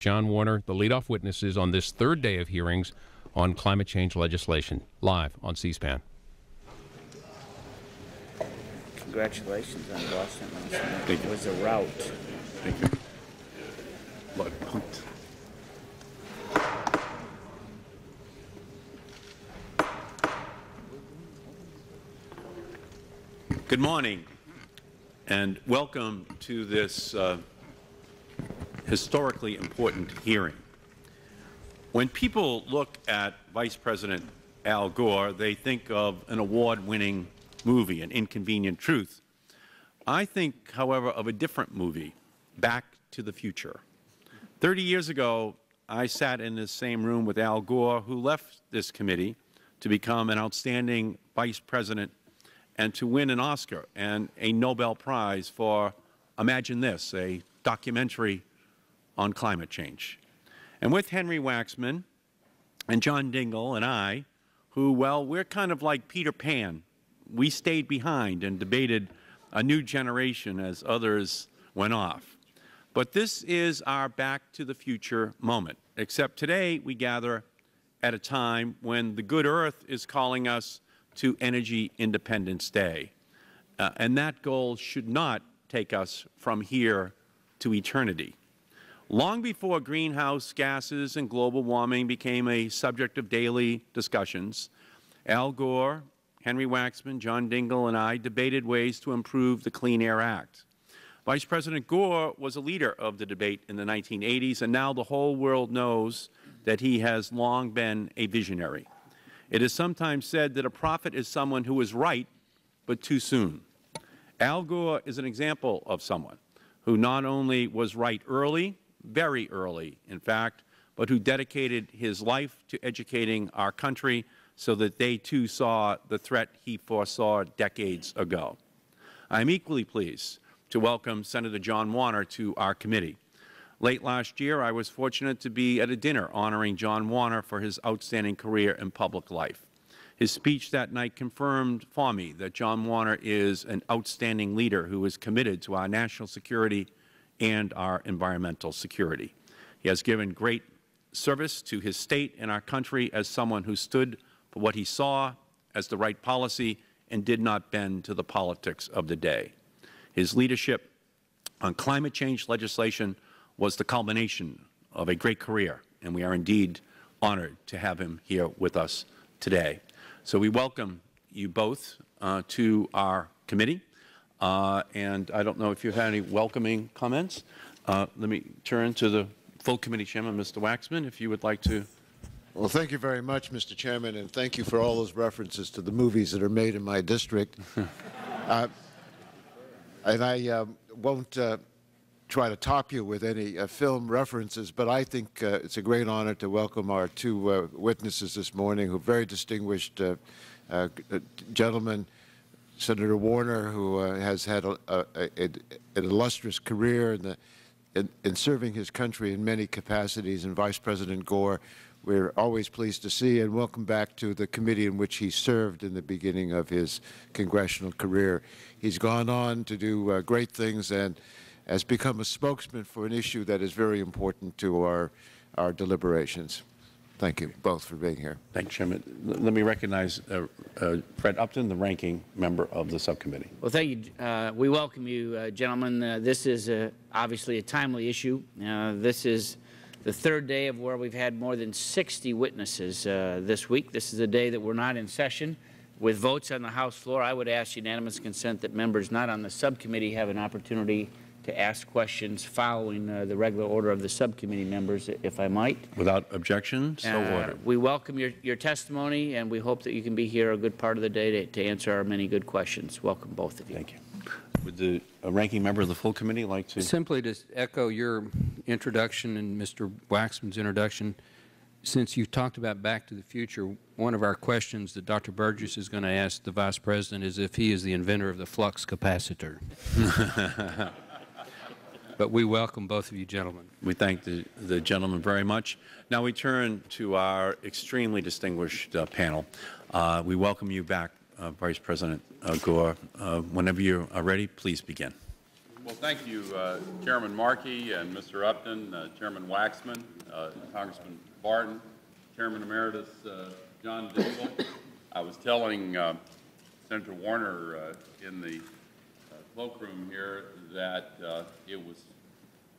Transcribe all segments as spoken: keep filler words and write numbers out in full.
John Warner, the leadoff witnesses on this third day of hearings on climate change legislation, live on C-SPAN. Congratulations on Boston. Thank you. It was a rout. Thank you. Blood pumped. Good morning, and welcome to this uh, historically important hearing. When people look at Vice President Al Gore, they think of an award-winning movie, An Inconvenient Truth. I think, however, of a different movie, Back to the Future. Thirty years ago, I sat in this same room with Al Gore, who left this committee to become an outstanding Vice President and to win an Oscar and a Nobel Prize for, imagine this, a documentary on climate change. And with Henry Waxman and John Dingell and I, who, well, we're kind of like Peter Pan. We stayed behind and debated a new generation as others went off. But this is our Back to the Future moment, except today we gather at a time when the good earth is calling us to Energy Independence Day. Uh, and that goal should not take us from here to eternity. Long before greenhouse gases and global warming became a subject of daily discussions, Al Gore, Henry Waxman, John Dingell, and I debated ways to improve the Clean Air Act. Vice President Gore was a leader of the debate in the nineteen eighties, and now the whole world knows that he has long been a visionary. It is sometimes said that a prophet is someone who is right, but too soon. Al Gore is an example of someone who not only was right early, very early, in fact, but who dedicated his life to educating our country so that they too saw the threat he foresaw decades ago. I am equally pleased to welcome Senator John Warner to our committee. Late last year, I was fortunate to be at a dinner honoring John Warner for his outstanding career in public life. His speech that night confirmed for me that John Warner is an outstanding leader who is committed to our national security and our environmental security. He has given great service to his state and our country as someone who stood for what he saw as the right policy and did not bend to the politics of the day. His leadership on climate change legislation was the culmination of a great career, and we are indeed honored to have him here with us today. So we welcome you both uh, to our committee, uh, and I don't know if you have any welcoming comments. Uh, let me turn to the full committee chairman, Mister Waxman, if you would like to. Well, thank you very much, Mister Chairman, and thank you for all those references to the movies that are made in my district. uh, and I uh, won't uh, try to top you with any uh, film references, but I think uh, it's a great honor to welcome our two uh, witnesses this morning, who are very distinguished uh, uh, gentlemen. Senator Warner, who uh, has had a, a, a, an illustrious career in, the, in, in serving his country in many capacities, and Vice President Gore, we're always pleased to see, and welcome back to the committee in which he served in the beginning of his congressional career. He's gone on to do uh, great things, and has become a spokesman for an issue that is very important to our, our deliberations. Thank you both for being here. Thank you, Chairman. Let me recognize uh, uh, Fred Upton, the ranking member of the subcommittee. Well, thank you. Uh, we welcome you, uh, gentlemen. Uh, this is uh, obviously a timely issue. Uh, this is the third day of where we've had more than sixty witnesses uh, this week. This is a day that we're not in session. With votes on the House floor, I would ask unanimous consent that members not on the subcommittee have an opportunity to ask questions following uh, the regular order of the subcommittee members, if I might. Without objection, so uh, ordered. We welcome your, your testimony, and we hope that you can be here a good part of the day to, to answer our many good questions. Welcome, both of you. Thank you. Would the uh, ranking member of the full committee like to? Simply to echo your introduction and Mister Waxman's introduction, since you talked about Back to the Future, one of our questions that Doctor Burgess is going to ask the Vice President is if he is the inventor of the flux capacitor. But we welcome both of you gentlemen. We thank the, the gentleman very much. Now we turn to our extremely distinguished uh, panel. Uh, we welcome you back, uh, Vice President uh, Gore. Uh, whenever you are ready, please begin. Well, thank you, uh, Chairman Markey and Mister Upton, uh, Chairman Waxman, uh, Congressman Barton, Chairman Emeritus uh, John Dingell. I was telling uh, Senator Warner uh, in the uh, cloakroom here that uh, it was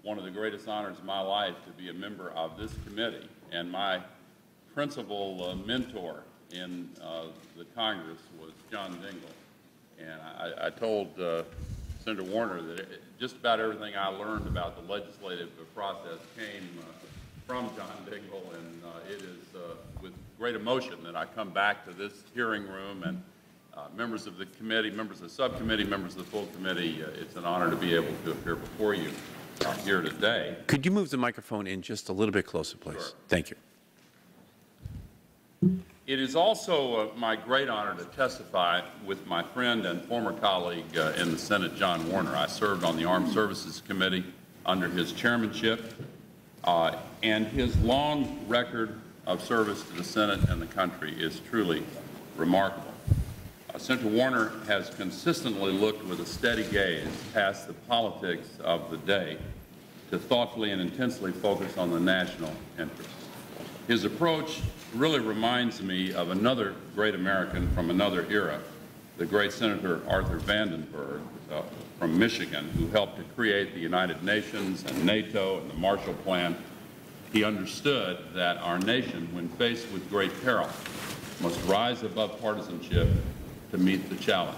one of the greatest honors of my life to be a member of this committee, and my principal uh, mentor in uh, the Congress was John Dingell. And I, I told uh, Senator Warner that it, just about everything I learned about the legislative process came uh, from John Dingell, and uh, it is uh, with great emotion that I come back to this hearing room, and uh, members of the committee, members of the subcommittee, members of the full committee, uh, it's an honor to be able to appear before you uh, here today. Could you move the microphone in just a little bit closer, please? Sure. Thank you. It is also uh, my great honor to testify with my friend and former colleague uh, in the Senate, John Warner. I served on the Armed Services Committee under his chairmanship. Uh, and his long record of service to the Senate and the country is truly remarkable. Uh, Senator Warner has consistently looked with a steady gaze past the politics of the day to thoughtfully and intensely focus on the national interest. His approach really reminds me of another great American from another era, the great Senator Arthur Vandenberg uh, from Michigan, who helped to create the United Nations and NATO and the Marshall Plan. He understood that our nation, when faced with great peril, must rise above partisanship to meet the challenge.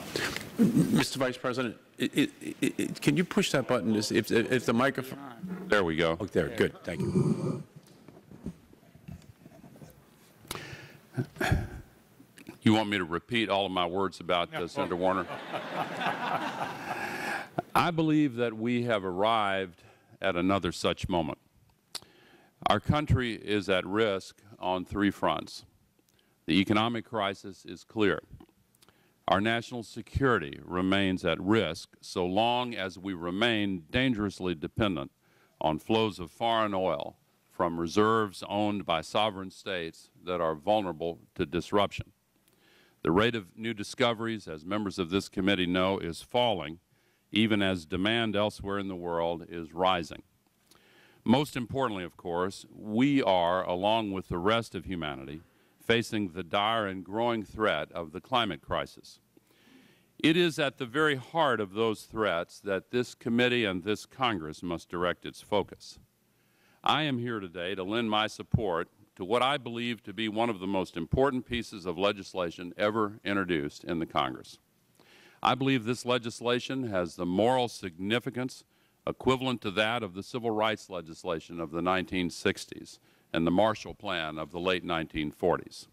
Mister Vice President, it, it, it, it, can you push that button? If, if, if the microphone, there we go. Oh, there, good. Thank you. You want me to repeat all of my words about uh, Senator Warner? I believe that we have arrived at another such moment. Our country is at risk on three fronts. The economic crisis is clear. Our national security remains at risk so long as we remain dangerously dependent on flows of foreign oil from reserves owned by sovereign states that are vulnerable to disruption. The rate of new discoveries, as members of this committee know, is falling, even as demand elsewhere in the world is rising. Most importantly, of course, we are, along with the rest of humanity, facing the dire and growing threat of the climate crisis. It is at the very heart of those threats that this committee and this Congress must direct its focus. I am here today to lend my support to what I believe to be one of the most important pieces of legislation ever introduced in the Congress. I believe this legislation has the moral significance equivalent to that of the civil rights legislation of the nineteen sixties and the Marshall Plan of the late nineteen forties.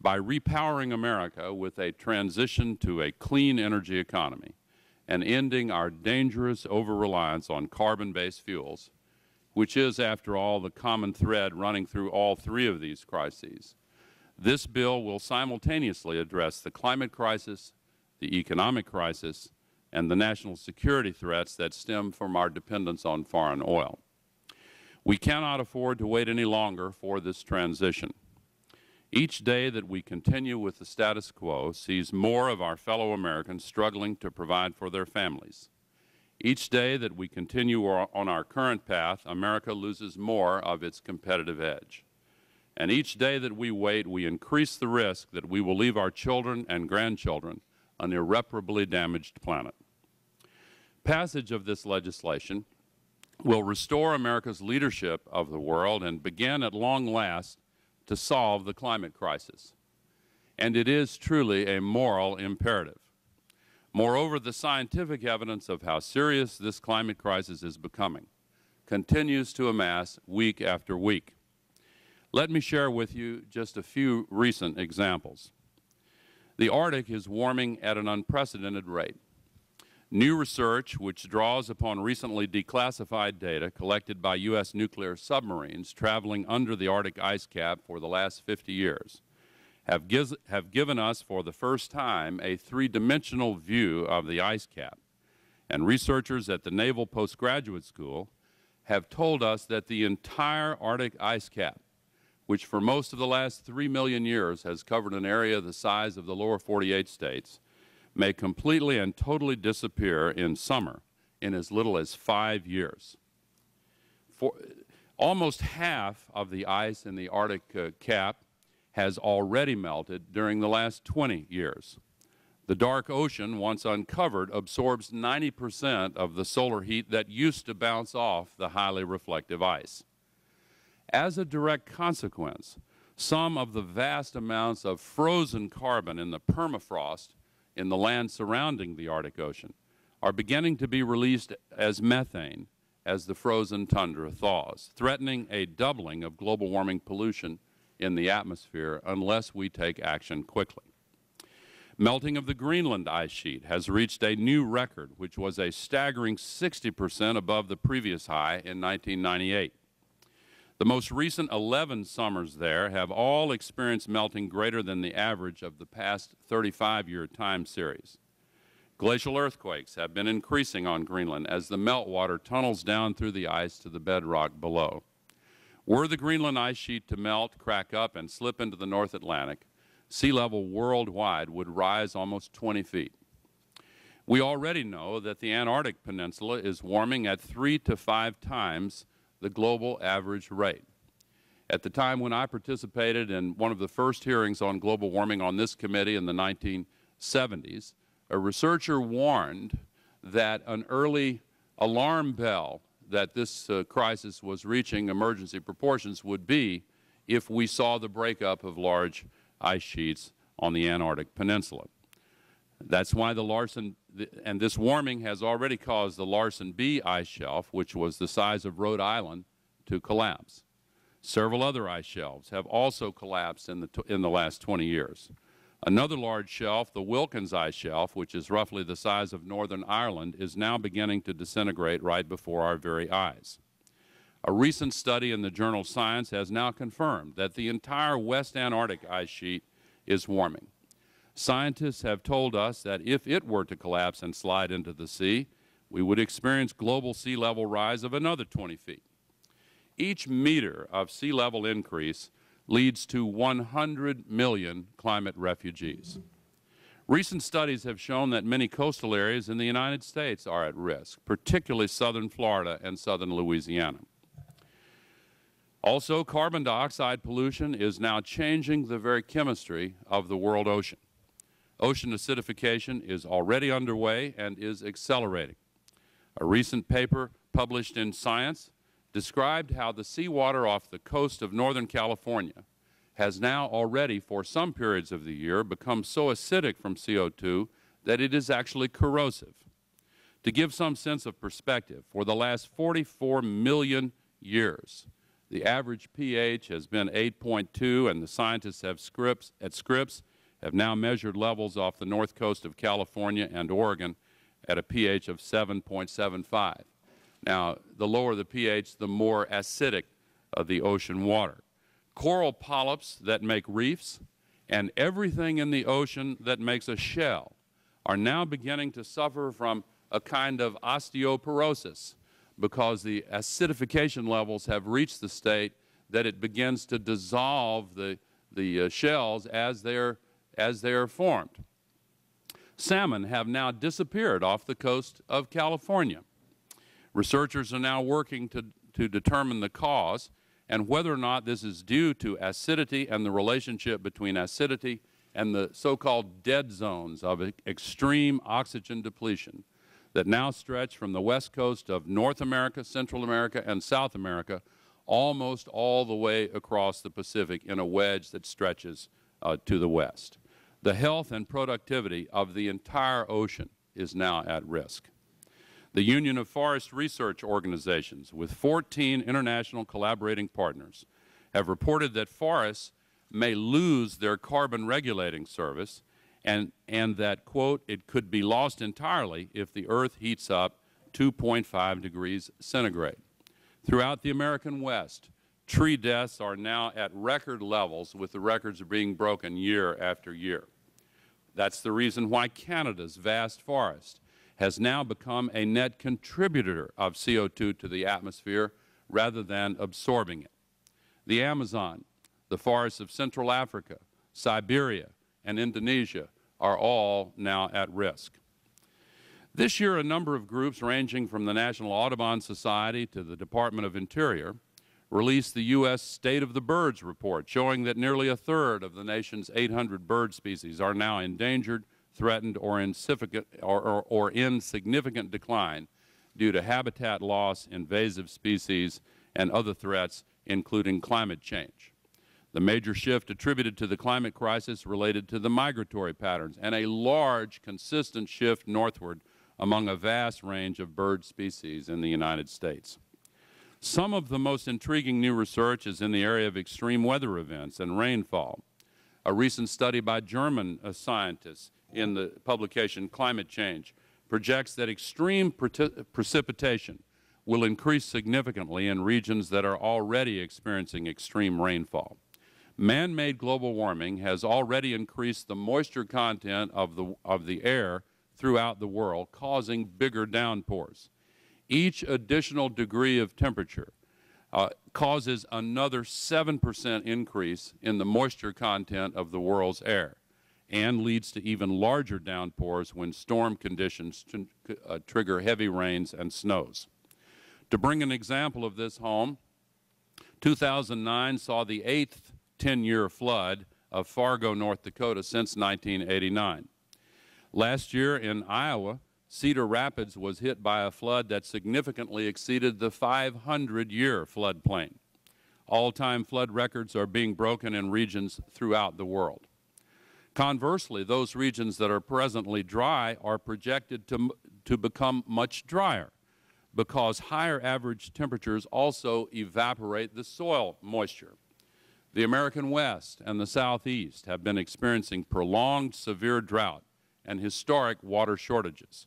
By repowering America with a transition to a clean energy economy and ending our dangerous over-reliance on carbon-based fuels, which is, after all, the common thread running through all three of these crises, this bill will simultaneously address the climate crisis, the economic crisis, and the national security threats that stem from our dependence on foreign oil. We cannot afford to wait any longer for this transition. Each day that we continue with the status quo sees more of our fellow Americans struggling to provide for their families. Each day that we continue on our current path, America loses more of its competitive edge. And each day that we wait, we increase the risk that we will leave our children and grandchildren an irreparably damaged planet. Passage of this legislation will restore America's leadership of the world and begin at long last to solve the climate crisis. And it is truly a moral imperative. Moreover, the scientific evidence of how serious this climate crisis is becoming continues to amass week after week. Let me share with you just a few recent examples. The Arctic is warming at an unprecedented rate. New research, which draws upon recently declassified data collected by U S nuclear submarines traveling under the Arctic ice cap for the last fifty years, have, gives, have given us for the first time a three-dimensional view of the ice cap. And researchers at the Naval Postgraduate School have told us that the entire Arctic ice cap, which for most of the last three million years has covered an area the size of the lower forty-eight states, may completely and totally disappear in summer in as little as five years. For, almost half of the ice in the Arctic uh, cap has already melted during the last twenty years. The dark ocean, once uncovered, absorbs ninety percent of the solar heat that used to bounce off the highly reflective ice. As a direct consequence, some of the vast amounts of frozen carbon in the permafrost in the land surrounding the Arctic Ocean are beginning to be released as methane as the frozen tundra thaws, threatening a doubling of global warming pollution in the atmosphere unless we take action quickly. Melting of the Greenland ice sheet has reached a new record, which was a staggering sixty percent above the previous high in nineteen ninety-eight. The most recent eleven summers there have all experienced melting greater than the average of the past thirty-five year time series. Glacial earthquakes have been increasing on Greenland as the meltwater tunnels down through the ice to the bedrock below. Were the Greenland ice sheet to melt, crack up, and slip into the North Atlantic, sea level worldwide would rise almost twenty feet. We already know that the Antarctic Peninsula is warming at three to five times the global average rate. At the time when I participated in one of the first hearings on global warming on this committee in the nineteen seventies, a researcher warned that an early alarm bell that this uh, crisis was reaching emergency proportions would be if we saw the breakup of large ice sheets on the Antarctic Peninsula. That's why the Larsen, the, and this warming has already caused the Larsen B ice shelf, which was the size of Rhode Island, to collapse. Several other ice shelves have also collapsed in the, in the last twenty years. Another large shelf, the Wilkins ice shelf, which is roughly the size of Northern Ireland, is now beginning to disintegrate right before our very eyes. A recent study in the journal Science has now confirmed that the entire West Antarctic ice sheet is warming. Scientists have told us that if it were to collapse and slide into the sea, we would experience global sea level rise of another twenty feet. Each meter of sea level increase leads to one hundred million climate refugees. Recent studies have shown that many coastal areas in the United States are at risk, particularly southern Florida and southern Louisiana. Also, carbon dioxide pollution is now changing the very chemistry of the world ocean. Ocean acidification is already underway and is accelerating. A recent paper published in Science described how the seawater off the coast of Northern California has now already, for some periods of the year, become so acidic from C O two that it is actually corrosive. To give some sense of perspective, for the last forty-four million years, the average pH has been eight point two, and the scientists have Scripps, at Scripps have now measured levels off the north coast of California and Oregon at a pH of seven point seven five. Now, the lower the pH, the more acidic of the ocean water. Coral polyps that make reefs and everything in the ocean that makes a shell are now beginning to suffer from a kind of osteoporosis, because the acidification levels have reached the state that it begins to dissolve the, the uh, shells as they are as they are formed. Salmon have now disappeared off the coast of California. Researchers are now working to, to determine the cause and whether or not this is due to acidity and the relationship between acidity and the so-called dead zones of extreme oxygen depletion that now stretch from the west coast of North America, Central America, and South America almost all the way across the Pacific in a wedge that stretches uh, to the west. The health and productivity of the entire ocean is now at risk. The Union of Forest Research Organizations, with fourteen international collaborating partners, have reported that forests may lose their carbon regulating service, And, and that, quote, it could be lost entirely if the Earth heats up two point five degrees centigrade. Throughout the American West, tree deaths are now at record levels, with the records being broken year after year. That's the reason why Canada's vast forest has now become a net contributor of C O two to the atmosphere rather than absorbing it. The Amazon, the forests of Central Africa, Siberia, and Indonesia are all now at risk. This year, a number of groups ranging from the National Audubon Society to the Department of Interior released the U S State of the Birds report, showing that nearly a third of the nation's eight hundred bird species are now endangered, threatened, or in significant decline due to habitat loss, invasive species, and other threats, including climate change. The major shift attributed to the climate crisis related to the migratory patterns and a large, consistent shift northward among a vast range of bird species in the United States. Some of the most intriguing new research is in the area of extreme weather events and rainfall. A recent study by German uh, scientists in the publication Climate Change projects that extreme precipitation will increase significantly in regions that are already experiencing extreme rainfall. Man-made global warming has already increased the moisture content of the, of the air throughout the world, causing bigger downpours. Each additional degree of temperature uh, causes another seven percent increase in the moisture content of the world's air and leads to even larger downpours when storm conditions tr uh, trigger heavy rains and snows. To bring an example of this home, two thousand nine saw the eighth ten-year flood of Fargo, North Dakota, since nineteen eighty-nine. Last year in Iowa, Cedar Rapids was hit by a flood that significantly exceeded the five hundred year floodplain. All-time flood records are being broken in regions throughout the world. Conversely, those regions that are presently dry are projected to, to become much drier because higher average temperatures also evaporate the soil moisture. The American West and the Southeast have been experiencing prolonged severe drought and historic water shortages.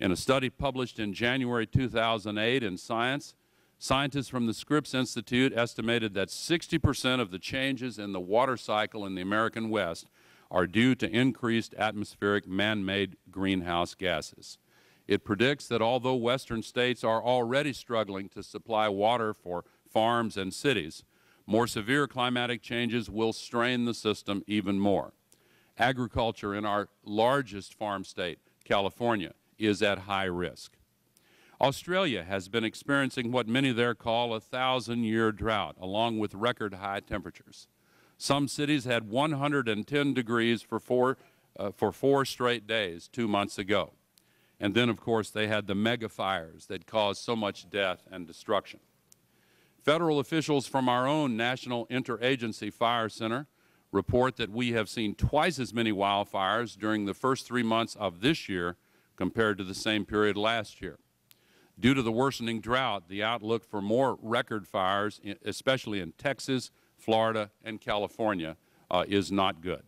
In a study published in January two thousand eight in Science, scientists from the Scripps Institute estimated that sixty percent of the changes in the water cycle in the American West are due to increased atmospheric man-made greenhouse gases. It predicts that although Western states are already struggling to supply water for farms and cities, more severe climatic changes will strain the system even more. Agriculture in our largest farm state, California, is at high risk. Australia has been experiencing what many there call a thousand year drought, along with record high temperatures. Some cities had one hundred ten degrees for four, uh, for four straight days two months ago. And then, of course, they had the mega fires that caused so much death and destruction. Federal officials from our own National Interagency Fire Center report that we have seen twice as many wildfires during the first three months of this year compared to the same period last year. Due to the worsening drought, the outlook for more record fires, especially in Texas, Florida, and California, uh, is not good.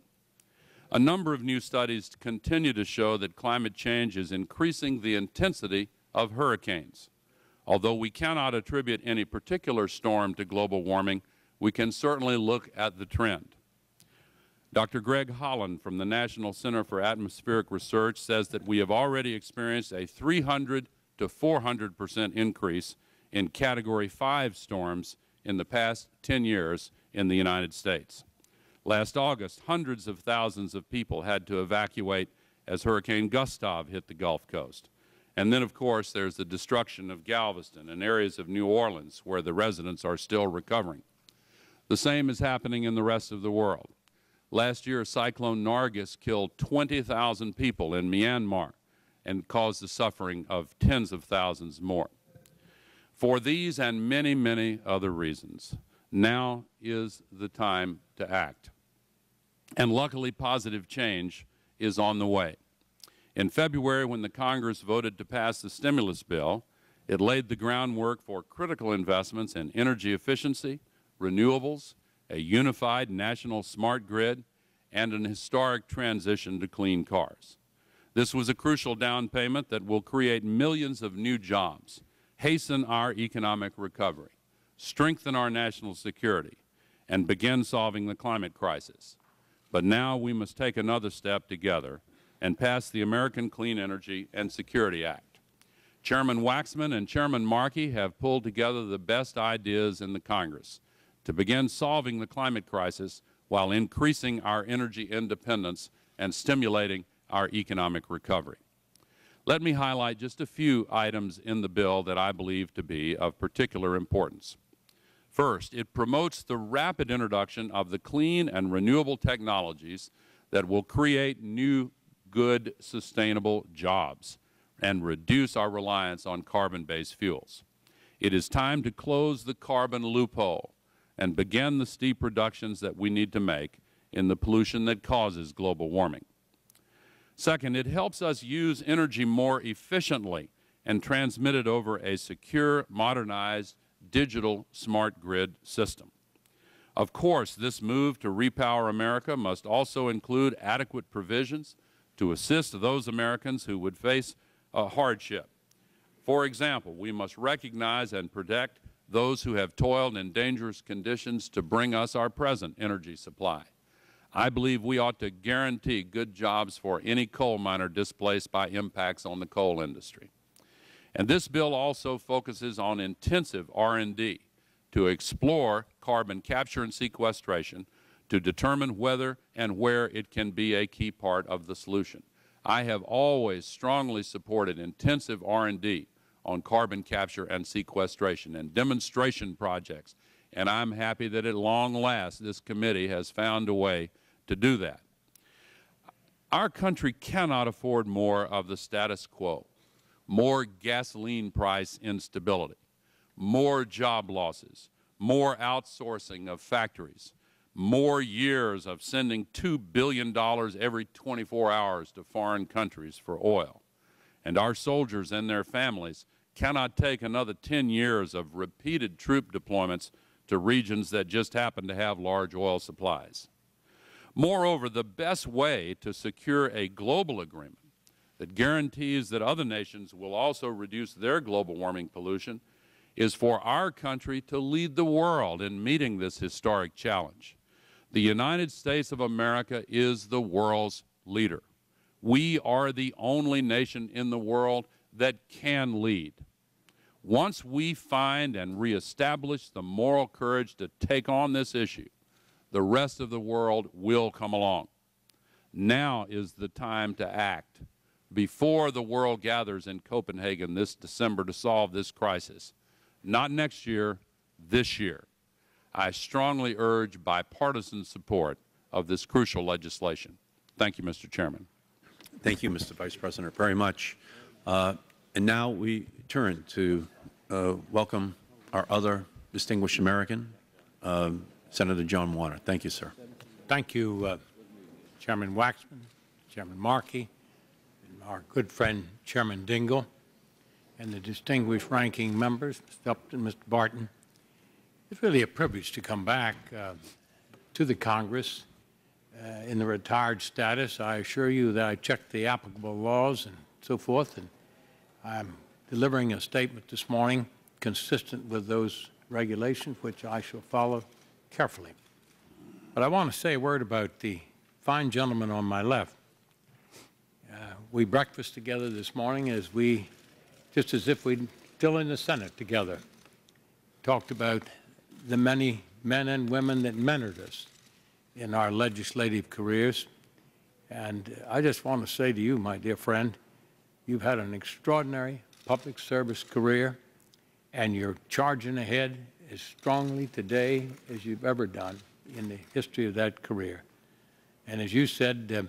A number of new studies continue to show that climate change is increasing the intensity of hurricanes. Although we cannot attribute any particular storm to global warming, we can certainly look at the trend. Doctor Greg Holland from the National Center for Atmospheric Research says that we have already experienced a three hundred to four hundred percent increase in Category five storms in the past ten years in the United States. Last August, hundreds of thousands of people had to evacuate as Hurricane Gustav hit the Gulf Coast. And then, of course, there is the destruction of Galveston and areas of New Orleans where the residents are still recovering. The same is happening in the rest of the world. Last year, Cyclone Nargis killed twenty thousand people in Myanmar and caused the suffering of tens of thousands more. For these and many, many other reasons, now is the time to act. And luckily, positive change is on the way. In February, when the Congress voted to pass the stimulus bill, it laid the groundwork for critical investments in energy efficiency, renewables, a unified national smart grid, and an historic transition to clean cars. This was a crucial down payment that will create millions of new jobs, hasten our economic recovery, strengthen our national security, and begin solving the climate crisis. But now we must take another step together and pass the American Clean Energy and Security Act. Chairman Waxman and Chairman Markey have pulled together the best ideas in the Congress to begin solving the climate crisis while increasing our energy independence and stimulating our economic recovery. Let me highlight just a few items in the bill that I believe to be of particular importance. First, it promotes the rapid introduction of the clean and renewable technologies that will create new, good, sustainable jobs and reduce our reliance on carbon-based fuels. It is time to close the carbon loophole and begin the steep reductions that we need to make in the pollution that causes global warming. Second, it helps us use energy more efficiently and transmit it over a secure, modernized, digital smart grid system. Of course, this move to repower America must also include adequate provisions to assist those Americans who would face a hardship. For example, we must recognize and protect those who have toiled in dangerous conditions to bring us our present energy supply. I believe we ought to guarantee good jobs for any coal miner displaced by impacts on the coal industry. And this bill also focuses on intensive R and D to explore carbon capture and sequestration to determine whether and where it can be a key part of the solution. I have always strongly supported intensive R and D on carbon capture and sequestration and demonstration projects, and I am happy that at long last this committee has found a way to do that. Our country cannot afford more of the status quo, more gasoline price instability, more job losses, more outsourcing of factories, more years of sending two billion dollars every twenty-four hours to foreign countries for oil. And our soldiers and their families cannot take another ten years of repeated troop deployments to regions that just happen to have large oil supplies. Moreover, the best way to secure a global agreement that guarantees that other nations will also reduce their global warming pollution is for our country to lead the world in meeting this historic challenge. The United States of America is the world's leader. We are the only nation in the world that can lead. Once we find and reestablish the moral courage to take on this issue, the rest of the world will come along. Now is the time to act, before the world gathers in Copenhagen this December to solve this crisis. Not next year, this year. I strongly urge bipartisan support of this crucial legislation. Thank you, Mister Chairman. Thank you, Mister Vice President, very much. Uh, and now we turn to uh, welcome our other distinguished American, uh, Senator John Warner. Thank you, sir. Thank you, uh, Chairman Waxman, Chairman Markey, our good friend Chairman Dingell, and the distinguished ranking members, Mister Upton, Mister Barton. It's really a privilege to come back uh, to the Congress uh, in the retired status. I assure you that I checked the applicable laws and so forth, and I'm delivering a statement this morning consistent with those regulations, which I shall follow carefully. But I want to say a word about the fine gentleman on my left. Uh, we breakfast together this morning as we, just as if we're still in the Senate together, talked about the many men and women that mentored us in our legislative careers. And I just want to say to you, my dear friend, you've had an extraordinary public service career, and you're charging ahead as strongly today as you've ever done in the history of that career. And as you said, uh,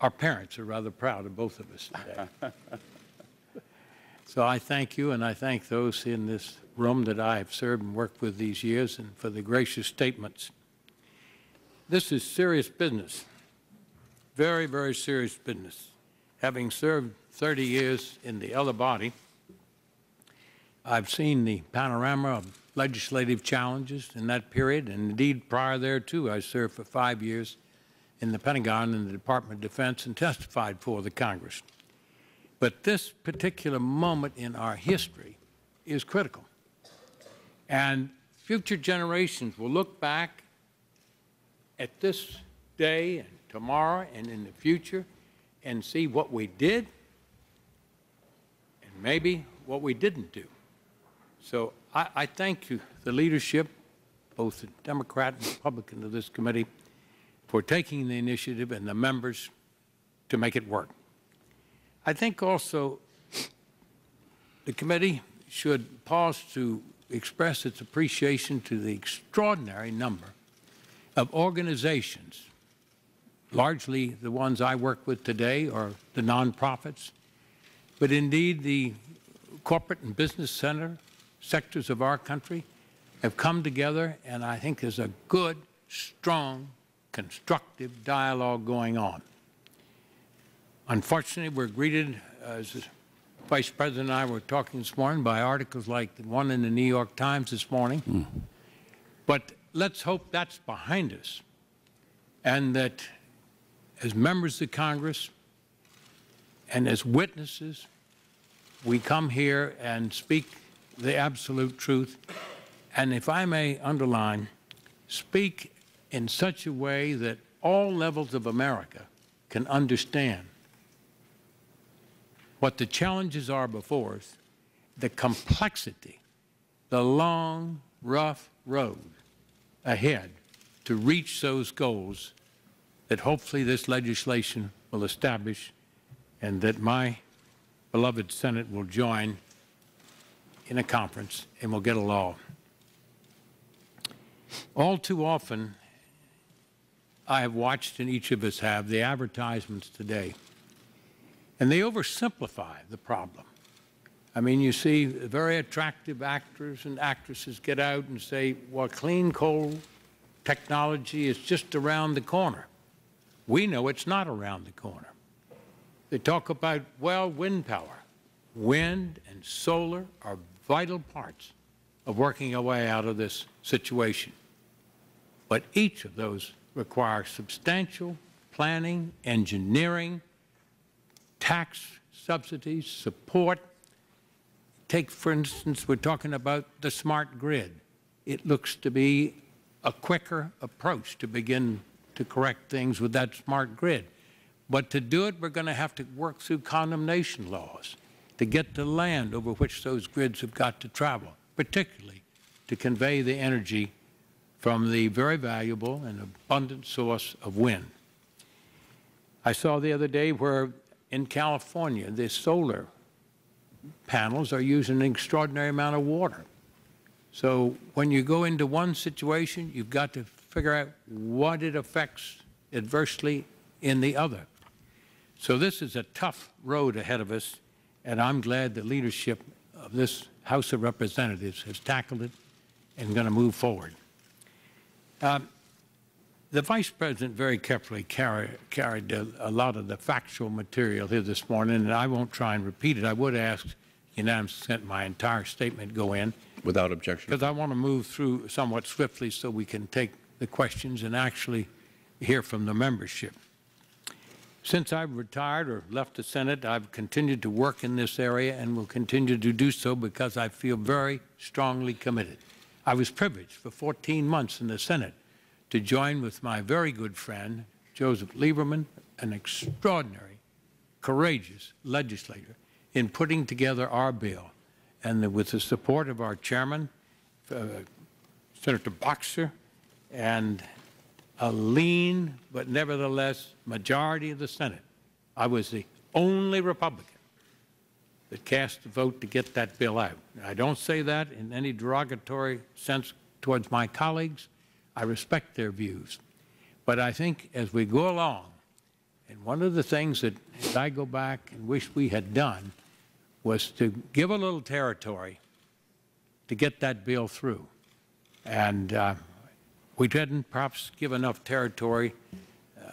our parents are rather proud of both of us today. So I thank you, and I thank those in this room that I have served and worked with these years, and for the gracious statements. This is serious business, very, very serious business. Having served thirty years in the other body, I've seen the panorama of legislative challenges in that period, and indeed prior thereto, I served for five years in the Pentagon and the Department of Defense and testified for the Congress. But this particular moment in our history is critical. And future generations will look back at this day and tomorrow and in the future and see what we did and maybe what we didn't do. So I, I thank you, the leadership, both the Democrat and Republican of this committee, for taking the initiative and the members to make it work. I think also the committee should pause to express its appreciation to the extraordinary number of organizations, largely the ones I work with today or the nonprofits, but indeed the corporate and business center sectors of our country have come together, and I think there's a good, strong, constructive dialogue going on. Unfortunately, we're greeted, as Vice President and I were talking this morning, by articles like the one in the New York Times this morning. Mm. But let's hope that's behind us, and that as members of Congress and as witnesses, we come here and speak the absolute truth. And if I may underline, speak in such a way that all levels of America can understand what the challenges are before us, the complexity, the long, rough road ahead to reach those goals that hopefully this legislation will establish, and that my beloved Senate will join in a conference and will get a law. All too often, I have watched, and each of us have, the advertisements today. And they oversimplify the problem. I mean, you see very attractive actors and actresses get out and say, well, clean coal technology is just around the corner. We know it's not around the corner. They talk about, well, wind power. Wind and solar are vital parts of working our way out of this situation. But each of those requires substantial planning, engineering, tax subsidies, support. Take, for instance, we're talking about the smart grid. It looks to be a quicker approach to begin to correct things with that smart grid. But to do it, we're going to have to work through condemnation laws to get the land over which those grids have got to travel, particularly to convey the energy from the very valuable and abundant source of wind. I saw the other day where in California, the solar panels are using an extraordinary amount of water. So when you go into one situation, you've got to figure out what it affects adversely in the other. So this is a tough road ahead of us, and I'm glad the leadership of this House of Representatives has tackled it and going to move forward. Uh, The Vice President very carefully carry, carried a, a lot of the factual material here this morning, and I won't try and repeat it. I would ask unanimous consent my entire statement go in. Without objection. Because I want to move through somewhat swiftly so we can take the questions and actually hear from the membership. Since I've retired or left the Senate, I've continued to work in this area and will continue to do so because I feel very strongly committed. I was privileged for fourteen months in the Senate to join with my very good friend, Joseph Lieberman, an extraordinary, courageous legislator, in putting together our bill. And the, with the support of our chairman, uh, Senator Boxer, and a lean but nevertheless majority of the Senate, I was the only Republican that cast the vote to get that bill out. And I don't say that in any derogatory sense towards my colleagues. I respect their views. But I think as we go along, and one of the things that as I go back and wish we had done was to give a little territory to get that bill through. And uh, we didn't perhaps give enough territory uh,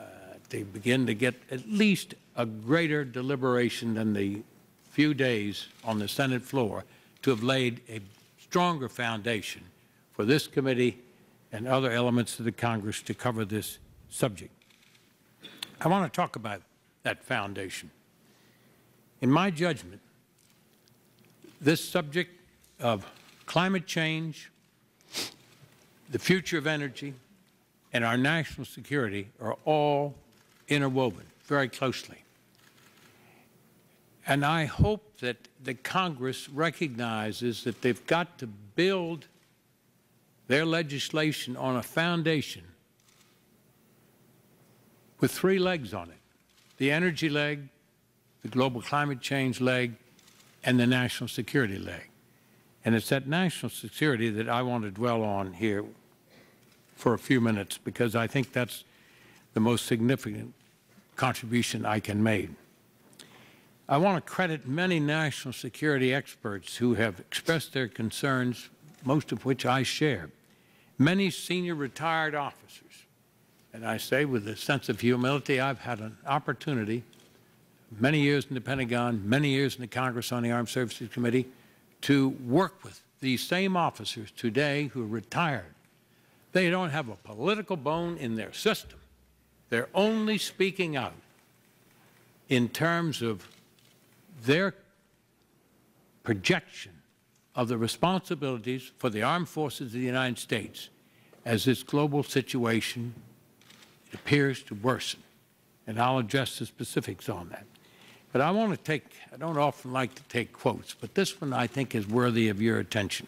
to begin to get at least a greater deliberation than the few days on the Senate floor to have laid a stronger foundation for this committee and other elements of the Congress to cover this subject. I want to talk about that foundation. In my judgment, this subject of climate change, the future of energy, and our national security are all interwoven very closely. And I hope that the Congress recognizes that they've got to build their legislation on a foundation with three legs on it: the energy leg, the global climate change leg, and the national security leg. And it's that national security that I want to dwell on here for a few minutes, because I think that's the most significant contribution I can make. I want to credit many national security experts who have expressed their concerns, most of which I share. Many senior retired officers, and I say with a sense of humility, I've had an opportunity, many years in the Pentagon, many years in the Congress on the Armed Services Committee, to work with these same officers today who are retired. They don't have a political bone in their system. They're only speaking out in terms of their projection of the responsibilities for the armed forces of the United States as this global situation appears to worsen. And I'll address the specifics on that. But I want to take, I don't often like to take quotes, but this one I think is worthy of your attention.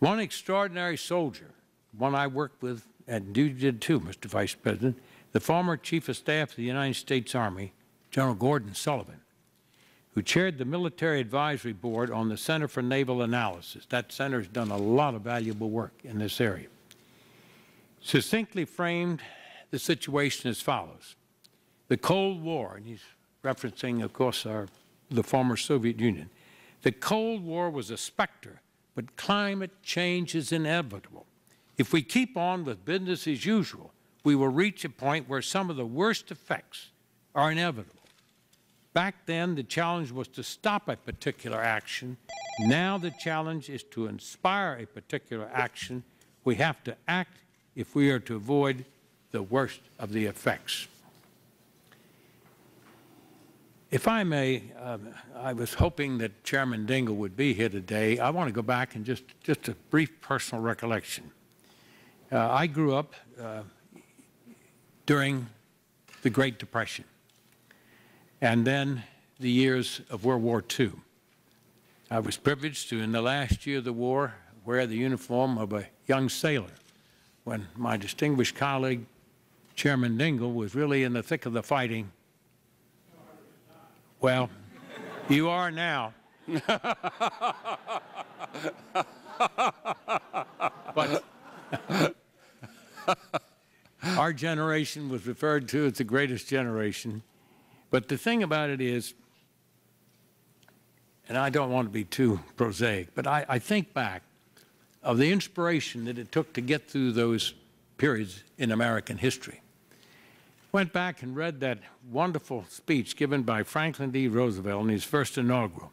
One extraordinary soldier, one I worked with, and you did too, Mister Vice President, the former Chief of Staff of the United States Army, General Gordon Sullivan, who chaired the Military Advisory Board on the Center for Naval Analysis. That center has done a lot of valuable work in this area. Succinctly framed the situation as follows. The Cold War, and he's referencing, of course, our, the former Soviet Union. The Cold War was a specter, but climate change is inevitable. If we keep on with business as usual, we will reach a point where some of the worst effects are inevitable. Back then, the challenge was to stop a particular action. Now the challenge is to inspire a particular action. We have to act if we are to avoid the worst of the effects. If I may, um, I was hoping that Chairman Dingell would be here today. I want to go back and just, just a brief personal recollection. Uh, I grew up uh, during the Great Depression and then the years of World War Two. I was privileged to, in the last year of the war, wear the uniform of a young sailor when my distinguished colleague, Chairman Dingell, was really in the thick of the fighting. Well, you are now. But our generation was referred to as the greatest generation. But the thing about it is, and I don't want to be too prosaic, but I, I think back of the inspiration that it took to get through those periods in American history. Went back and read that wonderful speech given by Franklin D. Roosevelt in his first inaugural.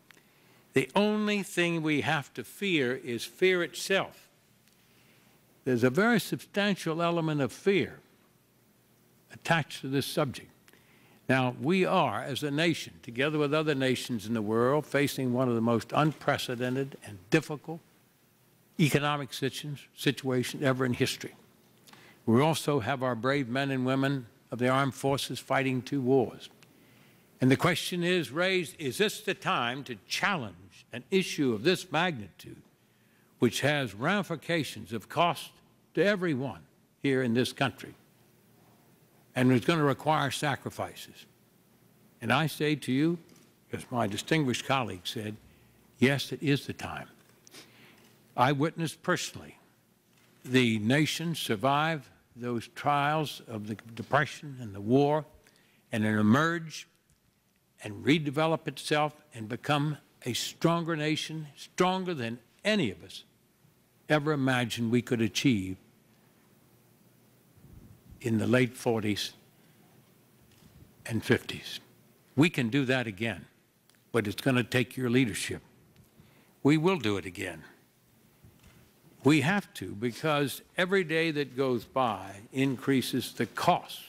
The only thing we have to fear is fear itself. There's a very substantial element of fear attached to this subject. Now, we are, as a nation, together with other nations in the world, facing one of the most unprecedented and difficult economic situations ever in history. We also have our brave men and women of the armed forces fighting two wars. And the question is raised, is this the time to challenge an issue of this magnitude, which has ramifications of cost to everyone here in this country? And it's going to require sacrifices. And I say to you, as my distinguished colleague said, yes, it is the time. I witnessed personally the nation survive those trials of the Depression and the war, and then emerge and redevelop itself and become a stronger nation, stronger than any of us ever imagined we could achieve in the late forties and fifties. We can do that again, but it's going to take your leadership. We will do it again. We have to, because every day that goes by increases the cost,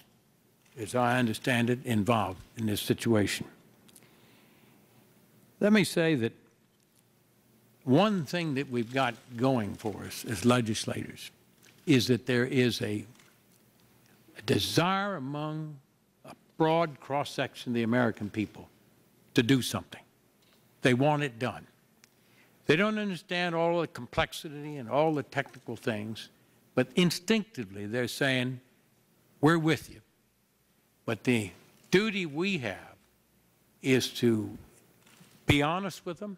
as I understand it, involved in this situation. Let me say that one thing that we've got going for us as legislators is that there is a A desire among a broad cross-section of the American people to do something. They want it done. They don't understand all the complexity and all the technical things, but instinctively they're saying, we're with you. But the duty we have is to be honest with them,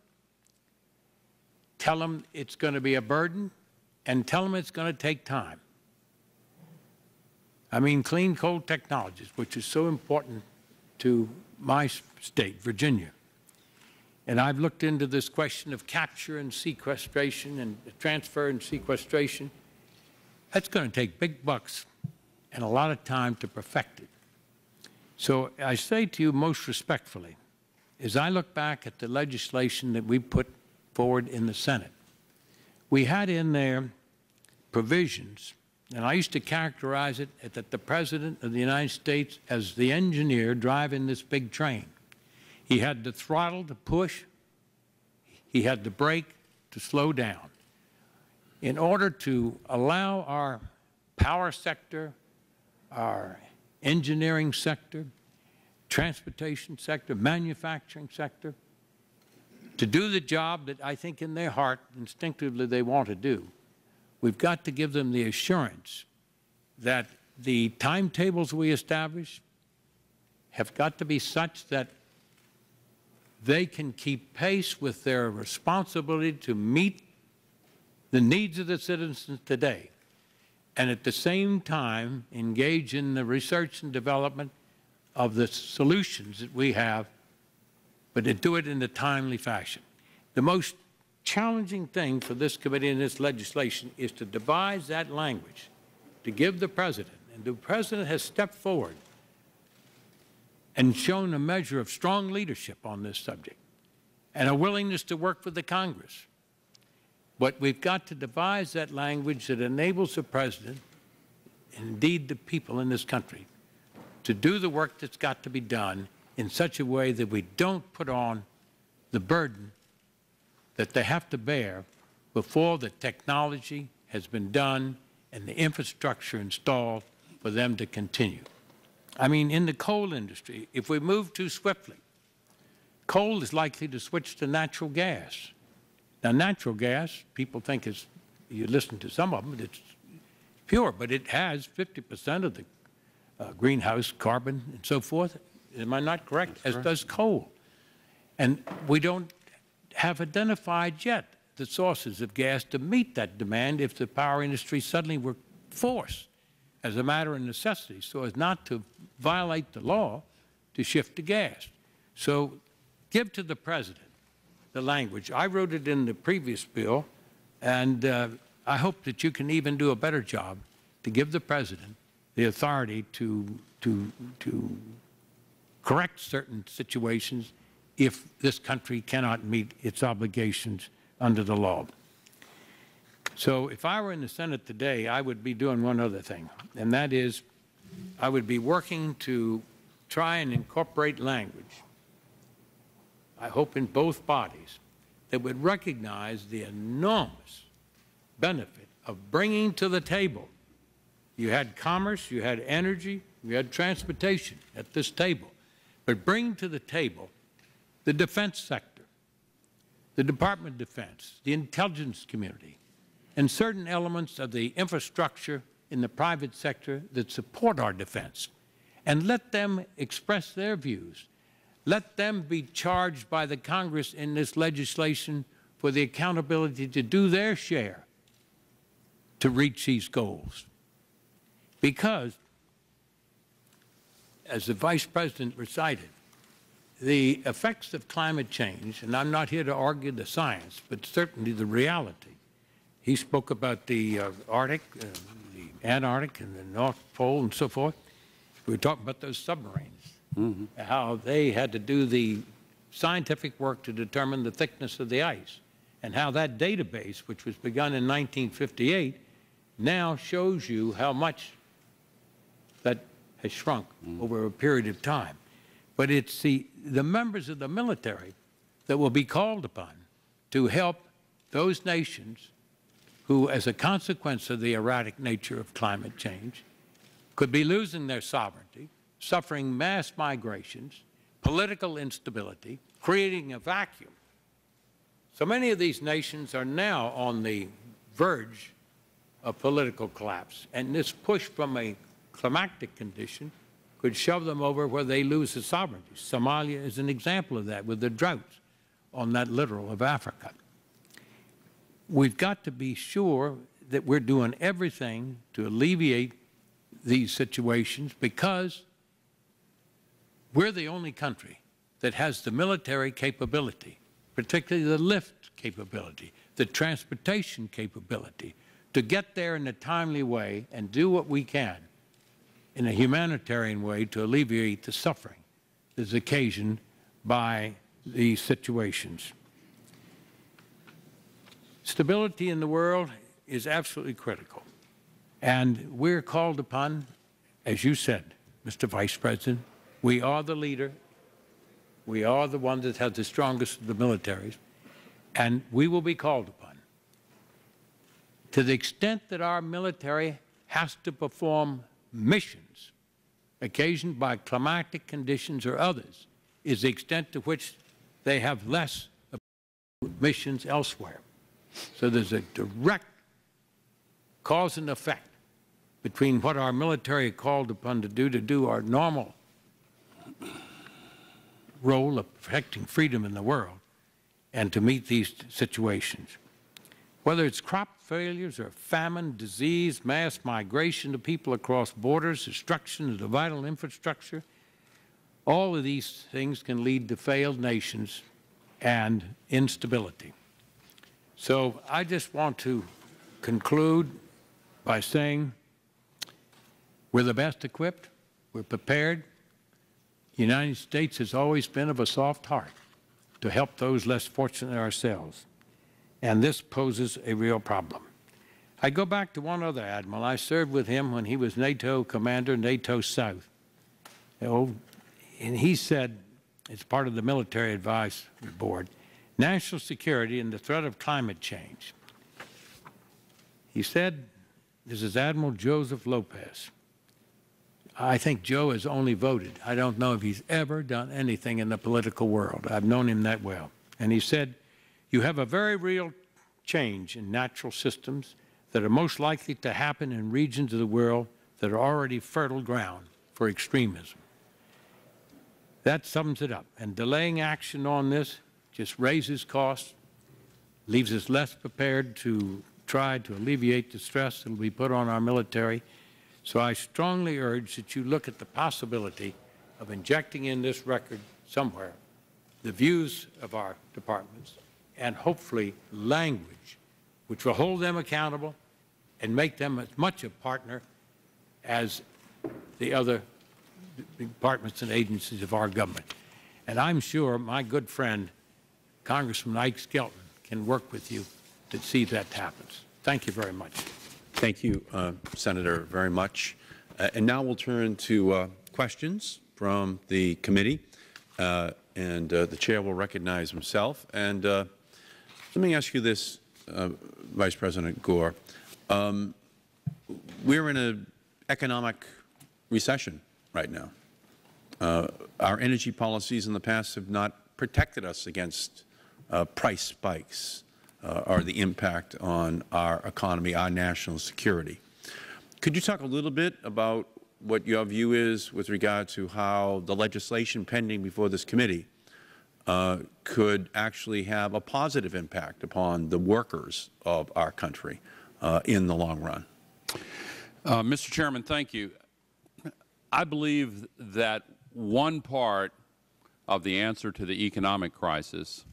tell them it's going to be a burden, and tell them it's going to take time. I mean, clean coal technologies, which is so important to my state, Virginia. And I've looked into this question of capture and sequestration and transfer and sequestration. That's going to take big bucks and a lot of time to perfect it. So I say to you most respectfully, as I look back at the legislation that we put forward in the Senate, we had in there provisions, and I used to characterize it that the President of the United States as the engineer driving this big train. He had the throttle to push. He had the brake to slow down. In order to allow our power sector, our engineering sector, transportation sector, manufacturing sector, to do the job that I think in their heart instinctively they want to do, we've got to give them the assurance that the timetables we establish have got to be such that they can keep pace with their responsibility to meet the needs of the citizens today, and at the same time engage in the research and development of the solutions that we have, but to do it in a timely fashion. The most challenging thing for this committee and this legislation is to devise that language, to give the President, and the President has stepped forward and shown a measure of strong leadership on this subject and a willingness to work with the Congress. But we've got to devise that language that enables the President, and indeed the people in this country, to do the work that's got to be done in such a way that we don't put on the burden that they have to bear before the technology has been done and the infrastructure installed for them to continue. I mean, in the coal industry, if we move too swiftly, coal is likely to switch to natural gas. Now, natural gas, people think is, you listen to some of them, it's pure, but it has fifty percent of the uh, greenhouse carbon and so forth. Am I not correct? That's correct. As does coal. And we don't have identified yet the sources of gas to meet that demand if the power industry suddenly were forced as a matter of necessity, so as not to violate the law, to shift to gas. So give to the President the language. I wrote it in the previous bill, and uh, I hope that you can even do a better job to give the President the authority to, to, to correct certain situations if this country cannot meet its obligations under the law. So if I were in the Senate today, I would be doing one other thing, and that is I would be working to try and incorporate language, I hope in both bodies, that would recognize the enormous benefit of bringing to the table. You had commerce, you had energy, you had transportation at this table, but bring to the table the defense sector, the Department of Defense, the intelligence community, and certain elements of the infrastructure in the private sector that support our defense, and let them express their views. Let them be charged by the Congress in this legislation for the accountability to do their share to reach these goals. Because, as the Vice President recited, the effects of climate change, and I'm not here to argue the science, but certainly the reality. He spoke about the uh, Arctic, uh, the Antarctic, and the North Pole, and so forth. We were talking about those submarines, mm-hmm. how they had to do the scientific work to determine the thickness of the ice, and how that database, which was begun in nineteen fifty-eight, now shows you how much that has shrunk mm-hmm. over a period of time. But it's the, the members of the military that will be called upon to help those nations who, as a consequence of the erratic nature of climate change, could be losing their sovereignty, suffering mass migrations, political instability, creating a vacuum. So many of these nations are now on the verge of political collapse, and this push from a climactic condition could shove them over where they lose their sovereignty. Somalia is an example of that with the droughts on that littoral of Africa. We've got to be sure that we're doing everything to alleviate these situations, because we're the only country that has the military capability, particularly the lift capability, the transportation capability, to get there in a timely way and do what we can in a humanitarian way to alleviate the suffering that is occasioned by these situations. Stability in the world is absolutely critical, and we are called upon, as you said, Mister Vice President, we are the leader, we are the one that has the strongest of the militaries, and we will be called upon. To the extent that our military has to perform missions occasioned by climatic conditions or others, is the extent to which they have less missions elsewhere. So there's a direct cause and effect between what our military are called upon to do to do our normal role of protecting freedom in the world and to meet these situations. Whether it's crop failures or famine, disease, mass migration of people across borders, destruction of the vital infrastructure, all of these things can lead to failed nations and instability. So I just want to conclude by saying we're the best equipped, we're prepared. The United States has always been of a soft heart to help those less fortunate ourselves, and this poses a real problem. I go back to one other admiral. I served with him when he was NATO commander, NATO South. Oh, and he said, as part of the Military Advisory Board, national security and the threat of climate change. He said, this is Admiral Joseph Lopez. I think Joe has only voted. I don't know if he's ever done anything in the political world. I've known him that well. And he said, you have a very real change in natural systems that are most likely to happen in regions of the world that are already fertile ground for extremism. That sums it up. And delaying action on this just raises costs, leaves us less prepared to try to alleviate the stress that will be put on our military. So I strongly urge that you look at the possibility of injecting in this record somewhere the views of our departments and hopefully language which will hold them accountable and make them as much a partner as the other departments and agencies of our government. And I'm sure my good friend, Congressman Ike Skelton, can work with you to see that happens. Thank you very much. Thank you, uh, Senator, very much. Uh, and now we'll turn to uh, questions from the committee. Uh, and uh, the chair will recognize himself. And uh, let me ask you this, uh, Vice President Gore. Um, we're in an economic recession right now. Uh, our energy policies in the past have not protected us against uh, price spikes uh, or the impact on our economy, our national security. Could you talk a little bit about what your view is with regard to how the legislation pending before this committee uh, could actually have a positive impact upon the workers of our country uh, in the long run? Uh, Mister Chairman, thank you. I believe that one part of the answer to the economic crisis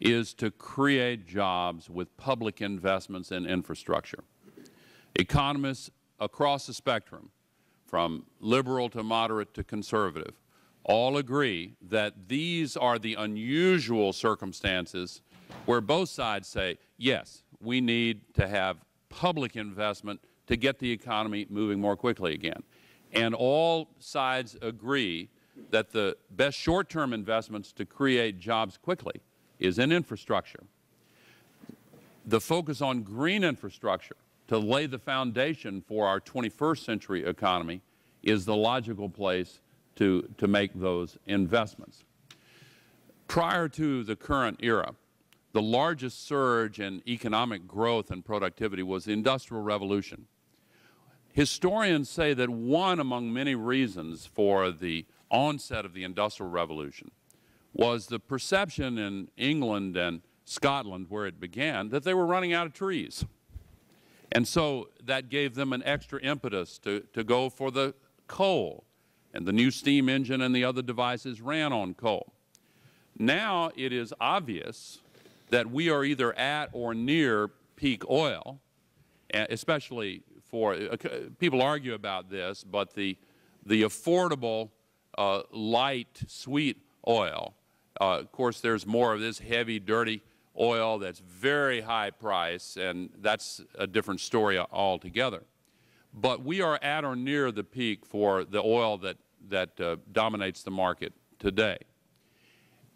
is to create jobs with public investments in infrastructure. Economists across the spectrum, from liberal to moderate to conservative, all agree that these are the unusual circumstances where both sides say, yes, we need to have public investment to get the economy moving more quickly again. And all sides agree that the best short-term investments to create jobs quickly is in infrastructure. The focus on green infrastructure to lay the foundation for our twenty-first century economy is the logical place to, to make those investments. Prior to the current era, the largest surge in economic growth and productivity was the Industrial Revolution. Historians say that one among many reasons for the onset of the Industrial Revolution was the perception in England and Scotland, where it began, that they were running out of trees. And so that gave them an extra impetus to, to go for the coal. And the new steam engine and the other devices ran on coal. Now it is obvious that we are either at or near peak oil, especially for uh, people argue about this, but the, the affordable, uh, light, sweet oil. Uh, of course, there's more of this heavy, dirty oil that's very high price, and that's a different story altogether. But we are at or near the peak for the oil that, that uh, dominates the market today.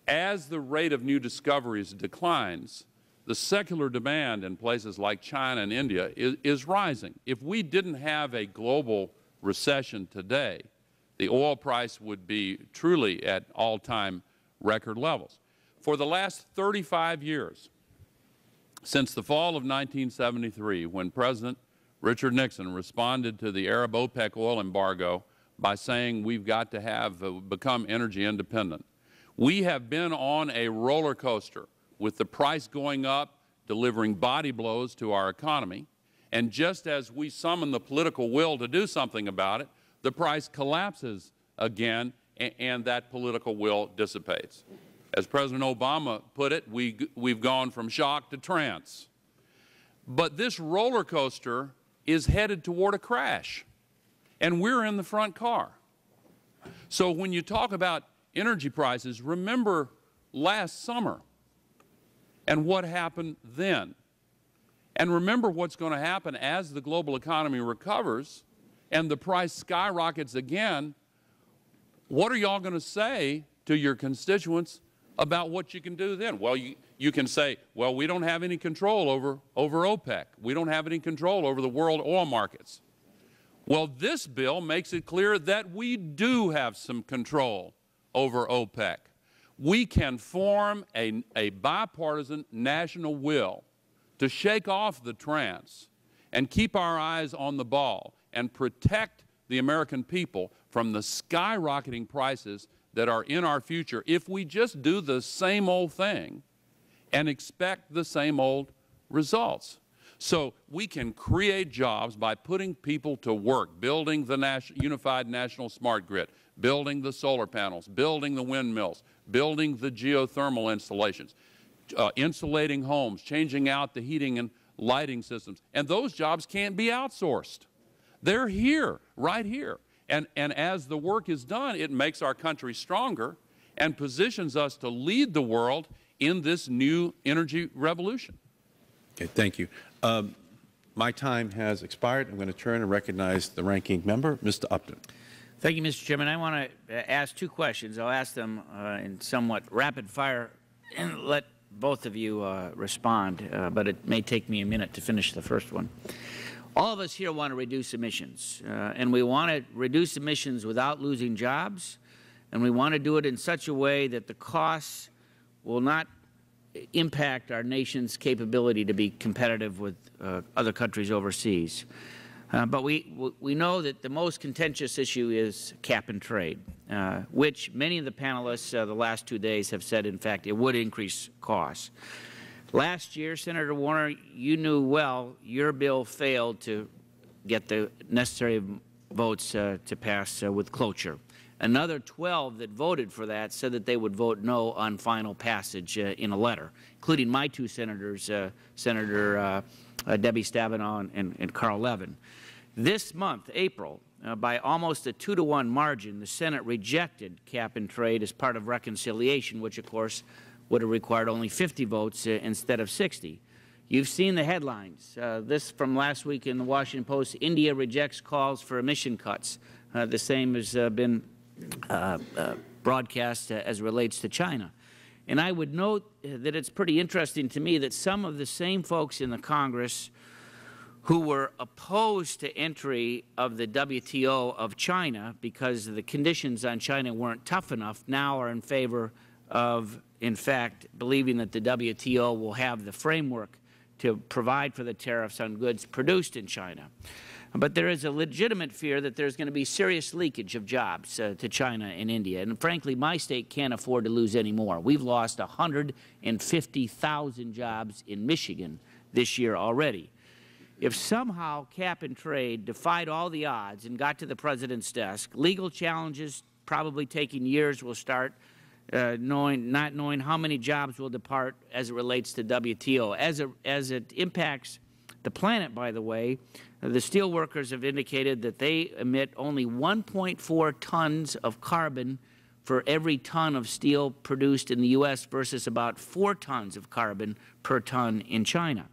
As the rate of new discoveries declines, the secular demand in places like China and India is, is rising. If we didn't have a global recession today, the oil price would be truly at all-time record levels. For the last thirty-five years, since the fall of nineteen seventy-three, when President Richard Nixon responded to the Arab OPEC oil embargo by saying we've got to have uh, become energy independent, we have been on a roller coaster with the price going up, delivering body blows to our economy. And just as we summon the political will to do something about it, the price collapses again, and, and that political will dissipates. As President Obama put it, we, we've gone from shock to trance. But this roller coaster is headed toward a crash, and we're in the front car. So when you talk about energy prices, remember last summer and what happened then. And remember what's going to happen as the global economy recovers and the price skyrockets again. What are y'all going to say to your constituents about what you can do then? Well, you, you can say, well, we don't have any control over, over OPEC. We don't have any control over the world oil markets. Well, this bill makes it clear that we do have some control over OPEC. We can form a, a bipartisan national will to shake off the trance and keep our eyes on the ball and protect the American people from the skyrocketing prices that are in our future if we just do the same old thing and expect the same old results. So we can create jobs by putting people to work, building the national, unified national smart grid, building the solar panels, building the windmills, building the geothermal installations, uh, insulating homes, changing out the heating and lighting systems. And those jobs can't be outsourced. They're here, right here. And, and as the work is done, it makes our country stronger and positions us to lead the world in this new energy revolution. Okay, thank you. Um, my time has expired. I'm going to turn and recognize the ranking member, Mister Upton. Thank you, Mister Chairman. I want to ask two questions. I'll ask them uh, in somewhat rapid fire and let both of you uh, respond, uh, but it may take me a minute to finish the first one. All of us here want to reduce emissions, uh, and we want to reduce emissions without losing jobs, and we want to do it in such a way that the costs will not impact our nation's capability to be competitive with uh, other countries overseas. Uh, but we, we know that the most contentious issue is cap and trade, uh, which many of the panelists uh, the last two days have said, in fact, it would increase costs. Last year, Senator Warner, you knew well your bill failed to get the necessary votes uh, to pass uh, with cloture. Another twelve that voted for that said that they would vote no on final passage uh, in a letter, including my two senators, uh, Senator uh, uh, Debbie Stabenow and, and Carl Levin. This month, April, uh, by almost a two to one margin, the Senate rejected cap and trade as part of reconciliation, which, of course, would have required only fifty votes uh, instead of sixty. You've seen the headlines. Uh, this from last week in the Washington Post, India rejects calls for emission cuts. Uh, the same has uh, been uh, uh, broadcast uh, as relates to China. And I would note that it's pretty interesting to me that some of the same folks in the Congress who were opposed to entry of the W T O of China because the conditions on China weren't tough enough now are in favor of, in fact, believing that the W T O will have the framework to provide for the tariffs on goods produced in China. But there is a legitimate fear that there's going to be serious leakage of jobs uh, to China and India. And frankly, my state can't afford to lose any more. We've lost one hundred fifty thousand jobs in Michigan this year already. If somehow cap and trade defied all the odds and got to the President's desk, legal challenges probably taking years will start, uh, knowing, not knowing how many jobs will depart as it relates to W T O. As, a, as it impacts the planet, by the way, the steel workers have indicated that they emit only one point four tons of carbon for every ton of steel produced in the U S versus about four tons of carbon per ton in China.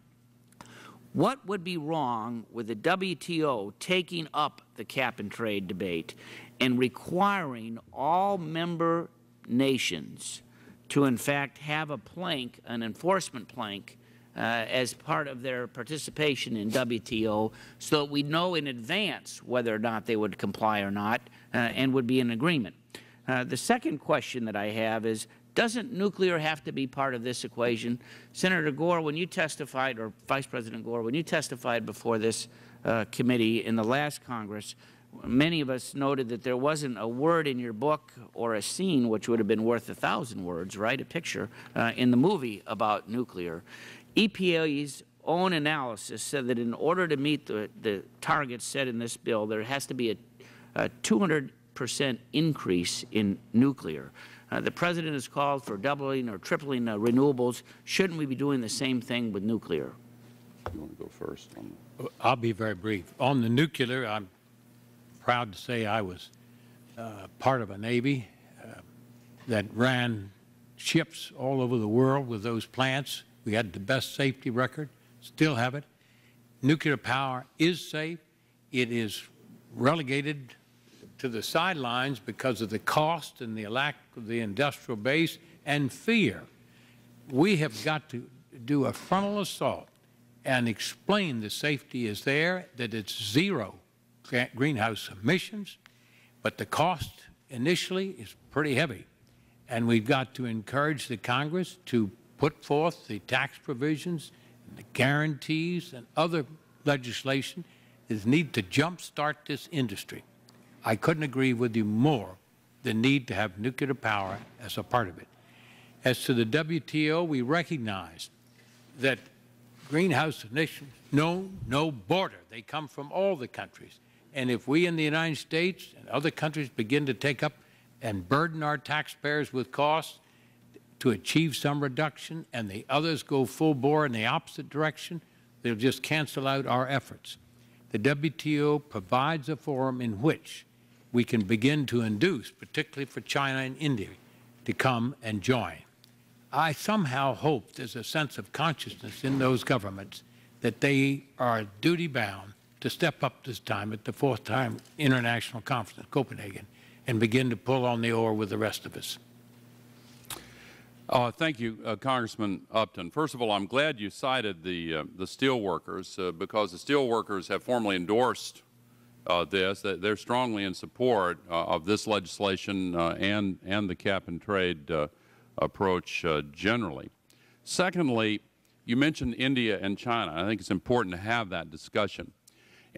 What would be wrong with the W T O taking up the cap and trade debate and requiring all member nations to, in fact, have a plank, an enforcement plank, Uh, as part of their participation in W T O, so that we know in advance whether or not they would comply or not uh, and would be in agreement. Uh, the second question that I have is, doesn't nuclear have to be part of this equation? Senator Gore, when you testified, or Vice President Gore, when you testified before this uh, committee in the last Congress, many of us noted that there wasn't a word in your book or a scene, which would have been worth a thousand words, right, a picture, uh, in the movie about nuclear. E P A's own analysis said that in order to meet the, the targets set in this bill, there has to be a, a two hundred percent increase in nuclear. Uh, the President has called for doubling or tripling uh, renewables. Shouldn't we be doing the same thing with nuclear? You want to go first? I'll be very brief. On the nuclear, I'm proud to say I was uh, part of a Navy uh, that ran ships all over the world with those plants. We had the best safety record, still have it. Nuclear power is safe. It is relegated to the sidelines because of the cost and the lack of the industrial base and fear. We have got to do a frontal assault and explain the safety is there, that it's zero greenhouse emissions, but the cost initially is pretty heavy. And we've got to encourage the Congress to put forth the tax provisions and the guarantees and other legislation is need to jumpstart this industry. I couldn't agree with you more, the need to have nuclear power as a part of it. As to the W T O, we recognize that greenhouse emissions know no border. They come from all the countries. And if we in the United States and other countries begin to take up and burden our taxpayers with costs to achieve some reduction, and the others go full bore in the opposite direction, they'll just cancel out our efforts. The W T O provides a forum in which we can begin to induce, particularly for China and India, to come and join. I somehow hope there's a sense of consciousness in those governments that they are duty-bound to step up this time at the fourth time international conference in Copenhagen and begin to pull on the oar with the rest of us. Uh, thank you, uh, Congressman Upton. First of all, I'm glad you cited the uh, the steel workers uh, because the steel workers have formally endorsed uh, this. They're strongly in support uh, of this legislation uh, and and the cap and trade uh, approach uh, generally. Secondly, you mentioned India and China. I think it's important to have that discussion.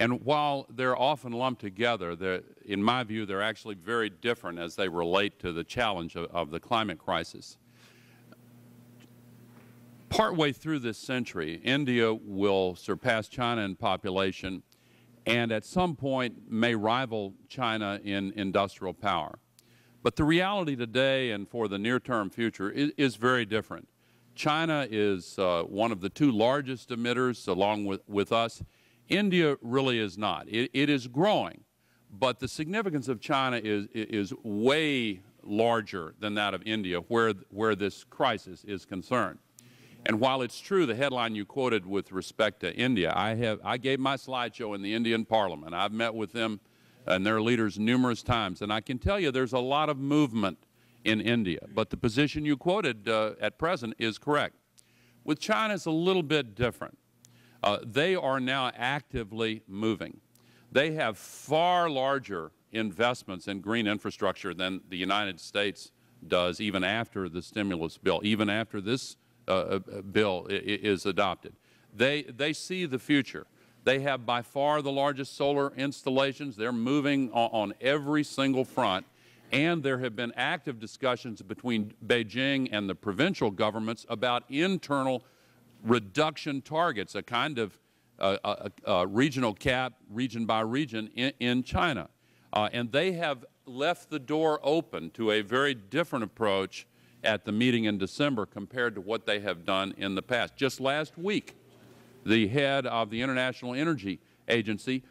And while they're often lumped together, they're, in my view, they're actually very different as they relate to the challenge of, of the climate crisis. Partway through this century, India will surpass China in population and at some point may rival China in industrial power. But the reality today and for the near-term future is, is very different. China is uh, one of the two largest emitters along with, with us. India really is not. It, it is growing, but the significance of China is, is way larger than that of India where, where this crisis is concerned. And while it's true, the headline you quoted with respect to India, I have I gave my slideshow in the Indian Parliament. I've met with them and their leaders numerous times, and I can tell you there's a lot of movement in India. But the position you quoted uh, at present is correct. With China, it's a little bit different. Uh, they are now actively moving. They have far larger investments in green infrastructure than the United States does, even after the stimulus bill, even after this Uh, bill is adopted. They, they see the future. They have by far the largest solar installations. They're moving on, on every single front. And there have been active discussions between Beijing and the provincial governments about internal reduction targets, a kind of uh, uh, uh, regional cap, region by region, in, in China. Uh, and they have left the door open to a very different approach at the meeting in December compared to what they have done in the past. Just last week, the head of the International Energy Agency,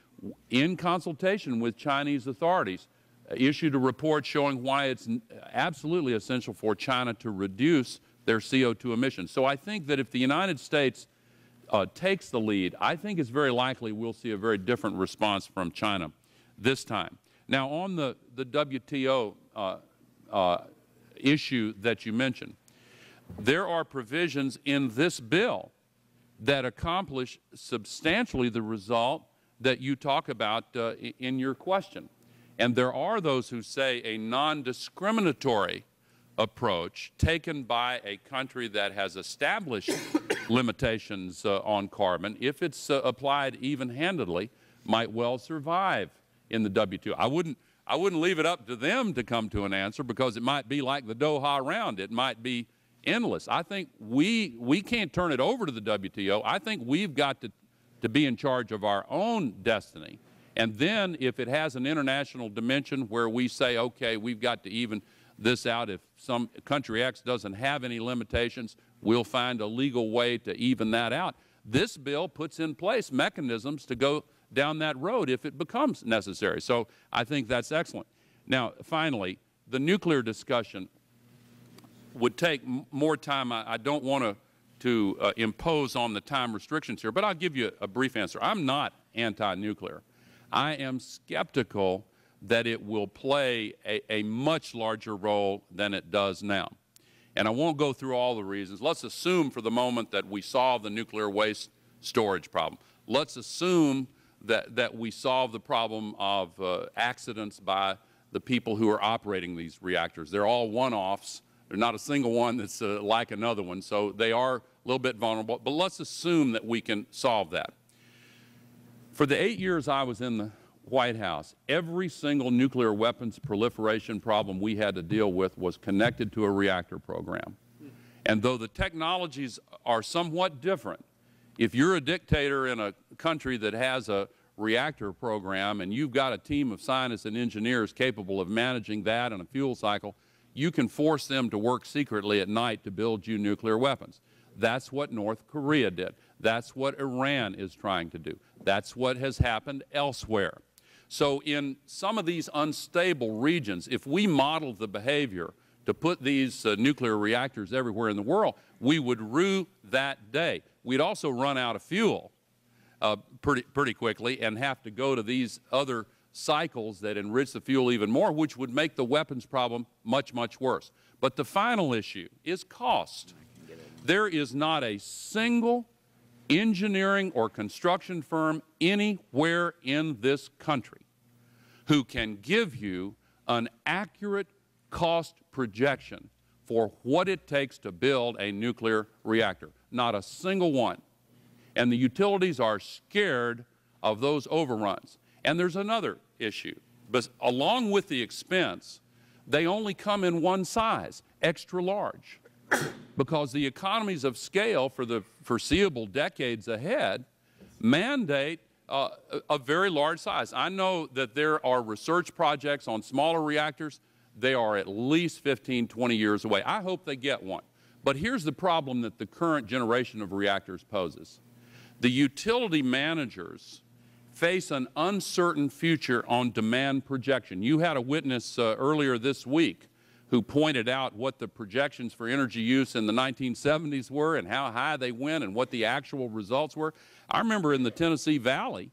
in consultation with Chinese authorities, issued a report showing why it's absolutely essential for China to reduce their C O two emissions. So I think that if the United States uh, takes the lead, I think it's very likely we'll see a very different response from China this time. Now, on the, the W T O uh, uh, issue that you mentioned, there are provisions in this bill that accomplish substantially the result that you talk about uh, in your question. And there are those who say a non-discriminatory approach taken by a country that has established limitations uh, on carbon, if it's uh, applied even-handedly, might well survive in the W T O. I wouldn't, I wouldn't leave it up to them to come to an answer, because it might be like the Doha round. It might be endless. I think we, we can't turn it over to the W T O. I think we've got to, to be in charge of our own destiny. And then if it has an international dimension where we say, okay, we've got to even this out. If some country X doesn't have any limitations, we'll find a legal way to even that out. This bill puts in place mechanisms to go down that road if it becomes necessary. So I think that's excellent. Now, finally, the nuclear discussion would take more time. I, I don't want to, to uh, impose on the time restrictions here, but I'll give you a, a brief answer. I'm not anti-nuclear. I am skeptical that it will play a, a much larger role than it does now. And I won't go through all the reasons. Let's assume for the moment that we solve the nuclear waste storage problem. Let's assume that, that we solve the problem of uh, accidents by the people who are operating these reactors. They're all one-offs. There's not a single one that's uh, like another one, so they are a little bit vulnerable. But let's assume that we can solve that. For the eight years I was in the White House, every single nuclear weapons proliferation problem we had to deal with was connected to a reactor program. And though the technologies are somewhat different, if you're a dictator in a country that has a reactor program and you've got a team of scientists and engineers capable of managing that and a fuel cycle, you can force them to work secretly at night to build you nuclear weapons. That's what North Korea did. That's what Iran is trying to do. That's what has happened elsewhere. So in some of these unstable regions, if we modeled the behavior to put these uh, nuclear reactors everywhere in the world, we would rue that day. We'd also run out of fuel uh, pretty, pretty quickly and have to go to these other cycles that enrich the fuel even more, which would make the weapons problem much, much worse. But the final issue is cost. There is not a single engineering or construction firm anywhere in this country who can give you an accurate cost projection for what it takes to build a nuclear reactor. Not a single one. And the utilities are scared of those overruns. And there's another issue. But along with the expense, they only come in one size, extra large. Because the economies of scale for the foreseeable decades ahead mandate uh, a very large size. I know that there are research projects on smaller reactors. They are at least fifteen, twenty years away. I hope they get one. But here's the problem that the current generation of reactors poses. The utility managers face an uncertain future on demand projection. You had a witness uh, earlier this week who pointed out what the projections for energy use in the nineteen seventies were and how high they went and what the actual results were. I remember in the Tennessee Valley,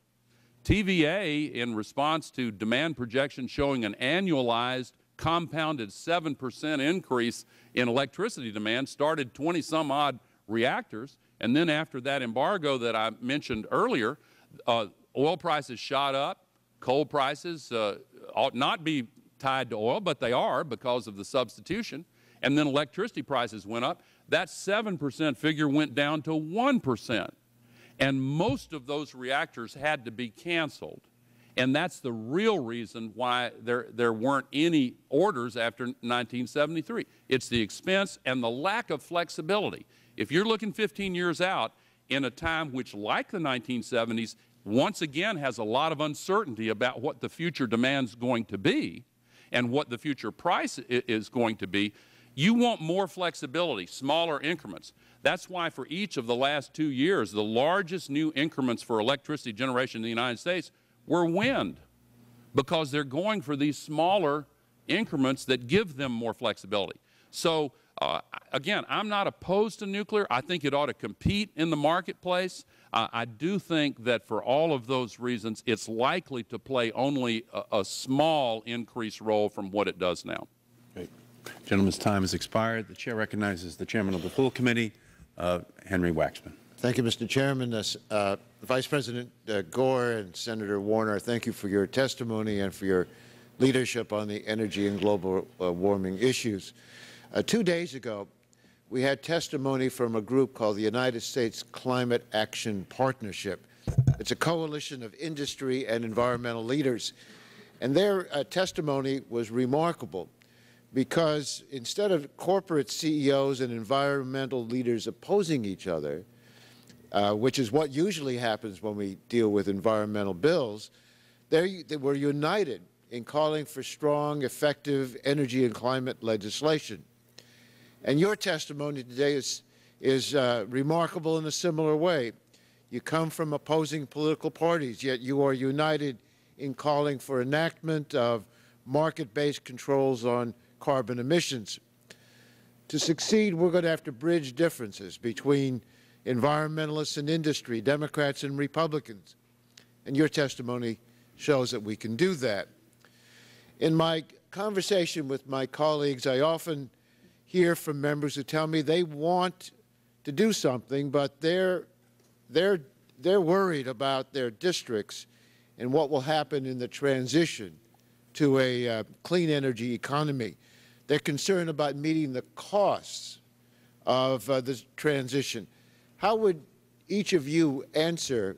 T V A, in response to demand projections showing an annualized compounded seven percent increase in electricity demand, started twenty some odd reactors. And then after that embargo that I mentioned earlier, uh, oil prices shot up, coal prices uh, ought not be tied to oil, but they are because of the substitution, and then electricity prices went up. That seven percent figure went down to one percent. And most of those reactors had to be canceled. And that's the real reason why there, there weren't any orders after nineteen seventy-three. It's the expense and the lack of flexibility. If you're looking fifteen years out in a time which, like the nineteen seventies, once again has a lot of uncertainty about what the future demand's going to be and what the future price is going to be, you want more flexibility, smaller increments. That's why for each of the last two years, the largest new increments for electricity generation in the United States were wind, because they're going for these smaller increments that give them more flexibility. So, uh, again, I'm not opposed to nuclear. I think it ought to compete in the marketplace. Uh, I do think that for all of those reasons, it's likely to play only a, a small increased role from what it does now. Great. Gentleman's time has expired. The Chair recognizes the Chairman of the Full Committee, uh, Henry Waxman. Thank you, Mister Chairman. Uh, Vice President uh, Gore and Senator Warner, thank you for your testimony and for your leadership on the energy and global uh, warming issues. Uh, two days ago, we had testimony from a group called the United States Climate Action Partnership. It's a coalition of industry and environmental leaders. And their uh, testimony was remarkable, because instead of corporate C E Os and environmental leaders opposing each other, Uh, which is what usually happens when we deal with environmental bills, they were united in calling for strong, effective energy and climate legislation. And your testimony today is, is uh, remarkable in a similar way. You come from opposing political parties, yet you are united in calling for enactment of market-based controls on carbon emissions. To succeed, we're going to have to bridge differences between environmentalists and industry, Democrats and Republicans. And your testimony shows that we can do that. In my conversation with my colleagues, I often hear from members who tell me they want to do something, but they're, they're, they're worried about their districts and what will happen in the transition to a uh, clean energy economy. They're concerned about meeting the costs of uh, the transition. How would each of you answer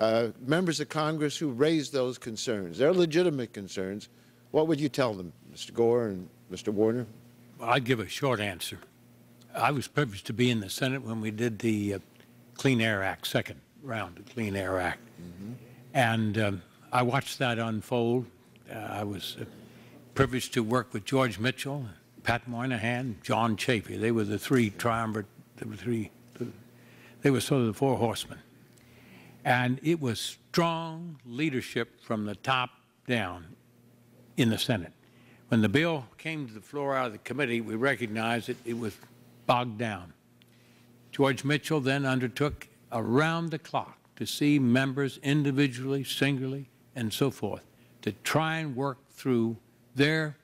uh, members of Congress who raise those concerns? They're legitimate concerns. What would you tell them, Mister Gore and Mister Warner? Well, I'd give a short answer. I was privileged to be in the Senate when we did the uh, Clean Air Act, second round of Clean Air Act. Mm-hmm. And um, I watched that unfold. Uh, I was uh, privileged to work with George Mitchell, Pat Moynihan, John Chafee. They were the three triumvirate, the three. They were sort of the four horsemen, and it was strong leadership from the top down in the Senate. When the bill came to the floor out of the committee, we recognized that it was bogged down. George Mitchell then undertook around the clock to see members individually, singularly, and so forth, to try and work through their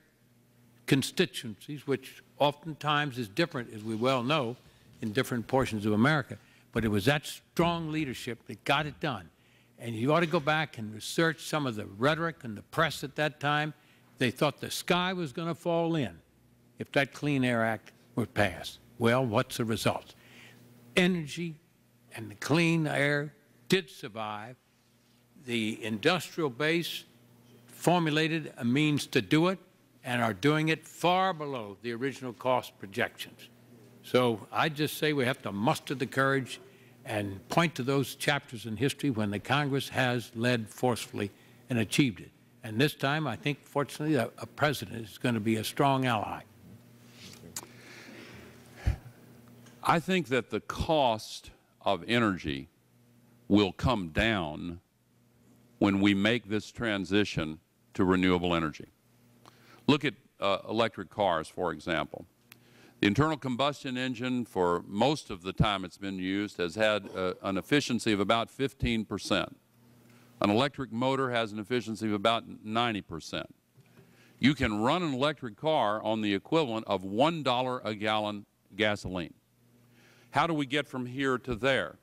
constituencies, which oftentimes is different, as we well know, in different portions of America. But it was that strong leadership that got it done. And you ought to go back and research some of the rhetoric and the press at that time. They thought the sky was going to fall in if that Clean Air Act were passed. Well, what's the result? Energy and the clean air did survive. The industrial base formulated a means to do it and are doing it far below the original cost projections. So I just say we have to muster the courage and point to those chapters in history when the Congress has led forcefully and achieved it. And this time, I think, fortunately, a, a president is going to be a strong ally. I think that the cost of energy will come down when we make this transition to renewable energy. Look at uh, electric cars, for example. The internal combustion engine, for most of the time it's been used, has had uh, an efficiency of about fifteen percent. An electric motor has an efficiency of about ninety percent. You can run an electric car on the equivalent of one dollar a gallon gasoline. How do we get from here to there?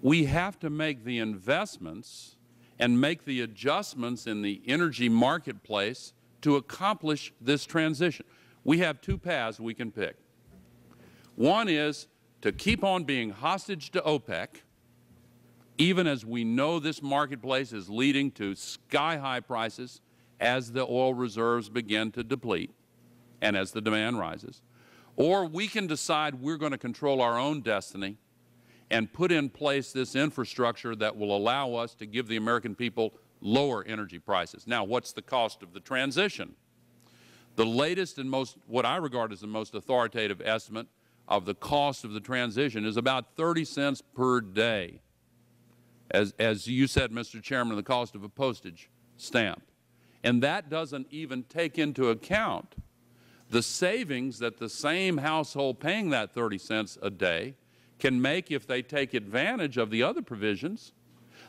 We have to make the investments and make the adjustments in the energy marketplace to accomplish this transition. We have two paths we can pick. One is to keep on being hostage to OPEC even as we know this marketplace is leading to sky-high prices as the oil reserves begin to deplete and as the demand rises. Or we can decide we are going to control our own destiny and put in place this infrastructure that will allow us to give the American people lower energy prices. Now, what's the cost of the transition? The latest and most, what I regard as the most authoritative estimate of the cost of the transition is about thirty cents per day. As, as you said, Mister Chairman, the cost of a postage stamp. And that doesn't even take into account the savings that the same household paying that thirty cents a day can make if they take advantage of the other provisions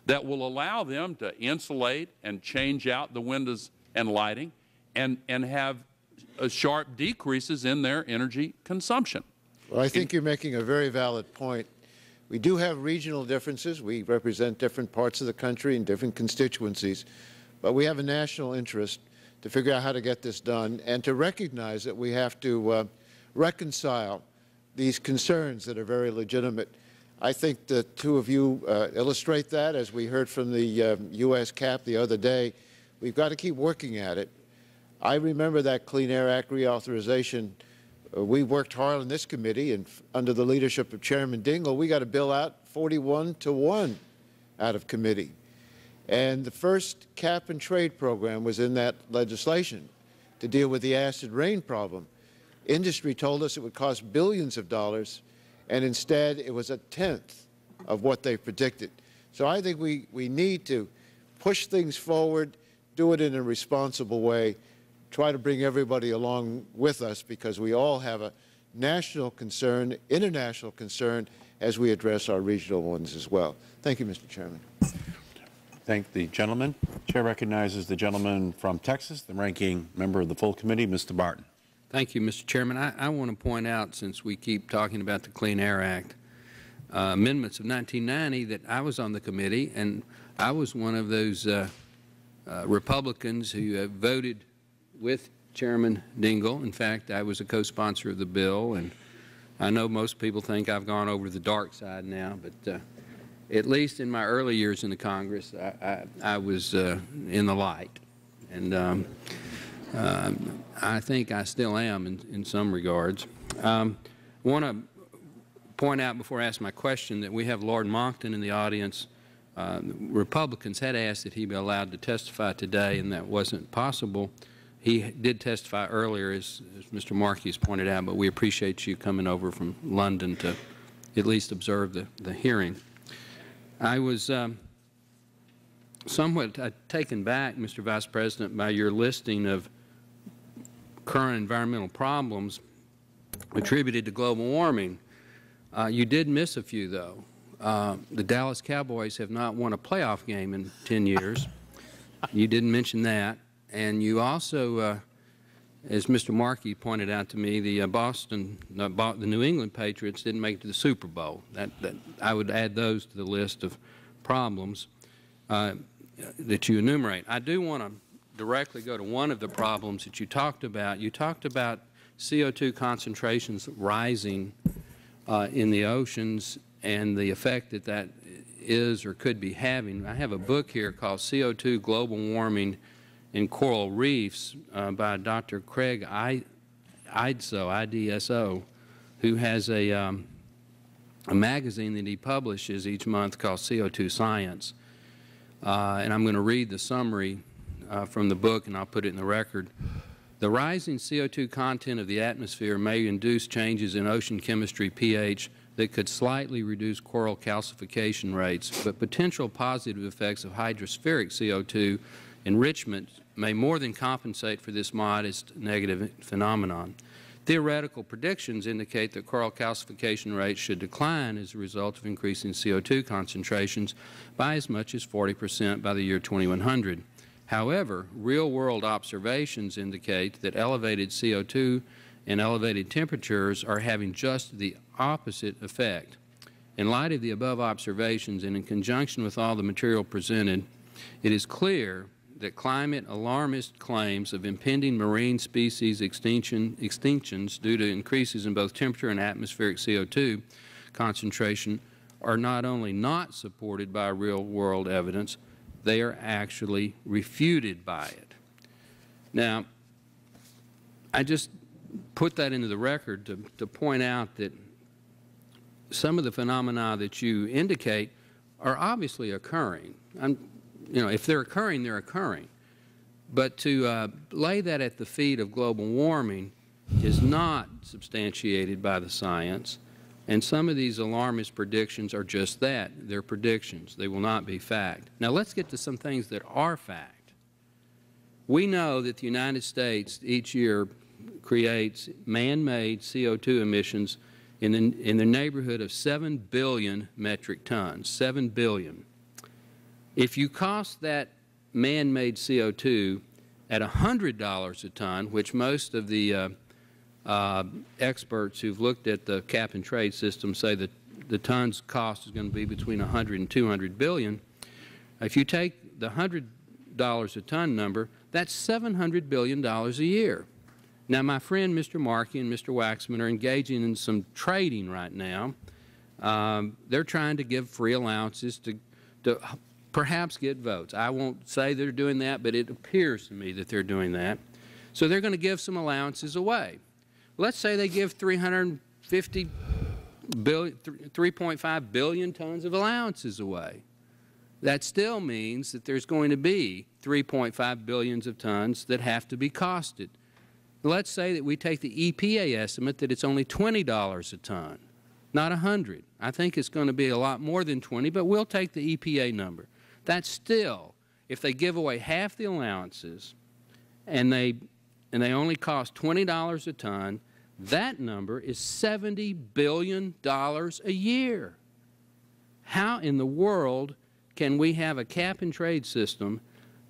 that will allow them to insulate and change out the windows and lighting and, and have a sharp decreases in their energy consumption. Well, I think you are making a very valid point. We do have regional differences. We represent different parts of the country and different constituencies. But we have a national interest to figure out how to get this done and to recognize that we have to uh, reconcile these concerns that are very legitimate. I think the two of you uh, illustrate that. As we heard from the uh, U S cap the other day, we've got to keep working at it. I remember that Clean Air Act reauthorization. Uh, we worked hard on this committee, and f under the leadership of Chairman Dingell, we got a bill out forty-one to one out of committee. And the first cap and trade program was in that legislation to deal with the acid rain problem. Industry told us it would cost billions of dollars, and instead it was a tenth of what they predicted. So I think we, we need to push things forward, do it in a responsible way, try to bring everybody along with us, because we all have a national concern, international concern, as we address our regional ones as well. Thank you, Mister Chairman. Thank the gentleman. The Chair recognizes the gentleman from Texas, the ranking member of the full committee, Mister Barton. Thank you, Mister Chairman. I, I want to point out, since we keep talking about the Clean Air Act, uh, amendments of nineteen ninety, that I was on the committee, and I was one of those uh, uh, Republicans who uh, voted with Chairman Dingell. In fact, I was a co-sponsor of the bill, and I know most people think I've gone over to the dark side now, but uh, at least in my early years in the Congress, I, I, I was uh, in the light, and um, uh, I think I still am in, in some regards. I um, want to point out before I ask my question that we have Lord Moncton in the audience. Uh, Republicans had asked that he be allowed to testify today, and that wasn't possible. He did testify earlier, as, as Mister Markey has pointed out, but we appreciate you coming over from London to at least observe the, the hearing. I was um, somewhat taken back, Mister Vice President, by your listing of current environmental problems attributed to global warming. Uh, you did miss a few, though. Uh, the Dallas Cowboys have not won a playoff game in ten years. You didn't mention that. And you also, uh, as Mister Markey pointed out to me, the uh, Boston, uh, Bo the New England Patriots didn't make it to the Super Bowl. That, that I would add those to the list of problems uh, that you enumerate. I do want to directly go to one of the problems that you talked about. You talked about C O two concentrations rising uh, in the oceans and the effect that that is or could be having. I have a book here called C O two Global Warming in Coral Reefs uh, by Doctor Craig I D S O, I D S O, who has a, um, a magazine that he publishes each month called C O two Science. Uh, and I'm going to read the summary uh, from the book, and I'll put it in the record. The rising C O two content of the atmosphere may induce changes in ocean chemistry pH that could slightly reduce coral calcification rates, but potential positive effects of hydrospheric C O two enrichment may more than compensate for this modest negative phenomenon. Theoretical predictions indicate that coral calcification rates should decline as a result of increasing C O two concentrations by as much as forty percent by the year twenty-one hundred. However, real-world observations indicate that elevated C O two and elevated temperatures are having just the opposite effect. In light of the above observations and in conjunction with all the material presented, it is clear that climate alarmist claims of impending marine species extinction, extinctions due to increases in both temperature and atmospheric C O two concentration are not only not supported by real-world evidence, they are actually refuted by it. Now, I just put that into the record to, to point out that some of the phenomena that you indicate are obviously occurring. I'm, you know, if they're occurring, they're occurring. But to uh, lay that at the feet of global warming is not substantiated by the science. And some of these alarmist predictions are just that. They're predictions. They will not be fact. Now let's get to some things that are fact. We know that the United States each year creates man-made C O two emissions in the, in the neighborhood of seven billion metric tons, seven billion. If you cost that man-made C O two at one hundred dollars a ton, which most of the uh, Uh, experts who've looked at the cap and trade system say that the tons cost is going to be between one hundred and two hundred billion. If you take the one hundred dollars a ton number, that's seven hundred billion dollars a year. Now, my friend Mister Markey and Mister Waxman are engaging in some trading right now. Um, they're trying to give free allowances to, to perhaps get votes. I won't say they're doing that, but it appears to me that they're doing that. So they're going to give some allowances away. Let's say they give three hundred fifty billion, three point five billion tons of allowances away. That still means that there's going to be three point five billion of tons that have to be costed. Let's say that we take the E P A estimate that it's only twenty dollars a ton, not one hundred. I think it's going to be a lot more than twenty, but we'll take the E P A number. That's still, if they give away half the allowances and they and they only cost twenty dollars a ton, that number is seventy billion dollars a year. How in the world can we have a cap-and-trade system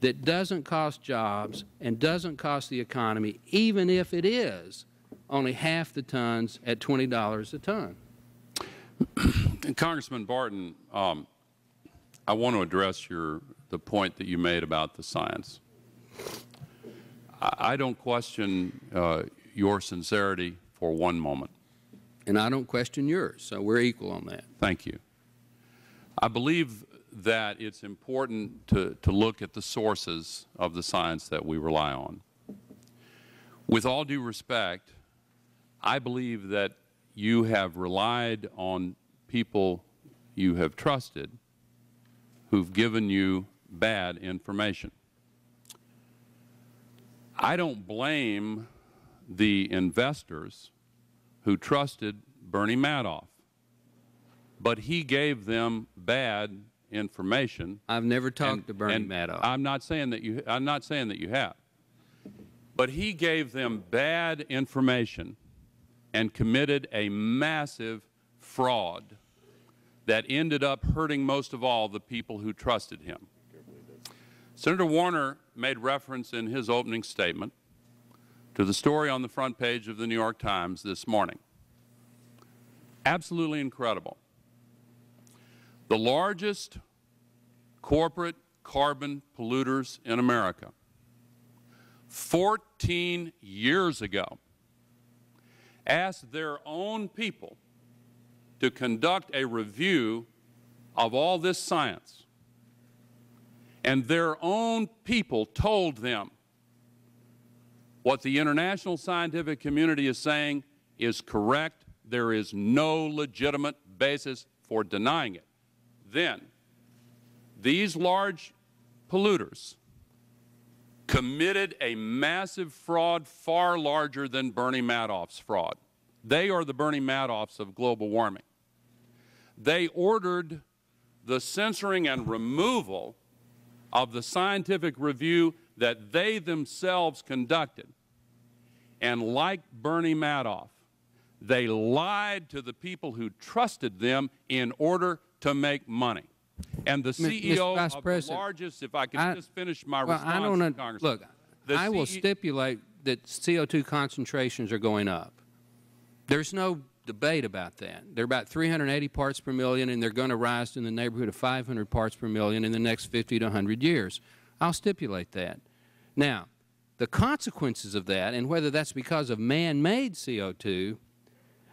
that doesn't cost jobs and doesn't cost the economy, even if it is only half the tons at twenty dollars a ton? Congressman Barton, um, I want to address your, the point that you made about the science. I don't question uh, your sincerity for one moment. And I don't question yours, so we're equal on that. Thank you. I believe that it's important to, to look at the sources of the science that we rely on. With all due respect, I believe that you have relied on people you have trusted who've given you bad information. I don't blame the investors who trusted Bernie Madoff, but he gave them bad information. I've never talked and, to Bernie Madoff. I'm not saying that you. I'm not saying that you have, but he gave them bad information and committed a massive fraud that ended up hurting most of all the people who trusted him. Senator Warner made reference in his opening statement to the story on the front page of the New York Times this morning. Absolutely incredible. The largest corporate carbon polluters in America, fourteen years ago, asked their own people to conduct a review of all this science. And their own people told them what the international scientific community is saying is correct. There is no legitimate basis for denying it. Then these large polluters committed a massive fraud far larger than Bernie Madoff's fraud. They are the Bernie Madoffs of global warming. They ordered the censoring and removal of the scientific review that they themselves conducted. And like Bernie Madoff, they lied to the people who trusted them in order to make money. And the C E O of the largest, if I can just finish my response to Congress. Look, I will stipulate that C O two concentrations are going up. There's no debate about that. They're about three hundred eighty parts per million, and they're going to rise in the neighborhood of five hundred parts per million in the next fifty to one hundred years. I'll stipulate that. Now, the consequences of that, and whether that's because of man-made C O two,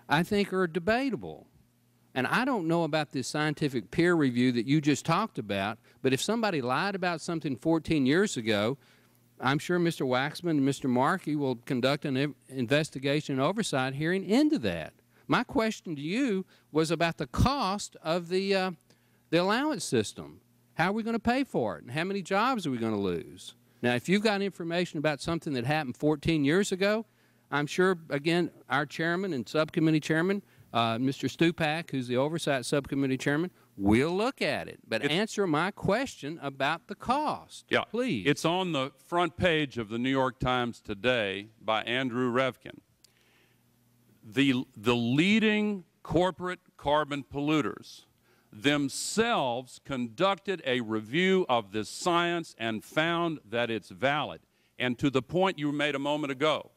I think are debatable. And I don't know about this scientific peer review that you just talked about, but if somebody lied about something fourteen years ago, I'm sure Mister Waxman and Mister Markey will conduct an investigation and oversight hearing into that. My question to you was about the cost of the, uh, the allowance system. How are we going to pay for it, and how many jobs are we going to lose? Now, if you've got information about something that happened fourteen years ago, I'm sure, again, our chairman and subcommittee chairman, uh, Mister Stupak, who's the oversight subcommittee chairman, will look at it. But it's, answer my question about the cost, yeah, please. It's on the front page of the New York Times today by Andrew Revkin. The, the leading corporate carbon polluters themselves conducted a review of this science and found that it's valid. And to the point you made a moment ago,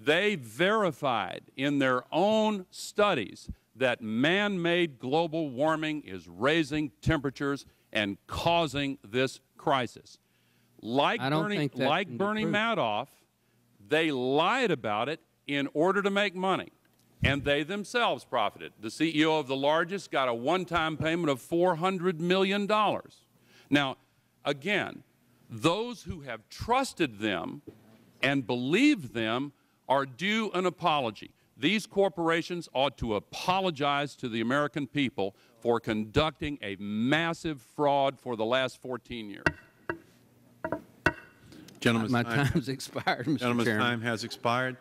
they verified in their own studies that man-made global warming is raising temperatures and causing this crisis. Like Bernie, like Bernie Madoff, they lied about it in order to make money, and they themselves profited. The C E O of the largest got a one-time payment of four hundred million dollars. Now, again, those who have trusted them and believed them are due an apology. These corporations ought to apologize to the American people for conducting a massive fraud for the last fourteen years. Gentleman's My time has expired, Mister Gentleman's Chairman. Time has expired.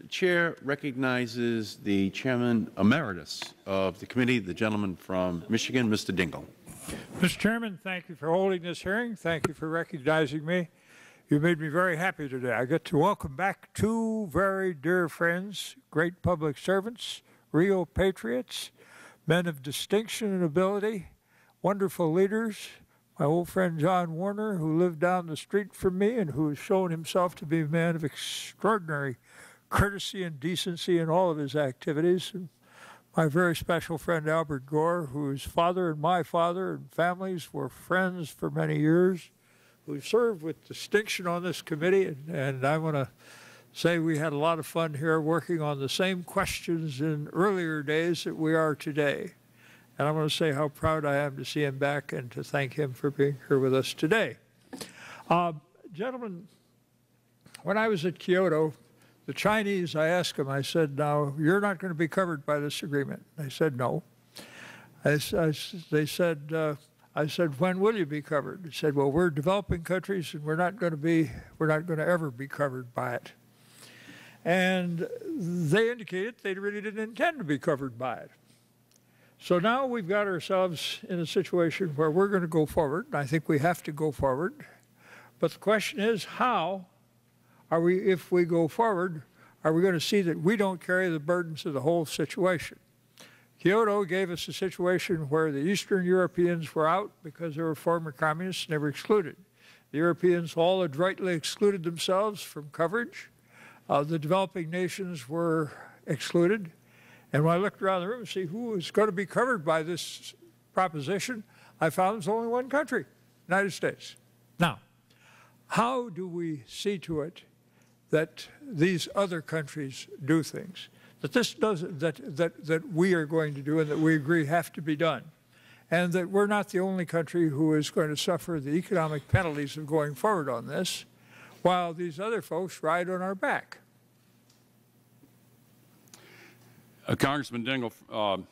The Chair recognizes the Chairman Emeritus of the Committee, the gentleman from Michigan, Mister Dingell. Mister Chairman, thank you for holding this hearing. Thank you for recognizing me. You made me very happy today. I get to welcome back two very dear friends, great public servants, real patriots, men of distinction and ability, wonderful leaders. My old friend John Warner, who lived down the street from me and who has shown himself to be a man of extraordinary courtesy and decency in all of his activities. And my very special friend Albert Gore, whose father and my father and families were friends for many years, who served with distinction on this committee, and, and I want to say we had a lot of fun here working on the same questions in earlier days that we are today. And I want to say how proud I am to see him back and to thank him for being here with us today. Uh, gentlemen, when I was at Kyoto, the Chinese, I asked them, I said, now, you're not going to be covered by this agreement. They said, no. I, I, they said, uh, I said, when will you be covered? They said, well, we're developing countries and we're not going to be, we're not going to ever be covered by it. And they indicated they really didn't intend to be covered by it. So now we've got ourselves in a situation where we're going to go forward, and I think we have to go forward. But the question is, how are we, if we go forward, are we going to see that we don't carry the burdens of the whole situation? Kyoto gave us a situation where the Eastern Europeans were out because they were former communists and they were excluded. The Europeans all adroitly excluded themselves from coverage. Uh, the developing nations were excluded. And when I looked around the room to see who was going to be covered by this proposition, I found there's only one country, the United States. Now, how do we see to it that these other countries do things that this does, that, that, that we are going to do and that we agree have to be done, and that we're not the only country who is going to suffer the economic penalties of going forward on this, while these other folks ride on our back? Uh, Congressman Dingell, uh,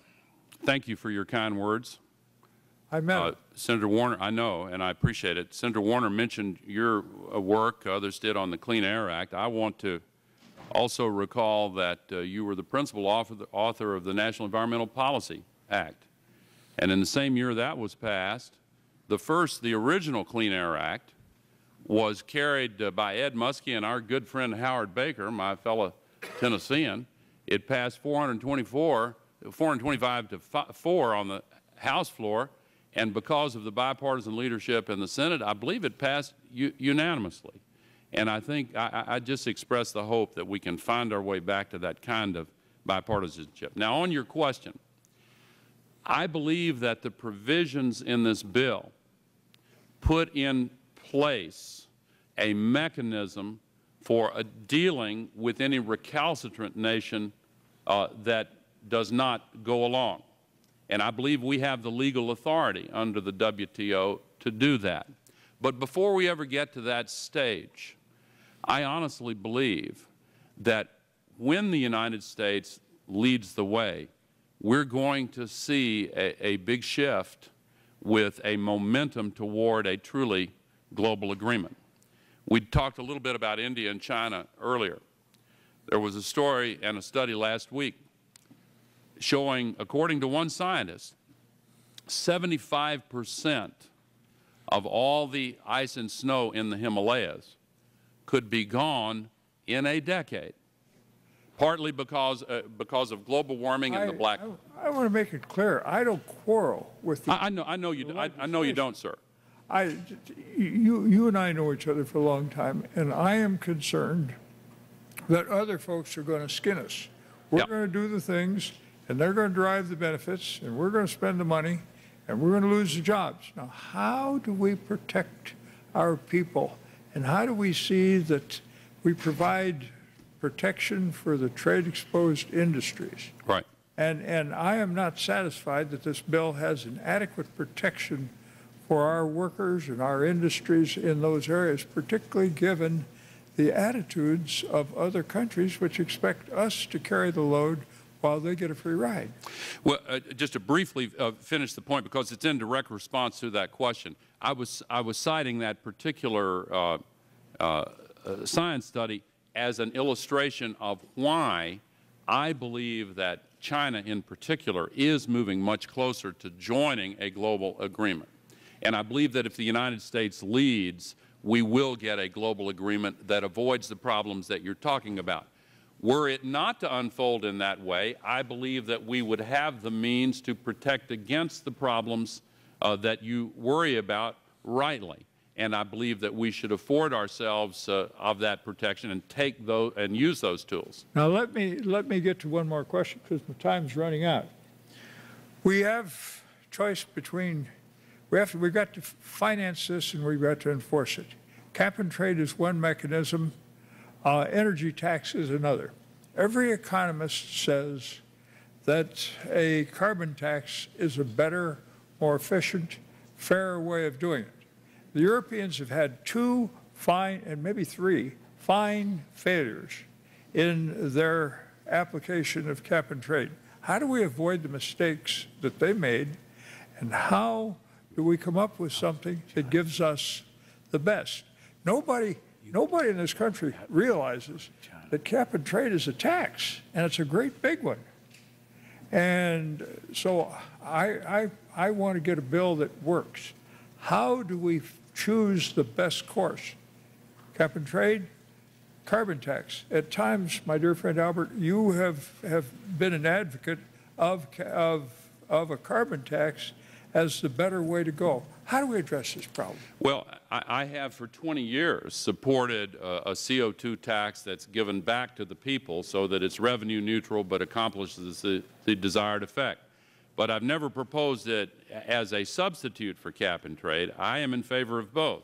thank you for your kind words. I met uh, Senator Warner, I know, and I appreciate it. Senator Warner mentioned your uh, work, others did, on the Clean Air Act. I want to also recall that uh, you were the principal author of the National Environmental Policy Act. And in the same year that was passed, the first, the original Clean Air Act, was carried uh, by Ed Muskie and our good friend Howard Baker, my fellow Tennessean. It passed four twenty-four, four twenty-five to four on the House floor, and because of the bipartisan leadership in the Senate, I believe it passed unanimously. And I think I, I just express the hope that we can find our way back to that kind of bipartisanship. Now, on your question, I believe that the provisions in this bill put in place a mechanism for a dealing with any recalcitrant nation uh, that does not go along. And I believe we have the legal authority under the W T O to do that. But before we ever get to that stage, I honestly believe that when the United States leads the way, we're going to see a, a big shift with a momentum toward a truly global agreement. We talked a little bit about India and China earlier. There was a story and a study last week showing, according to one scientist, seventy-five percent of all the ice and snow in the Himalayas could be gone in a decade, partly because, uh, because of global warming I, and the black. I, I want to make it clear. I don't quarrel with the I, I know, I know, you, I, I know you don't, sir. I, you, you and I know each other for a long time, and I am concerned that other folks are going to skin us. We're yep. going to do the things, and they're going to drive the benefits, and we're going to spend the money, and we're going to lose the jobs. Now, how do we protect our people, and how do we see that we provide protection for the trade-exposed industries? Right. And, and I am not satisfied that this bill has an adequate protection for our workers and our industries in those areas, particularly given the attitudes of other countries which expect us to carry the load while they get a free ride. Well, uh, just to briefly uh, finish the point, because it's in direct response to that question, I was, I was citing that particular uh, uh, science study as an illustration of why I believe that China in particular is moving much closer to joining a global agreement. And I believe that if the United States leads, we will get a global agreement that avoids the problems that you're talking about. Were it not to unfold in that way, I believe that we would have the means to protect against the problems uh, that you worry about rightly. And I believe that we should afford ourselves uh, of that protection and take those and use those tools. Now let me let me get to one more question because my time's running out. We have choice between. We have to, we've got to finance this, and we've got to enforce it. Cap and trade is one mechanism. Uh, energy tax is another. Every economist says that a carbon tax is a better, more efficient, fairer way of doing it. The Europeans have had two fine, and maybe three, fine failures in their application of cap and trade. How do we avoid the mistakes that they made, and how do we come up with something that gives us the best? Nobody, nobody in this country realizes that cap and trade is a tax, and it's a great big one. And so I, I, I want to get a bill that works. How do we choose the best course? Cap and trade, carbon tax. At times, my dear friend Albert, you have, have been an advocate of, of, of a carbon tax as the better way to go. How do we address this problem? Well, I, I have for twenty years supported a, a C O two tax that's given back to the people so that it's revenue neutral but accomplishes the, the desired effect. But I've never proposed it as a substitute for cap and trade. I am in favor of both.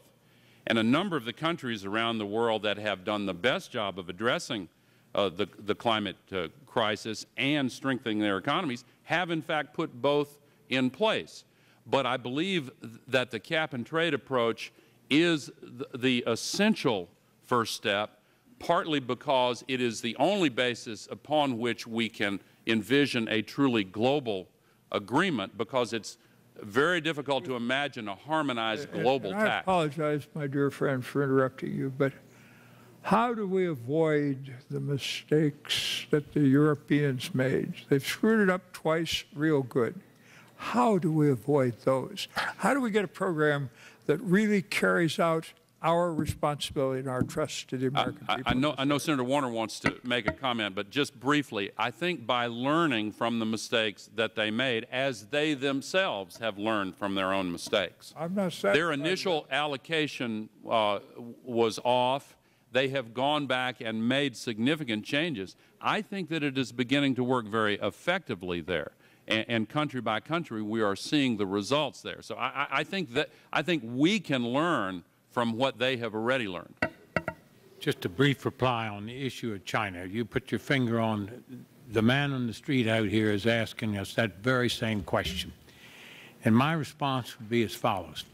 And a number of the countries around the world that have done the best job of addressing uh, the, the climate uh, crisis and strengthening their economies have, in fact, put both in place. But I believe that the cap-and-trade approach is the essential first step, partly because it is the only basis upon which we can envision a truly global agreement, because it's very difficult to imagine a harmonized global tax. I apologize, my dear friend, for interrupting you, but how do we avoid the mistakes that the Europeans made? They've screwed it up twice real good. How do we avoid those? How do we get a program that really carries out our responsibility and our trust to the American I, people? I, I, know, I know Senator Warner wants to make a comment, but just briefly, I think by learning from the mistakes that they made, as they themselves have learned from their own mistakes. I'm not satisfied. Their initial allocation uh, was off. They have gone back and made significant changes. I think that it is beginning to work very effectively there. And country by country, we are seeing the results there. So I, I think that I think we can learn from what they have already learned. Just a brief reply on the issue of China. You put your finger on the man on the street out here is asking us that very same question. And my response would be as follows.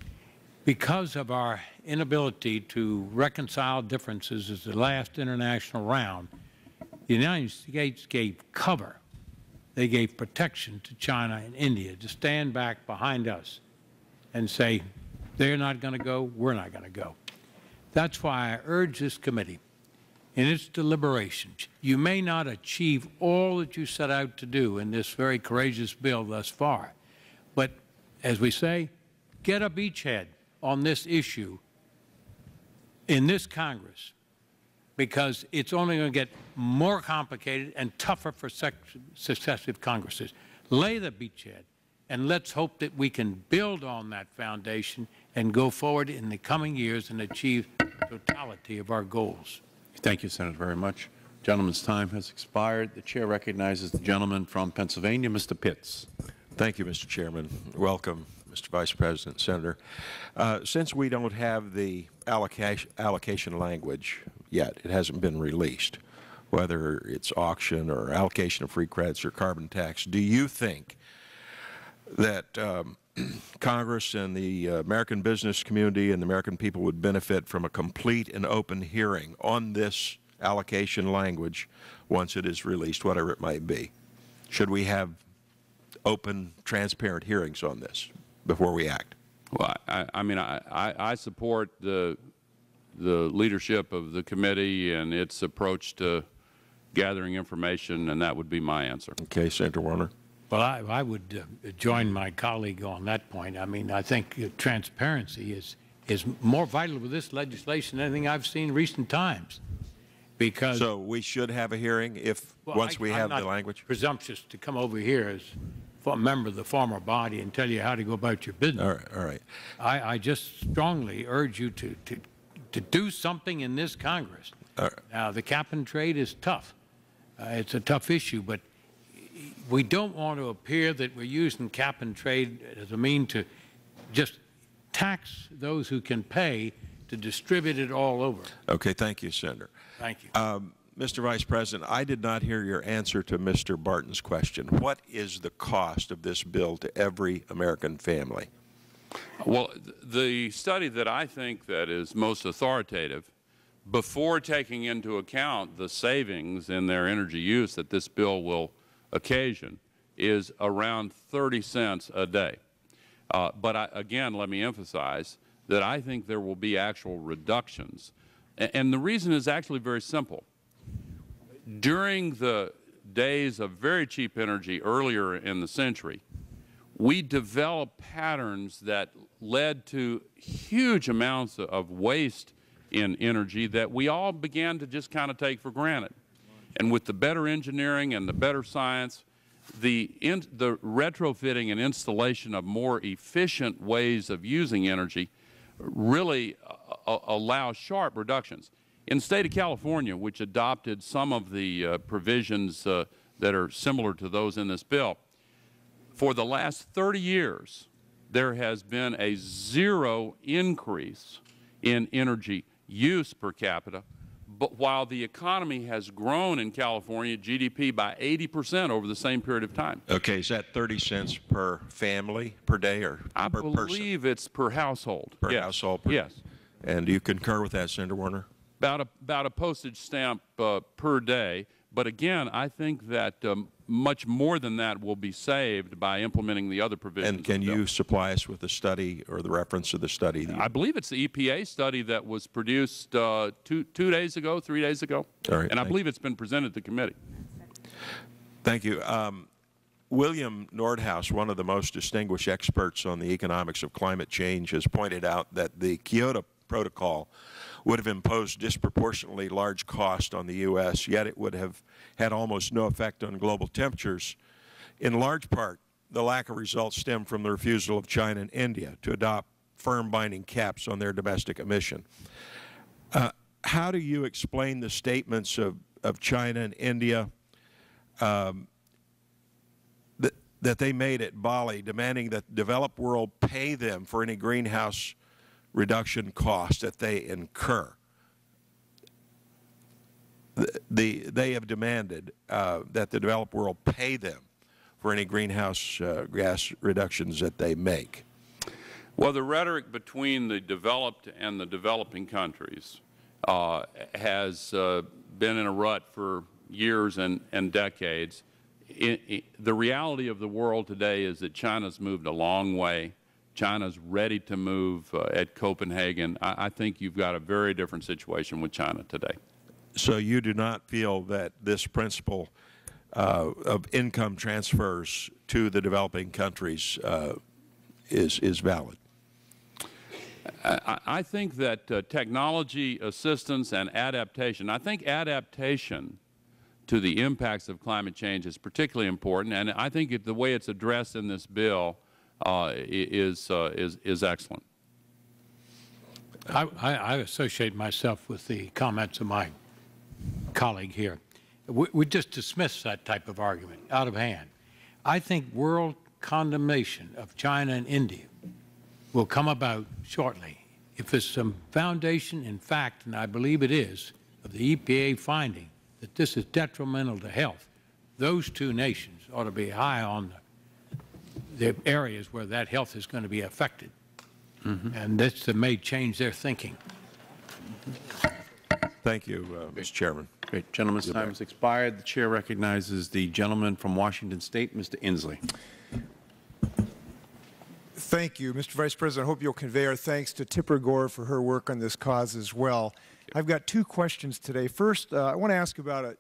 Because of our inability to reconcile differences as the last international round, the United States gave cover. They gave protection to China and India to stand back behind us and say, they're not going to go, we're not going to go. That's why I urge this committee in its deliberations. You may not achieve all that you set out to do in this very courageous bill thus far, but as we say, get a beachhead on this issue in this Congress, because it's only going to get more complicated and tougher for successive Congresses. Lay the beachhead, and let's hope that we can build on that foundation and go forward in the coming years and achieve the totality of our goals. Thank you, Senator, very much. The gentleman's time has expired. The Chair recognizes the gentleman from Pennsylvania, Mister Pitts. Thank you, Mister Chairman. Welcome, Mister Vice President, Senator. Uh, since we don't have the allocation, allocation language yet, it hasn't been released, whether it's auction or allocation of free credits or carbon tax, do you think that um, Congress and the American business community and the American people would benefit from a complete and open hearing on this allocation language once it is released, whatever it might be? Should we have open, transparent hearings on this before we act? Well, I, I mean, I, I support the, the leadership of the committee and its approach to gathering information, and that would be my answer. Okay, Senator Warner. Well, I, I would uh, join my colleague on that point. I mean, I think uh, transparency is, is more vital with this legislation than anything I have seen in recent times. Because so we should have a hearing if well, once I, we have I'm not the language? Presumptuous to come over here as a member of the former body and tell you how to go about your business. All right. All right. I, I just strongly urge you to, to, to do something in this Congress. All right. Now, the cap and trade is tough. Uh, it's a tough issue, but we don't want to appear that we're using cap and trade as a mean to just tax those who can pay to distribute it all over. Okay. Thank you, Senator. Thank you. Um, Mister Vice President, I did not hear your answer to Mister Barton's question. What is the cost of this bill to every American family? Well, the study that I think that is most authoritative, before taking into account the savings in their energy use that this bill will occasion, is around thirty cents a day. Uh, but I, again, let me emphasize that I think there will be actual reductions. A and the reason is actually very simple. During the days of very cheap energy earlier in the century, we developed patterns that led to huge amounts of waste in energy that we all began to just kind of take for granted. And with the better engineering and the better science, the, in, the retrofitting and installation of more efficient ways of using energy really uh, allows sharp reductions. In the state of California, which adopted some of the uh, provisions uh, that are similar to those in this bill, for the last thirty years, there has been a zero increase in energy use per capita. But while the economy has grown in California, G D P by eighty percent over the same period of time. Okay, is that thirty cents per family per day or I per person? I believe it's per household. Per yes. household. Per, yes. And do you concur with that, Senator Warner? About a, about a postage stamp uh, per day. But again, I think that um, much more than that will be saved by implementing the other provisions. And can you supply us with the study or the reference of the study? I believe it's the E P A study that was produced uh, two, two days ago, three days ago. All right, and I believe you. It's been presented to the committee. Thank you. Um, William Nordhaus, one of the most distinguished experts on the economics of climate change, has pointed out that the Kyoto Protocol would have imposed disproportionately large cost on the U S, yet it would have had almost no effect on global temperatures. In large part, the lack of results stemmed from the refusal of China and India to adopt firm binding caps on their domestic emission. Uh, how do you explain the statements of, of China and India um, that, that they made at Bali, demanding that the developed world pay them for any greenhouse reduction costs that they incur? the, the, they have demanded uh, that the developed world pay them for any greenhouse uh, gas reductions that they make. Well, the rhetoric between the developed and the developing countries uh, has uh, been in a rut for years and, and decades. It, it, the reality of the world today is that China's moved a long way. China's ready to move uh, at Copenhagen. I, I think you've got a very different situation with China today. So you do not feel that this principle uh, of income transfers to the developing countries uh, is, is valid? I, I think that uh, technology assistance and adaptation, I think adaptation to the impacts of climate change is particularly important, and I think it, the way it's addressed in this bill uh, is, uh, is, is excellent. I, I, I associate myself with the comments of my colleague here. We, we just dismiss that type of argument out of hand. I think world condemnation of China and India will come about shortly if there's some foundation in fact, and I believe it is, of the E P A finding that this is detrimental to health. Those two nations ought to be high on the, the areas where that health is going to be affected. Mm-hmm. And this may change their thinking. Thank you, uh, Mister Chairman. Great. Gentleman's time has expired. The Chair recognizes the gentleman from Washington State, Mister Inslee. Thank you, Mister Vice President. I hope you'll convey our thanks to Tipper Gore for her work on this cause as well. I've got two questions today. First, uh, I want to ask about a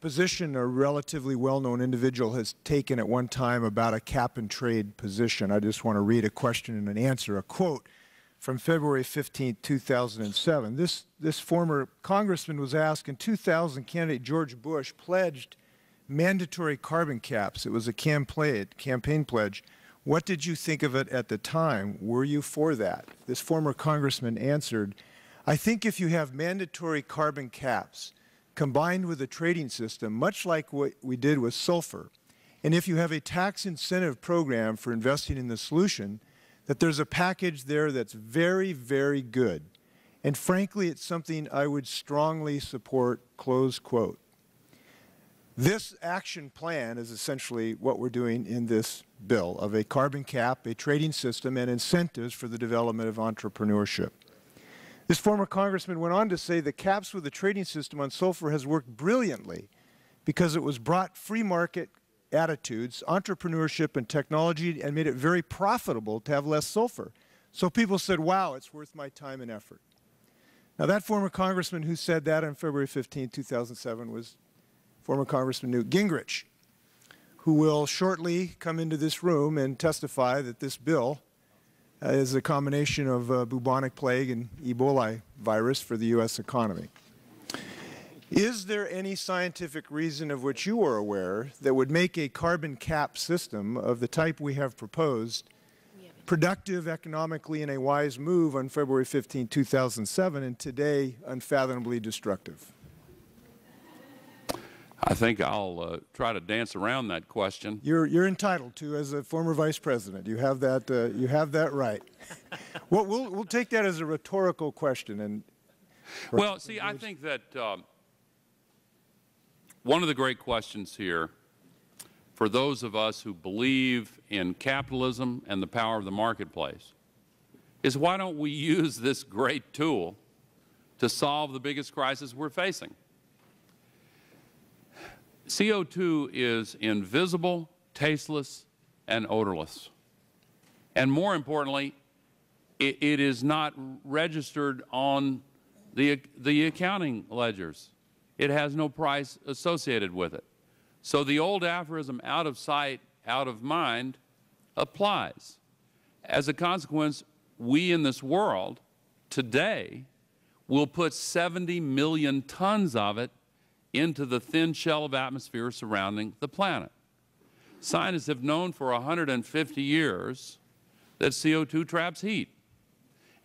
position a relatively well-known individual has taken at one time about a cap-and-trade position. I just want to read a question and an answer, a quote from February fifteenth two thousand seven. This, this former congressman was asked, in two thousand, candidate George Bush pledged mandatory carbon caps. It was a campaign pledge. What did you think of it at the time? Were you for that? This former congressman answered, I think if you have mandatory carbon caps combined with a trading system, much like what we did with sulfur, and if you have a tax incentive program for investing in the solution, that there's a package there that's very, very good. And frankly, it's something I would strongly support, close quote. This action plan is essentially what we're doing in this bill, of a carbon cap, a trading system, and incentives for the development of entrepreneurship. This former congressman went on to say the caps with the trading system on sulfur has worked brilliantly because it was brought free market attitudes, entrepreneurship and technology, and made it very profitable to have less sulfur. So people said, wow, it's worth my time and effort. Now that former congressman who said that on February fifteenth two thousand seven was former Congressman Newt Gingrich, who will shortly come into this room and testify that this bill Uh, is a combination of uh, bubonic plague and Ebola virus for the U S economy. Is there any scientific reason of which you are aware that would make a carbon cap system of the type we have proposed productive economically in a wise move on February fifteenth two thousand seven and today unfathomably destructive? I think I'll uh, try to dance around that question. You're you're entitled to, as a former vice president. You have that uh, you have that right. Well, we'll we'll take that as a rhetorical question. And well, see, I think that um, one of the great questions here, for those of us who believe in capitalism and the power of the marketplace, is why don't we use this great tool to solve the biggest crisis we're facing? C O two is invisible, tasteless, and odorless. And more importantly, it, it is not registered on the, the accounting ledgers. It has no price associated with it. So the old aphorism, out of sight, out of mind, applies. As a consequence, we in this world today will put seventy million tons of it into the thin shell of atmosphere surrounding the planet. Scientists have known for one hundred fifty years that C O two traps heat,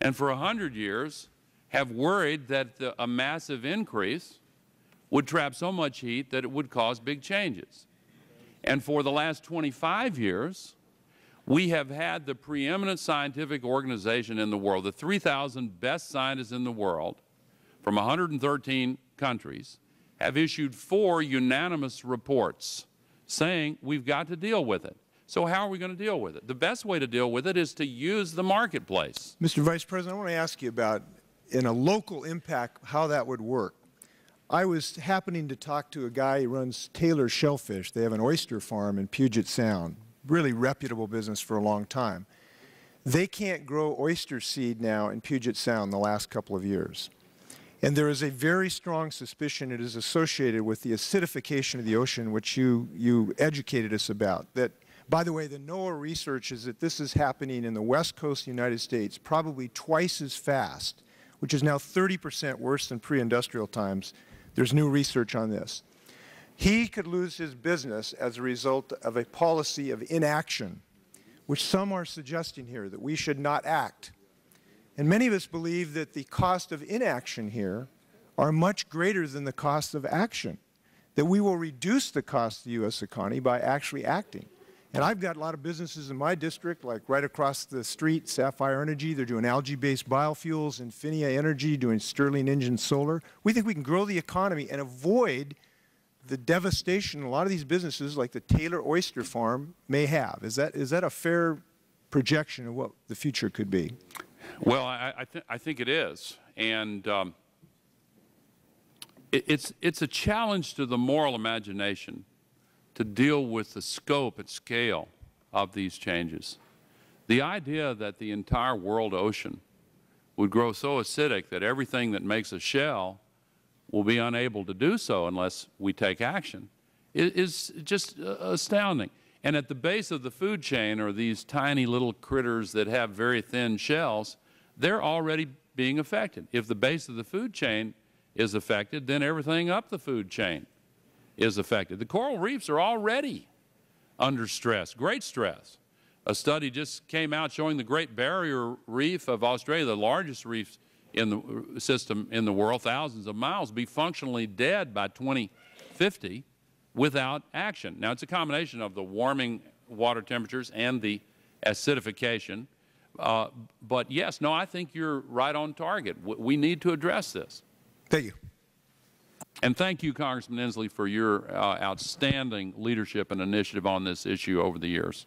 and for one hundred years have worried that the, a massive increase would trap so much heat that it would cause big changes. And for the last twenty-five years, we have had the preeminent scientific organization in the world, the three thousand best scientists in the world from one hundred thirteen countries, have issued four unanimous reports saying we've got to deal with it. So how are we going to deal with it? The best way to deal with it is to use the marketplace. Mister Vice President, I want to ask you about, in a local impact, how that would work. I was happening to talk to a guy who runs Taylor Shellfish. They have an oyster farm in Puget Sound, really reputable business for a long time. They can't grow oyster seed now in Puget Sound the last couple of years. And there is a very strong suspicion it is associated with the acidification of the ocean, which you, you educated us about. That, by the way, the NOAA research is that this is happening in the west coast of the United States probably twice as fast, which is now thirty percent worse than pre-industrial times. There's new research on this. He could lose his business as a result of a policy of inaction, which some are suggesting here, that we should not act. And many of us believe that the cost of inaction here are much greater than the cost of action, that we will reduce the cost of the U S economy by actually acting. And I've got a lot of businesses in my district, like right across the street, Sapphire Energy. They're doing algae-based biofuels, Infinia Energy, doing Stirling Engine Solar. We think we can grow the economy and avoid the devastation a lot of these businesses, like the Taylor Oyster Farm, may have. Is that, is that a fair projection of what the future could be? Well, I, I, th I think it is. And um, it, it's, it's a challenge to the moral imagination to deal with the scope and scale of these changes. The idea that the entire world ocean would grow so acidic that everything that makes a shell will be unable to do so unless we take action is just astounding. And at the base of the food chain are these tiny little critters that have very thin shells. They're already being affected. If the base of the food chain is affected, then everything up the food chain is affected. The coral reefs are already under stress, great stress. A study just came out showing the Great Barrier Reef of Australia, the largest reef in the system in the world, thousands of miles, be functionally dead by twenty fifty without action. Now, it's a combination of the warming water temperatures and the acidification. Uh, but, yes, no, I think you're right on target. W we need to address this. Thank you. And thank you, Congressman Inslee, for your uh, outstanding leadership and initiative on this issue over the years.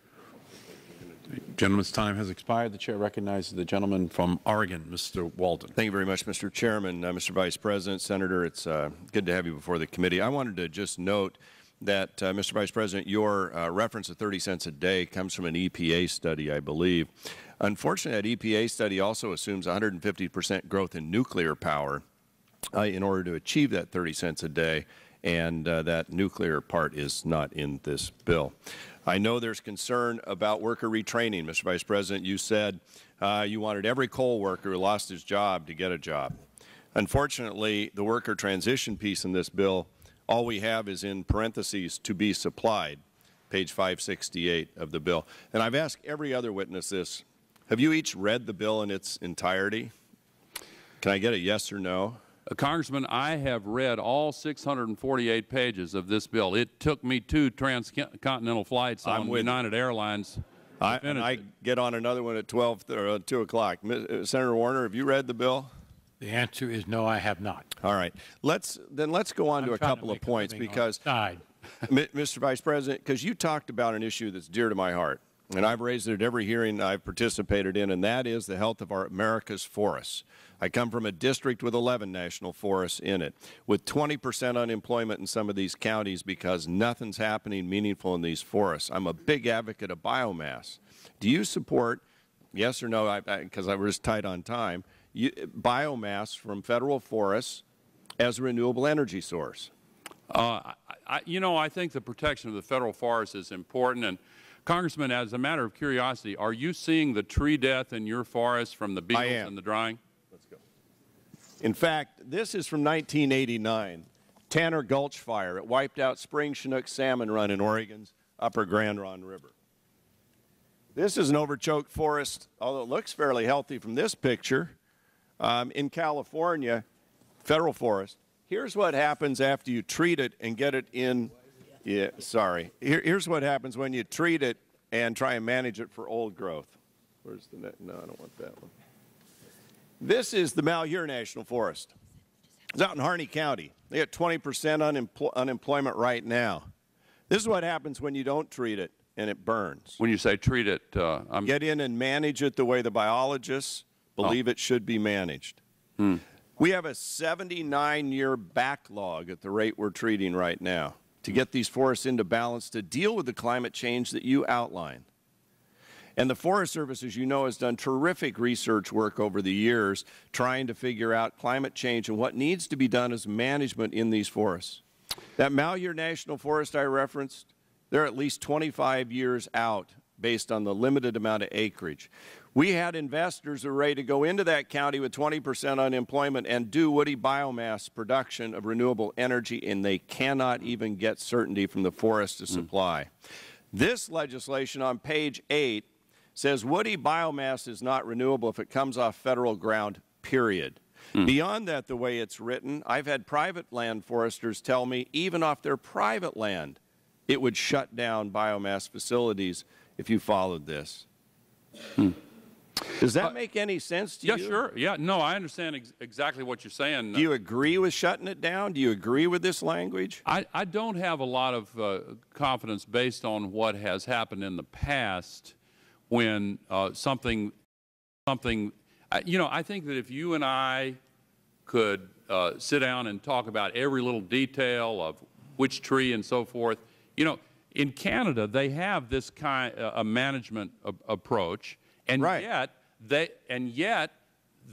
The gentleman's time has expired. The Chair recognizes the gentleman from Oregon, Mister Walden. Thank you very much, Mister Chairman, uh, Mister Vice President, Senator. It's uh, good to have you before the committee. I wanted to just note that, uh, Mister Vice President, your uh, reference of thirty cents a day comes from an E P A study, I believe. Unfortunately, that E P A study also assumes one hundred fifty percent growth in nuclear power uh, in order to achieve that thirty cents a day, and uh, that nuclear part is not in this bill. I know there's concern about worker retraining. Mister Vice President, you said uh, you wanted every coal worker who lost his job to get a job. Unfortunately, the worker transition piece in this bill, all we have is in parentheses, to be supplied, page five sixty-eight of the bill. And I've asked every other witness this. Have you each read the bill in its entirety? Can I get a yes or no? Uh, Congressman, I have read all six hundred forty-eight pages of this bill. It took me two transcontinental flights on United Airlines. I, and I get on another one at twelve or uh, two o'clock. Senator Warner, have you read the bill? The answer is no, I have not. All right, let's then let's go on I'm to a couple to of points because, Mister Vice President, because you talked about an issue that's dear to my heart, and I've raised it at every hearing I've participated in, and that is the health of our America's forests. I come from a district with eleven national forests in it, with twenty percent unemployment in some of these counties because nothing's happening meaningful in these forests. I'm a big advocate of biomass. Do you support, yes or no, because I, I, I was tight on time, you, biomass from federal forests as a renewable energy source? Uh, I, you know, I think the protection of the federal forests is important. And Congressman, as a matter of curiosity, are you seeing the tree death in your forests from the beetles and the drying? In fact, this is from nineteen eighty-nine, Tanner Gulch Fire. It wiped out spring Chinook salmon run in Oregon's upper Grand Ronde River. This is an overchoked forest, although it looks fairly healthy from this picture, um, in California, federal forest. Here's what happens after you treat it and get it in, yeah, sorry. Here, here's what happens when you treat it and try and manage it for old growth. Where's the net? No, I don't want that one. This is the Malheur National Forest. It's out in Harney County. They got twenty percent unempl- unemployment right now. This is what happens when you don't treat it and it burns. When you say treat it, uh, I'm get in and manage it the way the biologists believe oh. it should be managed. Hmm. We have a seventy-nine year backlog at the rate we're treating right now to get these forests into balance to deal with the climate change that you outline. And the Forest Service, as you know, has done terrific research work over the years trying to figure out climate change and what needs to be done as management in these forests. That Malheur National Forest I referenced, they're at least twenty-five years out based on the limited amount of acreage. We had investors who were ready to go into that county with twenty percent unemployment and do woody biomass production of renewable energy, and they cannot even get certainty from the forest to supply. Mm. This legislation on page eight says woody biomass is not renewable if it comes off Federal ground, period. Mm. Beyond that, the way it's written, I've had private land foresters tell me even off their private land it would shut down biomass facilities if you followed this. Mm. Does that uh, make any sense to yeah, you? Yeah, sure. Yeah, no, I understand ex exactly what you are saying. Do you agree with shutting it down? Do you agree with this language? I, I don't have a lot of uh, confidence based on what has happened in the past when uh, something, something, I, you know, I think that if you and I could uh, sit down and talk about every little detail of which tree and so forth, you know, in Canada they have this kind of uh, management a approach. And right. yet, they and yet,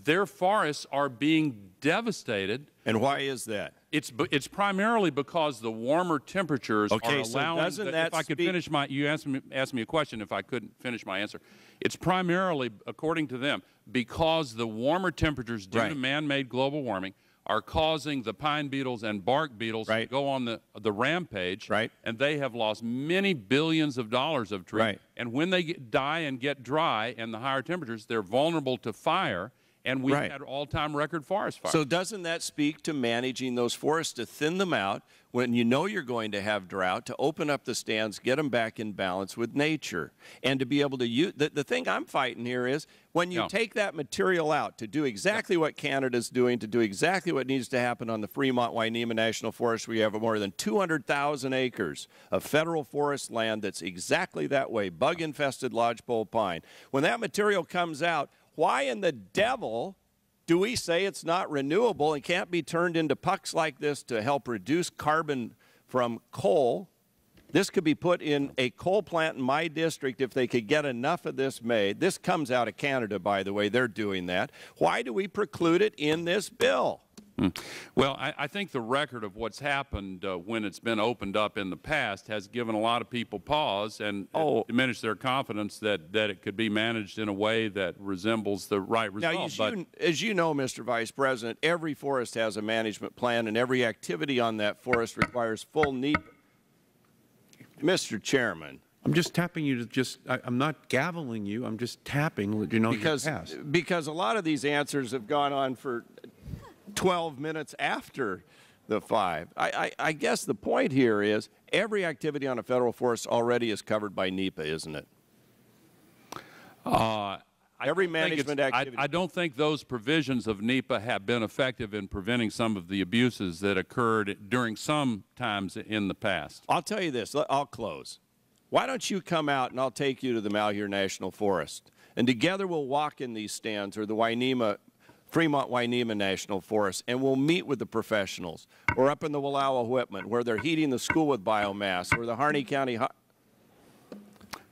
their forests are being devastated. And why is that? It's it's primarily because the warmer temperatures okay, are allowing. So the, that if I could finish my, you asked me asked me a question. If I couldn't finish my answer, it's primarily, according to them, because the warmer temperatures due right. to man-made global warming are causing the pine beetles and bark beetles right. to go on the the rampage, right. and they have lost many billions of dollars of trees. Right. And when they get, die and get dry and the higher temperatures, they're vulnerable to fire, and we've right. had all-time record forest fires. So doesn't that speak to managing those forests to thin them out when you know you're going to have drought, to open up the stands, get them back in balance with nature, and to be able to use the, the thing I'm fighting here is when you no. take that material out to do exactly yeah. what Canada's doing, to do exactly what needs to happen on the Fremont-Wyneema National Forest, where you have more than two hundred thousand acres of Federal forest land that's exactly that way, bug-infested lodgepole pine. When that material comes out, why in the devil do we say it's not renewable and can't be turned into pucks like this to help reduce carbon from coal? This could be put in a coal plant in my district if they could get enough of this made. This comes out of Canada, by the way. They're doing that. Why do we preclude it in this bill? Hmm. Well, I, I think the record of what's happened uh, when it's been opened up in the past has given a lot of people pause and, oh. and diminished their confidence that, that it could be managed in a way that resembles the right result. Now, as, but, you, as you know, Mister Vice President, every forest has a management plan, and every activity on that forest requires full NEPA. Mister Chairman. I'm just tapping you to just – I'm not gaveling you. I'm just tapping, you know, because, you passed. Because a lot of these answers have gone on for – twelve minutes after the five. I, I, I guess the point here is every activity on a Federal forest already is covered by NEPA, isn't it? Uh, every management activity. I, I don't think those provisions of NEPA have been effective in preventing some of the abuses that occurred during some times in the past. I'll tell you this. I'll close. Why don't you come out and I'll take you to the Malheur National Forest, and together we'll walk in these stands or the Wyneema Fremont-Wyneema National Forest, and we'll meet with the professionals, or up in the Wallowa-Whitman, where they're heating the school with biomass, or the Harney County. Ho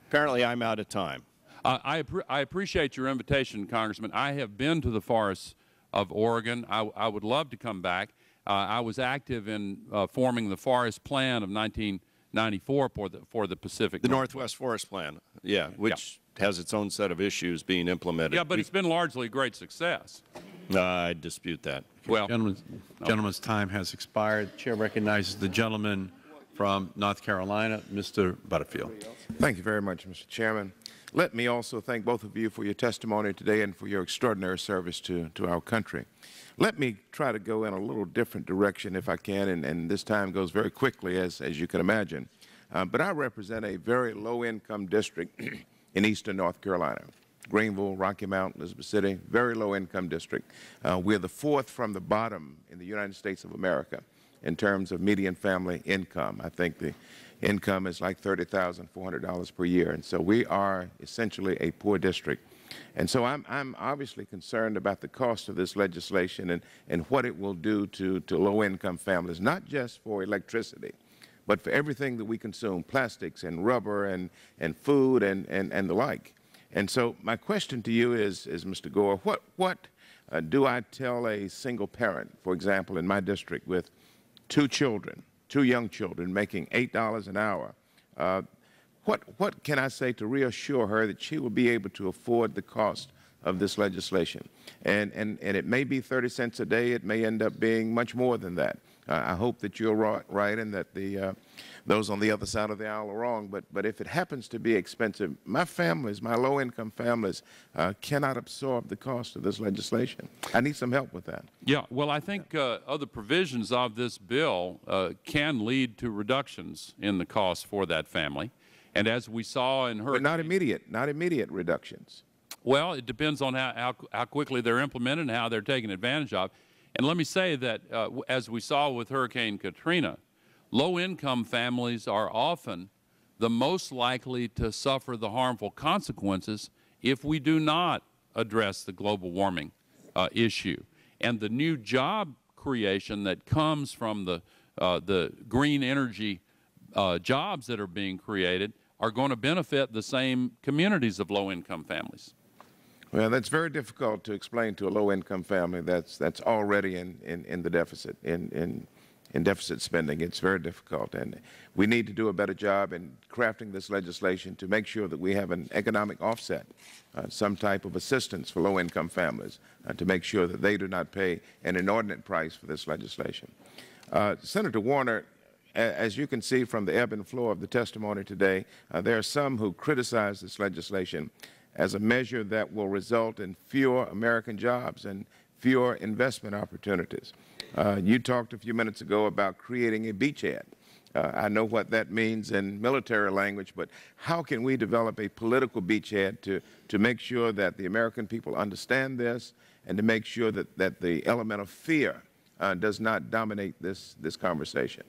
Apparently, I'm out of time. Uh, I, I appreciate your invitation, Congressman. I have been to the forests of Oregon. I, I would love to come back. Uh, I was active in uh, forming the forest plan of nineteen ninety-four for the for the Pacific. The Northwest, Northwest Forest Plan, yeah, which. Yeah. has its own set of issues being implemented. Yeah, but it's been largely a great success. Uh, I dispute that. Well, gentleman's, no. gentleman's time has expired. The chair recognizes the gentleman from North Carolina, Mister Butterfield. Thank you very much, Mister Chairman. Let me also thank both of you for your testimony today and for your extraordinary service to, to our country. Let me try to go in a little different direction if I can, and, and this time goes very quickly, as, as you can imagine. Uh, but I represent a very low-income district in eastern North Carolina, Greenville, Rocky Mount, Elizabeth City, very low-income district. Uh, we are the fourth from the bottom in the United States of America in terms of median family income. I think the income is like thirty thousand four hundred dollars per year. And so we are essentially a poor district. And so I'm, I'm obviously concerned about the cost of this legislation and, and what it will do to, to low-income families, not just for electricity, but for everything that we consume, plastics and rubber and, and food and, and, and the like. And so my question to you is, is Mister Gore, what, what uh, do I tell a single parent, for example, in my district with two children, two young children making eight dollars an hour, uh, what, what can I say to reassure her that she will be able to afford the cost of this legislation? And, and, and it may be thirty cents a day. It may end up being much more than that. Uh, I hope that you're right, right and that the, uh, those on the other side of the aisle are wrong. But, but if it happens to be expensive, my families, my low-income families, uh, cannot absorb the cost of this legislation. I need some help with that. Yeah. Well, I think uh, other provisions of this bill uh, can lead to reductions in the cost for that family. And as we saw in her— But not immediate, not immediate reductions. Well, it depends on how, how, how quickly they're implemented and how they're taken advantage of. And let me say that, uh, as we saw with Hurricane Katrina, low-income families are often the most likely to suffer the harmful consequences if we do not address the global warming uh, issue. And the new job creation that comes from the, uh, the green energy uh, jobs that are being created are going to benefit the same communities of low-income families. Well, that's very difficult to explain to a low-income family that's, that's already in, in, in the deficit, in, in, in deficit spending. It's very difficult. And we need to do a better job in crafting this legislation to make sure that we have an economic offset, uh, some type of assistance for low-income families, uh, to make sure that they do not pay an inordinate price for this legislation. Uh, Senator Warner, as you can see from the ebb and flow of the testimony today, uh, there are some who criticize this legislation as a measure that will result in fewer American jobs and fewer investment opportunities. Uh, you talked a few minutes ago about creating a beachhead. Uh, I know what that means in military language, but how can we develop a political beachhead to, to make sure that the American people understand this and to make sure that, that the element of fear uh, does not dominate this, this conversation?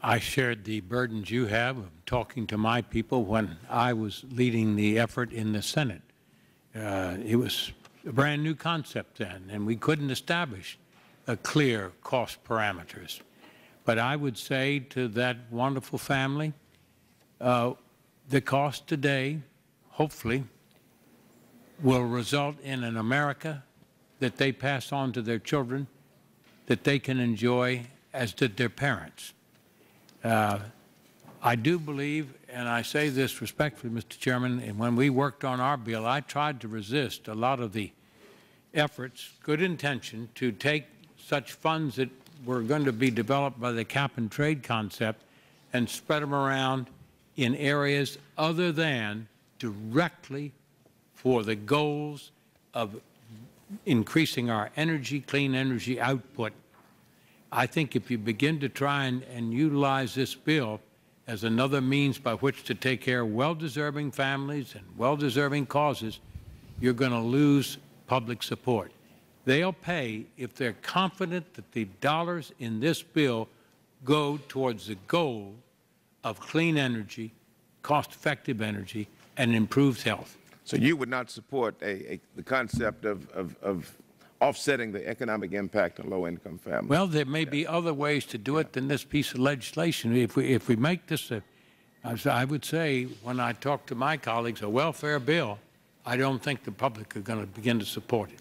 I shared the burdens you have of talking to my people when I was leading the effort in the Senate. Uh, it was a brand new concept then, and we couldn't establish a clear cost parameters. But I would say to that wonderful family, uh, the cost today, hopefully, will result in an America that they pass on to their children that they can enjoy as did their parents. Uh, I do believe, and I say this respectfully, Mister Chairman, and when we worked on our bill, I tried to resist a lot of the efforts, good intention, to take such funds that were going to be developed by the cap-and-trade concept and spread them around in areas other than directly for the goals of increasing our energy, clean energy output. I think if you begin to try and, and utilize this bill as another means by which to take care of well-deserving families and well-deserving causes, you're going to lose public support. They'll pay if they're confident that the dollars in this bill go towards the goal of clean energy, cost-effective energy, and improved health. So you would not support a, a, the concept of, of, of offsetting the economic impact on low-income families? Well, there may yeah. be other ways to do yeah. it than this piece of legislation. If we, if we make this, a, I would say, when I talk to my colleagues, a welfare bill, I don't think the public are going to begin to support it.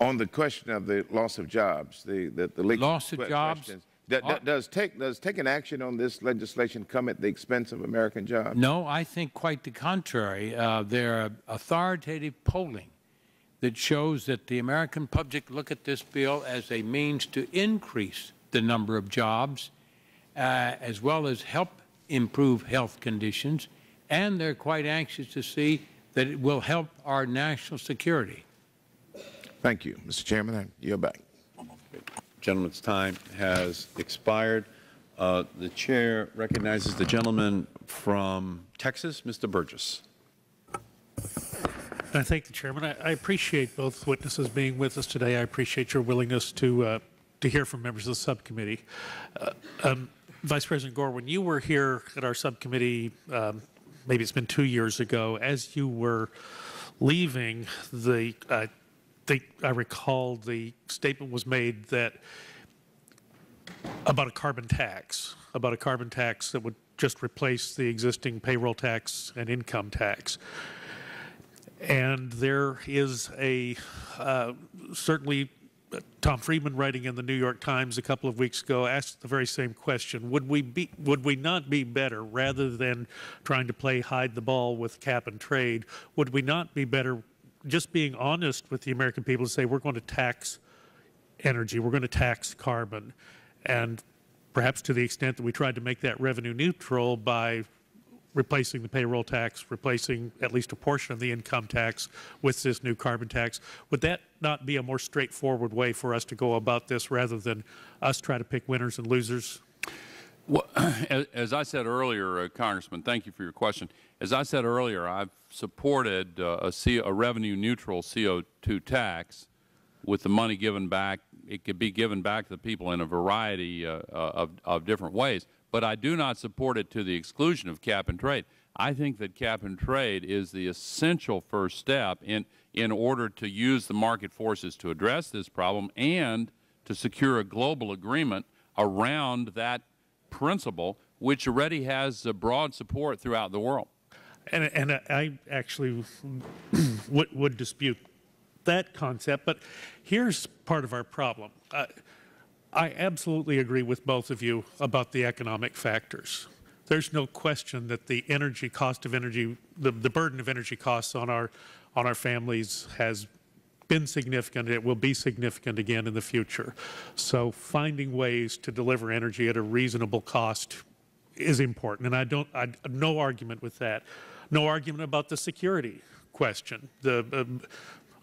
On the question of the loss of jobs, the, the, the leak loss of jobs, do, do, does, take, does taking action on this legislation come at the expense of American jobs? No, I think quite the contrary. Uh, there are authoritative polling that shows that the American public look at this bill as a means to increase the number of jobs, uh, as well as help improve health conditions, and they're quite anxious to see that it will help our national security. Thank you, Mister Chairman. I yield back. Gentleman's time has expired. Uh, the chair recognizes the gentleman from Texas, Mister Burgess. I thank the chairman. I, I appreciate both witnesses being with us today. I appreciate your willingness to uh, to hear from members of the subcommittee. Uh, um, Vice President Gore, when you were here at our subcommittee, um, maybe it's been two years ago, as you were leaving, the, uh, the, I recall the statement was made that about a carbon tax, about a carbon tax that would just replace the existing payroll tax and income tax. And there is a, uh, certainly Tom Friedman, writing in the New York Times a couple of weeks ago, asked the very same question. Would we be, would we not be better, rather than trying to play hide the ball with cap and trade, would we not be better just being honest with the American people to say we're going to tax energy, we're going to tax carbon, and perhaps to the extent that we tried to make that revenue neutral by replacing the payroll tax, replacing at least a portion of the income tax with this new carbon tax. Would that not be a more straightforward way for us to go about this, rather than us try to pick winners and losers? Well, as I said earlier, uh, Congressman, thank you for your question. As I said earlier, I've supported uh, a, C a revenue neutral C O two tax with the money given back. It could be given back to the people in a variety uh, of, of different ways. But I do not support it to the exclusion of cap and trade. I think that cap and trade is the essential first step in, in order to use the market forces to address this problem and to secure a global agreement around that principle, which already has uh, broad support throughout the world. And, and I actually would, would dispute that concept, but here's part of our problem. Uh, I absolutely agree with both of you about the economic factors. There's no question that the energy cost of energy, the, the burden of energy costs on our, on our families has been significant. It will be significant again in the future. So finding ways to deliver energy at a reasonable cost is important, and I don't, I, no argument with that. No argument about the security question. The, um,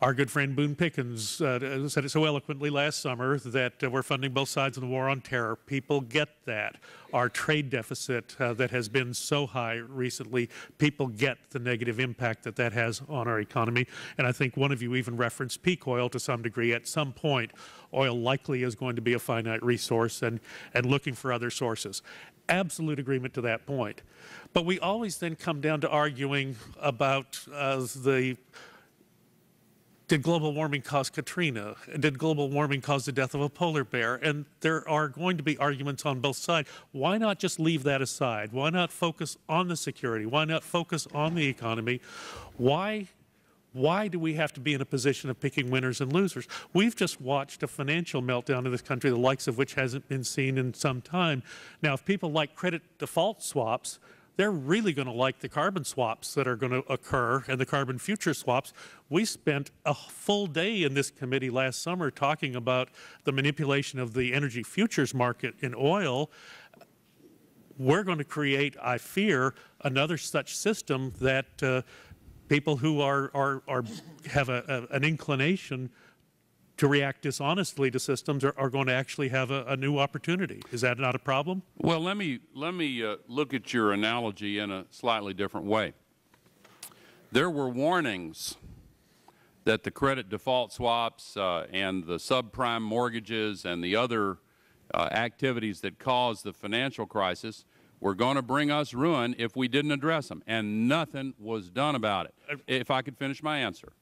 Our good friend Boone Pickens uh, said it so eloquently last summer that uh, we're funding both sides of the war on terror. People get that. Our trade deficit uh, that has been so high recently, people get the negative impact that that has on our economy. And I think one of you even referenced peak oil to some degree. At some point, oil likely is going to be a finite resource, and, and looking for other sources. Absolute agreement to that point. But we always then come down to arguing about uh, the did global warming cause Katrina? Did global warming cause the death of a polar bear? And there are going to be arguments on both sides. Why not just leave that aside? Why not focus on the security? Why not focus on the economy? Why, why do we have to be in a position of picking winners and losers? We've just watched a financial meltdown in this country, the likes of which hasn't been seen in some time. Now, if people like credit default swaps, they're really going to like the carbon swaps that are going to occur, and the carbon future swaps. We spent a full day in this committee last summer talking about the manipulation of the energy futures market in oil. We're going to create, I fear, another such system that uh, people who are, are, are have a, a, an inclination to react dishonestly to systems are, are going to actually have a, a new opportunity. Is that not a problem? Well, let me, let me uh, look at your analogy in a slightly different way. There were warnings that the credit default swaps uh, and the subprime mortgages and the other uh, activities that caused the financial crisis were going to bring us ruin if we didn't address them, and nothing was done about it. If I could finish my answer.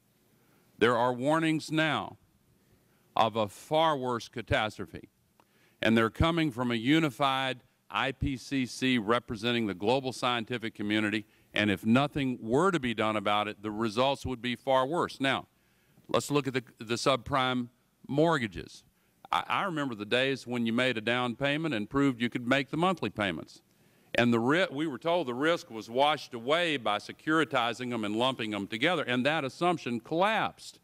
There are warnings now of a far worse catastrophe, and they're coming from a unified I P C C representing the global scientific community, and if nothing were to be done about it, the results would be far worse. Now, let's look at the, the subprime mortgages. I, I remember the days when you made a down payment and proved you could make the monthly payments, and the ri we were told the risk was washed away by securitizing them and lumping them together, and that assumption collapsed.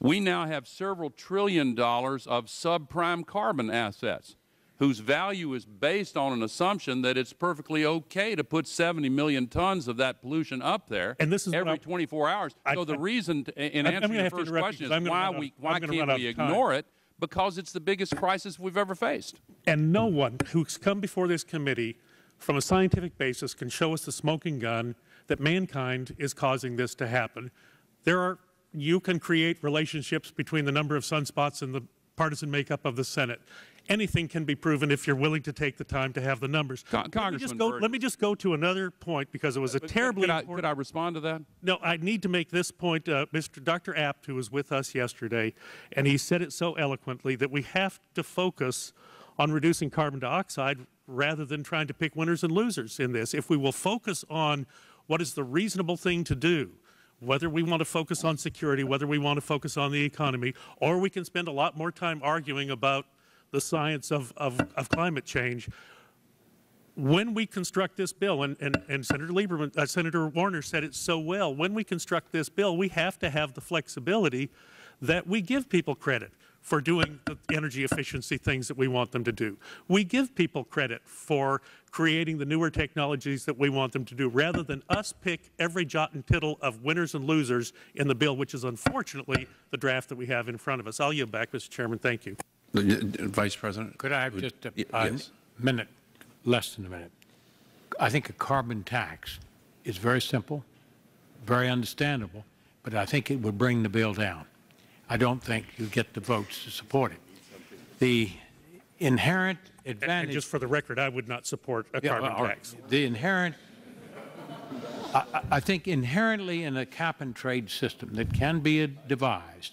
We now have several trillion dollars of subprime carbon assets whose value is based on an assumption that it's perfectly okay to put seventy million tons of that pollution up there and this is every I, twenty-four hours. I, so the I, reason, to, in I, answering the first question, is why, we, why can't we ignore it? Because it's the biggest crisis we've ever faced. And no one who's come before this committee from a scientific basis can show us the smoking gun that mankind is causing this to happen. There are You can create relationships between the number of sunspots and the partisan makeup of the Senate. Anything can be proven if you're willing to take the time to have the numbers. Con Congressman let me, just go, let me just go to another point, because it was a terribly could I, important... Could I respond to that? No, I need to make this point. Uh, Mister Doctor Apt, who was with us yesterday, and he said it so eloquently, that we have to focus on reducing carbon dioxide rather than trying to pick winners and losers in this. If we will focus on what is the reasonable thing to do, whether we want to focus on security, whether we want to focus on the economy, or we can spend a lot more time arguing about the science of, of, of climate change. When we construct this bill, and, and, and Senator Lieberman, uh, Senator Warner said it so well, when we construct this bill, we have to have the flexibility that we give people credit for doing the energy efficiency things that we want them to do. We give people credit for creating the newer technologies that we want them to do, rather than us pick every jot and tittle of winners and losers in the bill, which is unfortunately the draft that we have in front of us. I'll yield back, Mister Chairman. Thank you. Vice President? Could I have just a uh, yes? minute, less than a minute? I think a carbon tax is very simple, very understandable, but I think it would bring the bill down. I don't think you get the votes to support it. The inherent advantage. And just for the record, I would not support a yeah, carbon well, tax. The inherent, I, I think inherently in a cap and trade system that can be devised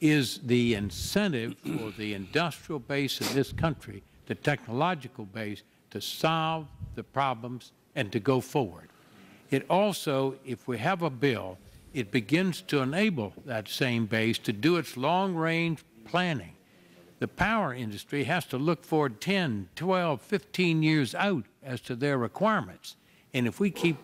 is the incentive for the industrial base of this country, the technological base, to solve the problems and to go forward. It also, if we have a bill, it begins to enable that same base to do its long-range planning. The power industry has to look forward ten, twelve, fifteen years out as to their requirements. And if we keep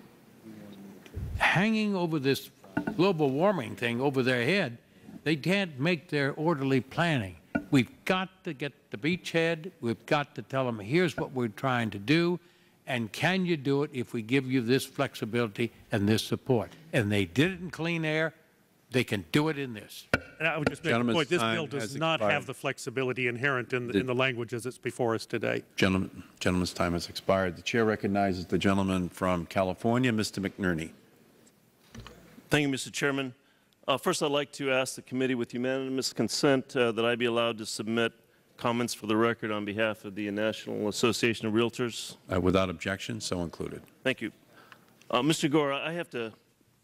hanging over this global warming thing over their head, they can't make their orderly planning. We've got to get the beachhead. We've got to tell them, here's what we're trying to do. And can you do it if we give you this flexibility and this support? And they did it in clean air. They can do it in this. And I would just make the point, this bill does not have the flexibility inherent in the, in the language as it's before us today. Gentlemen, gentleman's time has expired. The chair recognizes the gentleman from California, Mister McNerney. Thank you, Mister Chairman. Uh, first, I'd like to ask the committee, with unanimous consent, uh, that I be allowed to submit comments for the record on behalf of the National Association of Realtors. Uh, without objection, so included. Thank you. Uh, Mister Gore, I have to,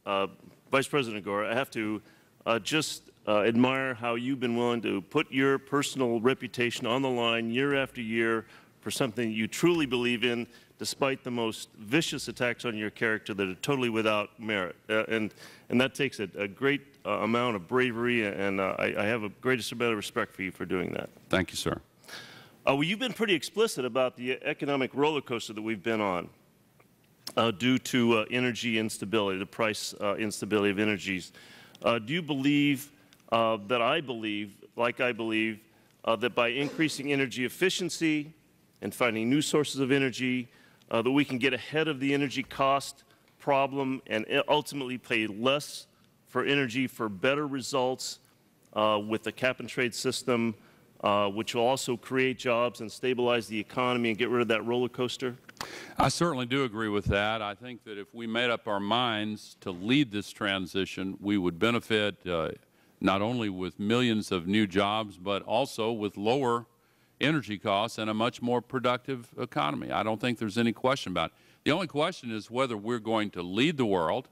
uh, Vice President Gore, I have to uh, just uh, admire how you've been willing to put your personal reputation on the line year after year for something you truly believe in, despite the most vicious attacks on your character that are totally without merit. Uh, and, and that takes a, a great uh, amount of bravery, and uh, I, I have a greatest amount of respect for you for doing that. Thank you, sir. Uh, well, you've been pretty explicit about the economic roller coaster that we've been on uh, due to uh, energy instability, the price uh, instability of energies. Uh, do you believe uh, that I believe, like I believe, uh, that by increasing energy efficiency and finding new sources of energy, uh, that we can get ahead of the energy cost problem and ultimately pay less for energy for better results uh, with the cap and trade system, uh, which will also create jobs and stabilize the economy and get rid of that roller coaster? I certainly do agree with that. I think that if we made up our minds to lead this transition, we would benefit uh, not only with millions of new jobs, but also with lower energy costs and a much more productive economy. I don't think there's any question about it. The only question is whether we're going to lead the world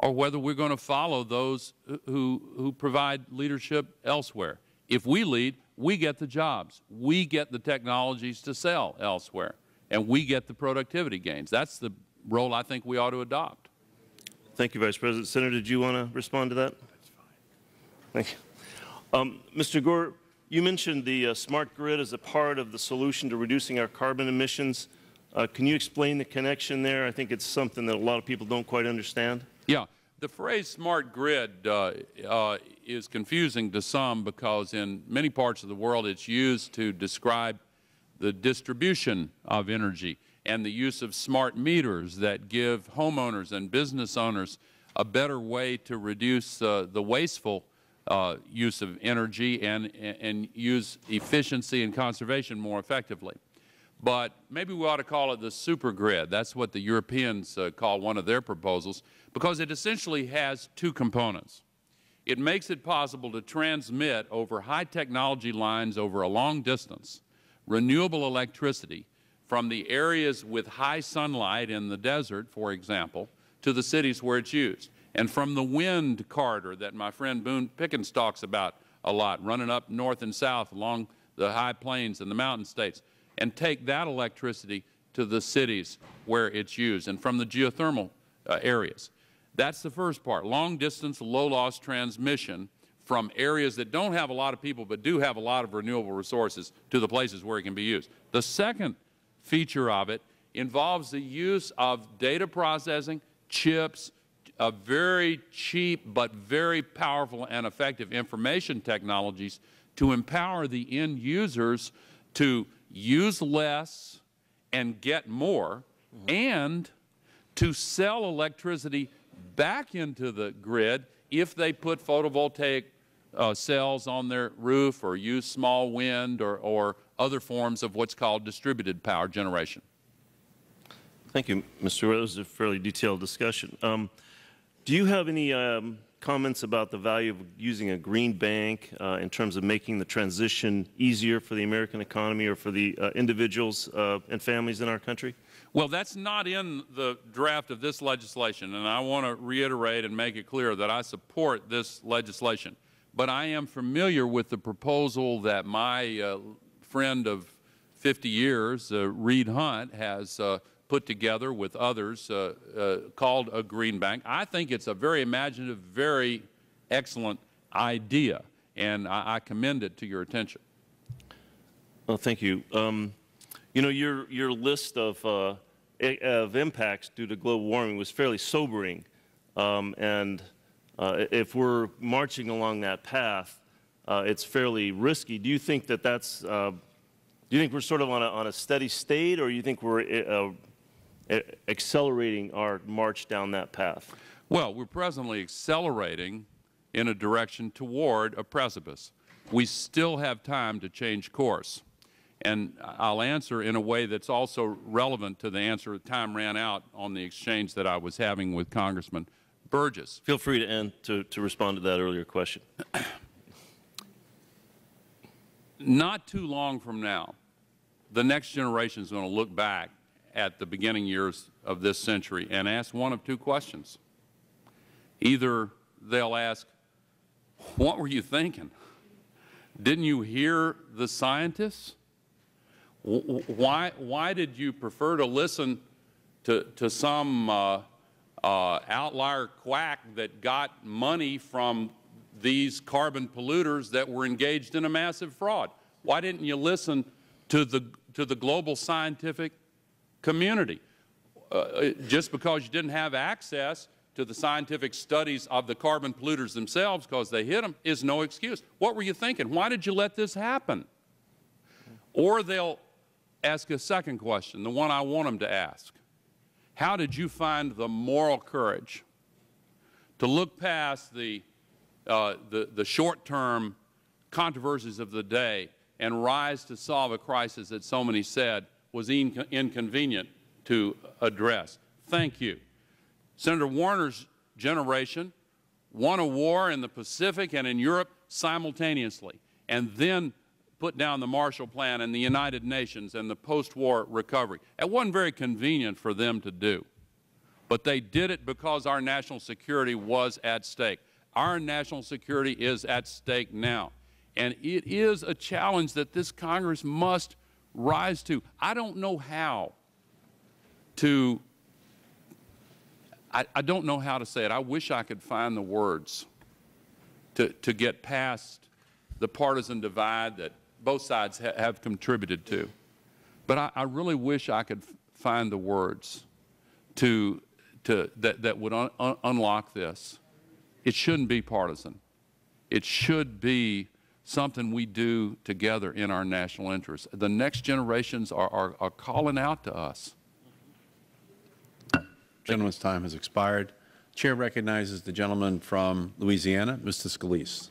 or whether we're going to follow those who, who provide leadership elsewhere. If we lead, we get the jobs. We get the technologies to sell elsewhere, and we get the productivity gains. That's the role I think we ought to adopt. Thank you, Vice President. Senator, did you want to respond to that? That's fine. Thank you. Um, Mister Gore, you mentioned the uh, smart grid as a part of the solution to reducing our carbon emissions. Uh, can you explain the connection there? I think it's something that a lot of people don't quite understand. Yeah. The phrase smart grid uh, uh, is confusing to some because in many parts of the world it's used to describe the distribution of energy and the use of smart meters that give homeowners and business owners a better way to reduce uh, the wasteful Uh, use of energy and, and, and use efficiency and conservation more effectively. But maybe we ought to call it the super grid. That's what the Europeans uh, call one of their proposals, because it essentially has two components. It makes it possible to transmit over high technology lines over a long distance renewable electricity from the areas with high sunlight in the desert, for example, to the cities where it's used, and from the wind corridor that my friend Boone Pickens talks about a lot, running up north and south along the high plains and the mountain states, and take that electricity to the cities where it's used, and from the geothermal uh, areas. That's the first part, long-distance, low-loss transmission from areas that don't have a lot of people but do have a lot of renewable resources to the places where it can be used. The second feature of it involves the use of data processing, chips, a very cheap but very powerful and effective information technologies to empower the end users to use less and get more, mm-hmm. and to sell electricity back into the grid if they put photovoltaic uh, cells on their roof or use small wind or, or other forms of what's called distributed power generation. Thank you, Mister Rose. That was a fairly detailed discussion. Um, do you have any um, comments about the value of using a green bank uh, in terms of making the transition easier for the American economy or for the uh, individuals uh, and families in our country? Well, that's not in the draft of this legislation, and I want to reiterate and make it clear that I support this legislation. But I am familiar with the proposal that my uh, friend of fifty years, uh, Reed Hunt, has uh, put together with others uh, uh, called a green bank. I think it's a very imaginative, very excellent idea, and I, I commend it to your attention. Well, thank you. Um, You know, your, your list of, uh, of impacts due to global warming was fairly sobering, um, and uh, if we're marching along that path, uh, it's fairly risky. Do you think that that's, uh, do you think we're sort of on a, on a steady state, or do you think we're uh, accelerating our march down that path? Well, we're presently accelerating in a direction toward a precipice. We still have time to change course. And I'll answer in a way that's also relevant to the answer that time ran out on the exchange that I was having with Congressman Burgess. Feel free to end to, to respond to that earlier question. Not too long from now, the next generation is going to look back at the beginning years of this century and ask one of two questions. Either they'll ask, what were you thinking? Didn't you hear the scientists? Why, why did you prefer to listen to, to some uh, uh, outlier quack that got money from these carbon polluters that were engaged in a massive fraud? Why didn't you listen to the, to the global scientific community? Uh, just because you didn't have access to the scientific studies of the carbon polluters themselves because they hit them is no excuse. What were you thinking? Why did you let this happen? Or they'll ask a second question, the one I want them to ask. How did you find the moral courage to look past the, uh, the, the short-term controversies of the day and rise to solve a crisis that so many said was in inconvenient to address? Thank you. Senator Warner's generation won a war in the Pacific and in Europe simultaneously, and then put down the Marshall Plan and the United Nations and the post-war recovery. It wasn't very convenient for them to do, but they did it because our national security was at stake. Our national security is at stake now, and it is a challenge that this Congress must rise to. I don't know how to, I, I don't know how to say it. I wish I could find the words to, to get past the partisan divide that both sides ha have contributed to. But I, I really wish I could find the words to, to, that, that would un un unlock this. It shouldn't be partisan. It should be something we do together in our national interest. The next generations are, are, are calling out to us. The gentleman's time has expired. The chair recognizes the gentleman from Louisiana, Mister Scalise.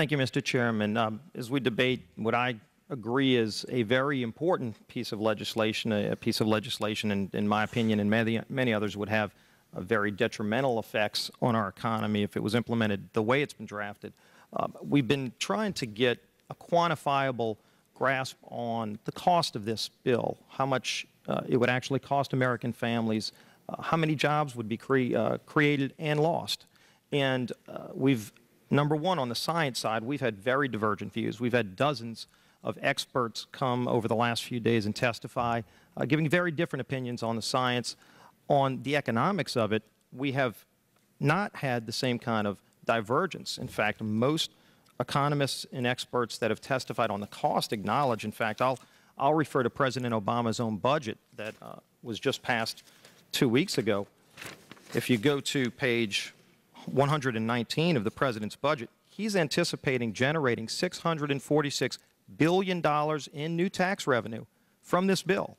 Thank you, Mister Chairman. Um, as we debate what I agree is a very important piece of legislation, a, a piece of legislation in, in my opinion and many, many others would have, uh, very detrimental effects on our economy if it was implemented the way it's been drafted. Uh, we've been trying to get a quantifiable grasp on the cost of this bill, how much uh, it would actually cost American families, uh, how many jobs would be cre uh, created and lost. And uh, we've, number one, on the science side, we've had very divergent views. We've had dozens of experts come over the last few days and testify, uh, giving very different opinions on the science. On the economics of it, we have not had the same kind of divergence. In fact, most economists and experts that have testified on the cost acknowledge. In fact, I'll, I'll refer to President Obama's own budget that uh, was just passed two weeks ago. If you go to page one hundred nineteen of the President's budget, he's anticipating generating six hundred forty-six billion dollars in new tax revenue from this bill.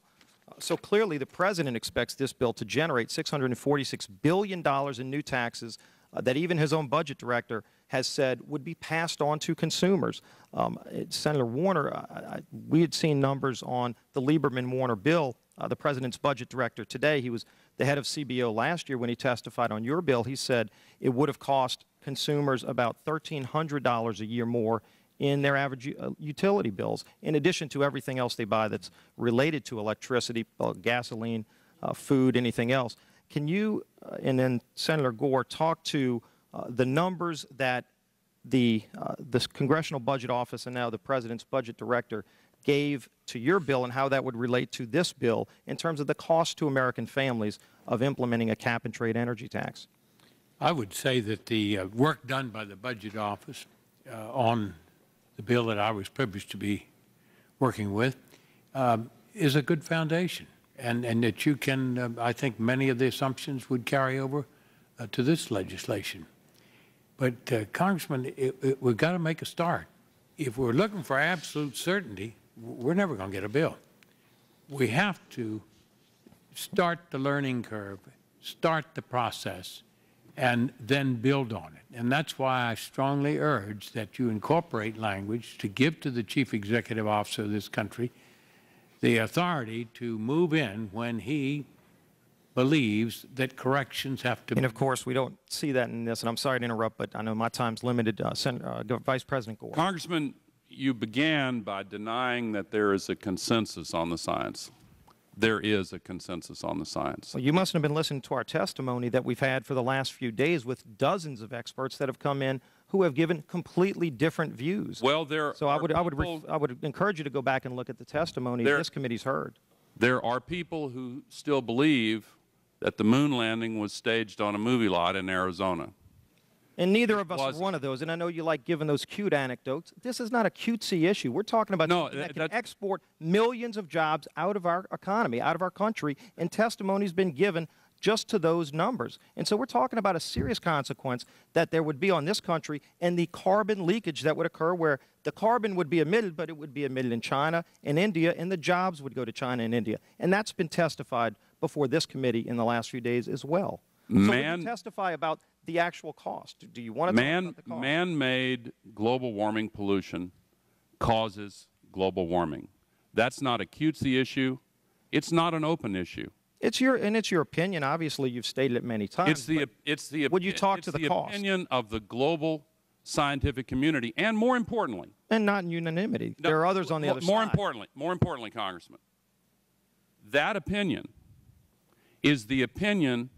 Uh, so clearly the President expects this bill to generate six hundred forty-six billion dollars in new taxes uh, that even his own budget director has said would be passed on to consumers. Um, it, Senator Warner, uh, I, we had seen numbers on the Lieberman-Warner bill. Uh, the President's budget director today, he was the head of C B O last year when he testified on your bill, he said it would have cost consumers about thirteen hundred dollars a year more in their average uh, utility bills, in addition to everything else they buy that's related to electricity, uh, gasoline, uh, food, anything else. Can you, uh, and then Senator Gore, talk to Uh, the numbers that the uh, this Congressional Budget Office and now the President's Budget Director gave to your bill and how that would relate to this bill in terms of the cost to American families of implementing a cap-and-trade energy tax? I would say that the uh, work done by the Budget Office uh, on the bill that I was privileged to be working with um, is a good foundation, and, and that you can, uh, I think many of the assumptions would carry over uh, to this legislation. But, uh, Congressman, it, it, we've got to make a start. If we're looking for absolute certainty, we're never going to get a bill. We have to start the learning curve, start the process, and then build on it. And that's why I strongly urge that you incorporate language to give to the chief executive officer of this country the authority to move in when he believes that corrections have to be. And of course, we don't see that in this, and I'm sorry to interrupt, but I know my time's limited. Uh, Senator, uh, Vice President Gore. Congressman, you began by denying that there is a consensus on the science. There is a consensus on the science. Well, you mustn't have been listening to our testimony that we've had for the last few days with dozens of experts that have come in who have given completely different views. Well, there so I would, I would, people, I would encourage you to go back and look at the testimony there, this committee's heard. There are people who still believe that the moon landing was staged on a movie lot in Arizona. And neither of us was one of those. And I know you like giving those cute anecdotes. This is not a cutesy issue. We're talking about no, that, that can export millions of jobs out of our economy, out of our country, and testimony's been given just to those numbers. And so we're talking about a serious consequence that there would be on this country and the carbon leakage that would occur where the carbon would be emitted, but it would be emitted in China and India, and the jobs would go to China and India. And that's been testified before this committee in the last few days as well. Man, so we can testify about the actual cost. Do you want to man, talk about the cost? Man-made global warming pollution causes global warming. That's not a cutesy issue. It's not an open issue. It's your, and it's your opinion. Obviously, you've stated it many times. It's the, it's the, would you talk to the, the cost? Opinion of the global scientific community, and more importantly. And not in unanimity. No, there are others on the other more side. Importantly, more importantly, Congressman, that opinion is the opinion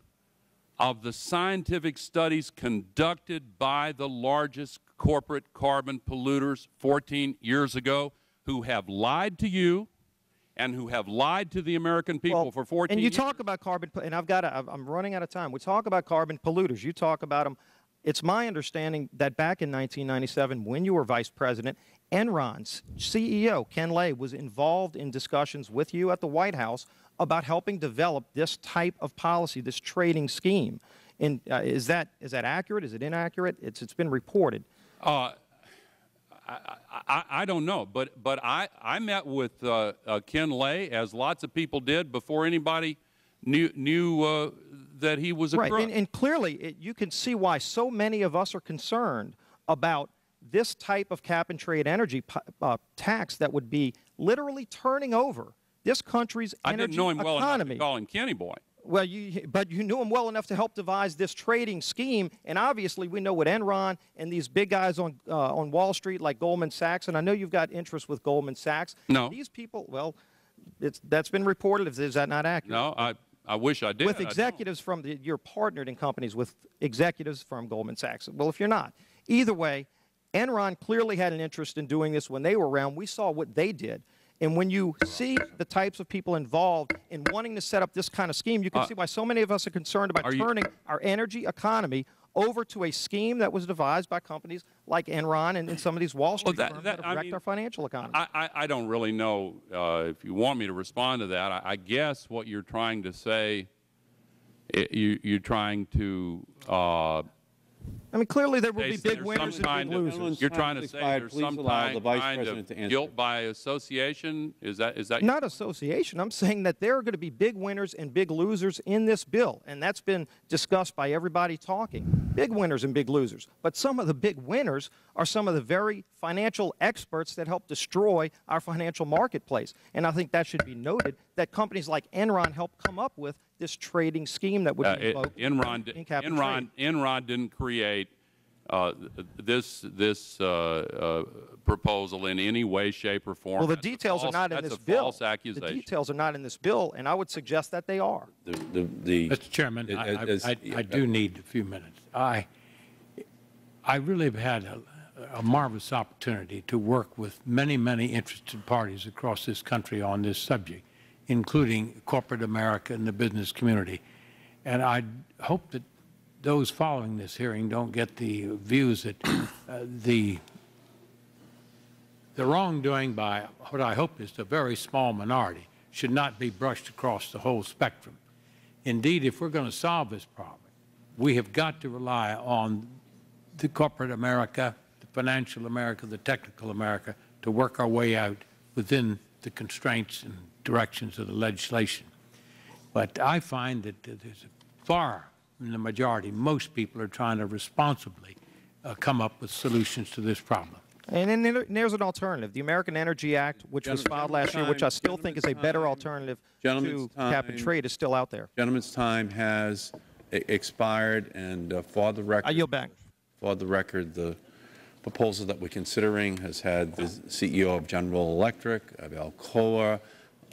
of the scientific studies conducted by the largest corporate carbon polluters fourteen years ago who have lied to you and who have lied to the American people well, for fourteen years. And you years. talk about carbon, and I've got to, I'm running out of time. We talk about carbon polluters. You talk about them. It's my understanding that back in nineteen ninety-seven, when you were Vice President, Enron's C E O, Ken Lay, was involved in discussions with you at the White House about helping develop this type of policy, this trading scheme. And uh, is that is that accurate? Is it inaccurate? It's it's been reported. Uh, I, I I don't know, but but I I met with uh, uh, Ken Lay, as lots of people did, before anybody knew knew uh, that he was a crook. Right, and, and clearly it, you can see why so many of us are concerned about this type of cap and trade energy uh, tax that would be literally turning over this country's energy economy. I didn't know him well enough to call him Kenny Boy. Well, you, but you knew him well enough to help devise this trading scheme, and obviously we know what Enron and these big guys on uh, on Wall Street like Goldman Sachs, and I know you've got interest with Goldman Sachs. No. These people, well, it's, that's been reported. Is that not accurate? No, I, I wish I did. With executives from the, you're partnered in companies with executives from Goldman Sachs. Well, if you're not, either way, Enron clearly had an interest in doing this when they were around. We saw what they did. And when you see the types of people involved in wanting to set up this kind of scheme, you can uh, see why so many of us are concerned about are turning you, our energy economy over to a scheme that was devised by companies like Enron and, and some of these Wall Street well, that, firms that, that have wrecked I mean, our financial economy. I, I, I don't really know uh, if you want me to respond to that. I, I guess what you're trying to say, it, you, you're trying to uh, I mean, clearly there will be big winners and big losers. You're trying to say there's some kind of guilt by association? Is that, is that not association? I'm saying that there are going to be big winners and big losers in this bill, and that's been discussed by everybody talking. Big winners and big losers. But some of the big winners are some of the very financial experts that help destroy our financial marketplace. And I think that should be noted, that companies like Enron helped come up with this trading scheme that would be uh, Enron, in capital Enron, trade. Enron didn't create uh, this this uh, uh, proposal in any way, shape, or form. Well, the details false, are not in this bill. False accusation. The details are not in this bill, and I would suggest that they are. The, the, the, Mister Chairman, it, I, as, I, I, I do need a few minutes. I I really have had a, a marvelous opportunity to work with many, many interested parties across this country on this subject, including corporate America and the business community. And I hope that those following this hearing don't get the views that uh, the, the wrongdoing by what I hope is a very small minority should not be brushed across the whole spectrum. Indeed, if we're going to solve this problem, we have got to rely on the corporate America, the financial America, the technical America, to work our way out within the constraints and directions of the legislation. But I find that there's far from the majority. Most people are trying to responsibly uh, come up with solutions to this problem. And then there, there's an alternative, the American Energy Act, which Gentleman, was filed last time, year, which I still think is a better time, alternative to time, cap and trade, is still out there. Gentleman's time has expired, and uh, for the record, I yield back. For the record, the proposal that we're considering has had the C E O of General Electric, of Alcoa,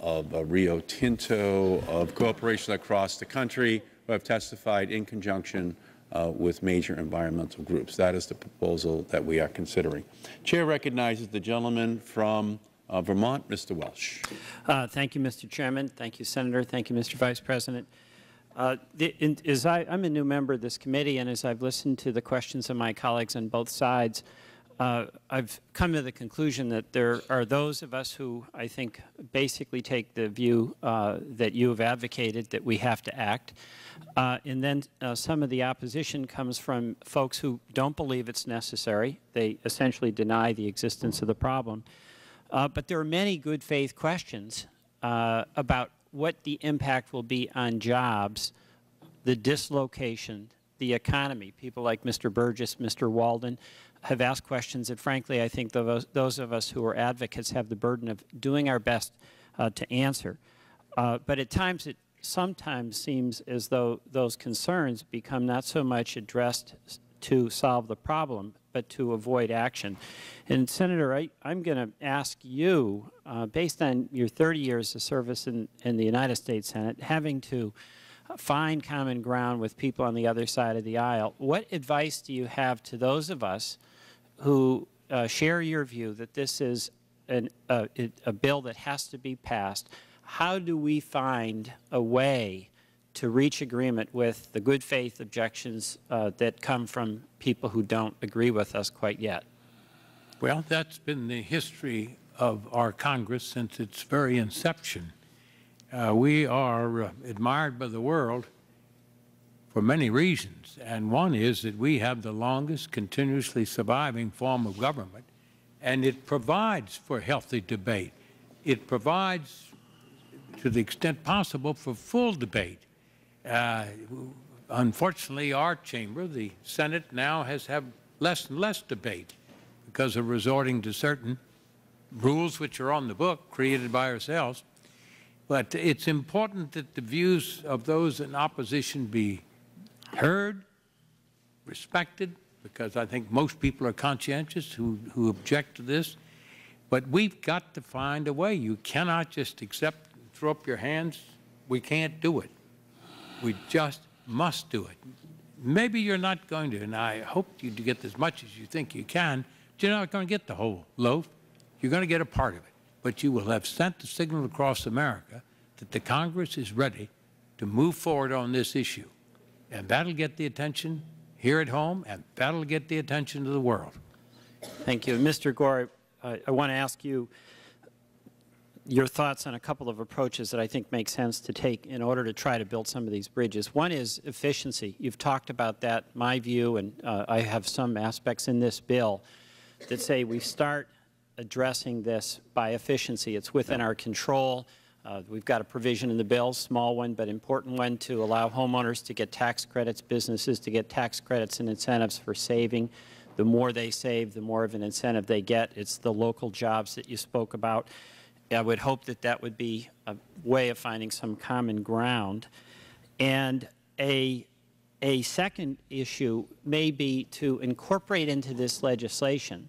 of uh, Rio Tinto, of corporations across the country who have testified in conjunction uh, with major environmental groups. That is the proposal that we are considering. Chair recognizes the gentleman from uh, Vermont, Mister Welch. Uh, thank you, Mister Chairman. Thank you, Senator. Thank you, Mister Vice President. Uh, the, in, as I, I'm a new member of this committee, and as I've listened to the questions of my colleagues on both sides, Uh, I've come to the conclusion that there are those of us who I think basically take the view uh, that you have advocated, that we have to act. Uh, and then uh, some of the opposition comes from folks who don't believe it's necessary. They essentially deny the existence of the problem. Uh, but there are many good faith questions uh, about what the impact will be on jobs, the dislocation, the economy. People like Mister Burgess, Mister Walden have asked questions that, frankly, I think the, those of us who are advocates have the burden of doing our best uh, to answer. Uh, but at times, it sometimes seems as though those concerns become not so much addressed to solve the problem, but to avoid action. And, Senator, I, I'm going to ask you, uh, based on your thirty years of service in, in the United States Senate, having to find common ground with people on the other side of the aisle, what advice do you have to those of us who uh, share your view that this is an, uh, it, a bill that has to be passed? How do we find a way to reach agreement with the good faith objections uh, that come from people who don't agree with us quite yet? Well, that's been the history of our Congress since its very inception. Uh, we are uh, admired by the world for many reasons, and one is that we have the longest continuously surviving form of government, and it provides for healthy debate. It provides, to the extent possible, for full debate. Uh, unfortunately, our chamber, the Senate, now has had less and less debate because of resorting to certain rules which are on the book created by ourselves. But it's important that the views of those in opposition be heard, respected, because I think most people are conscientious who, who object to this. But we've got to find a way. You cannot just accept and throw up your hands. We can't do it. We just must do it. Maybe you're not going to, and I hope you get as much as you think you can, but you're not going to get the whole loaf. You're going to get a part of it. But you will have sent the signal across America that the Congress is ready to move forward on this issue. And that will get the attention here at home, and that will get the attention of the world. Thank you. Mister Gore, I, I want to ask you your thoughts on a couple of approaches that I think make sense to take in order to try to build some of these bridges. One is efficiency. You've talked about that, my view, and uh, I have some aspects in this bill that say we start addressing this by efficiency. It's within our control. Uh, we've got a provision in the bill, small one but important one, to allow homeowners to get tax credits, businesses to get tax credits and incentives for saving. The more they save, the more of an incentive they get. It's the local jobs that you spoke about. I would hope that that would be a way of finding some common ground. And a, a second issue may be to incorporate into this legislation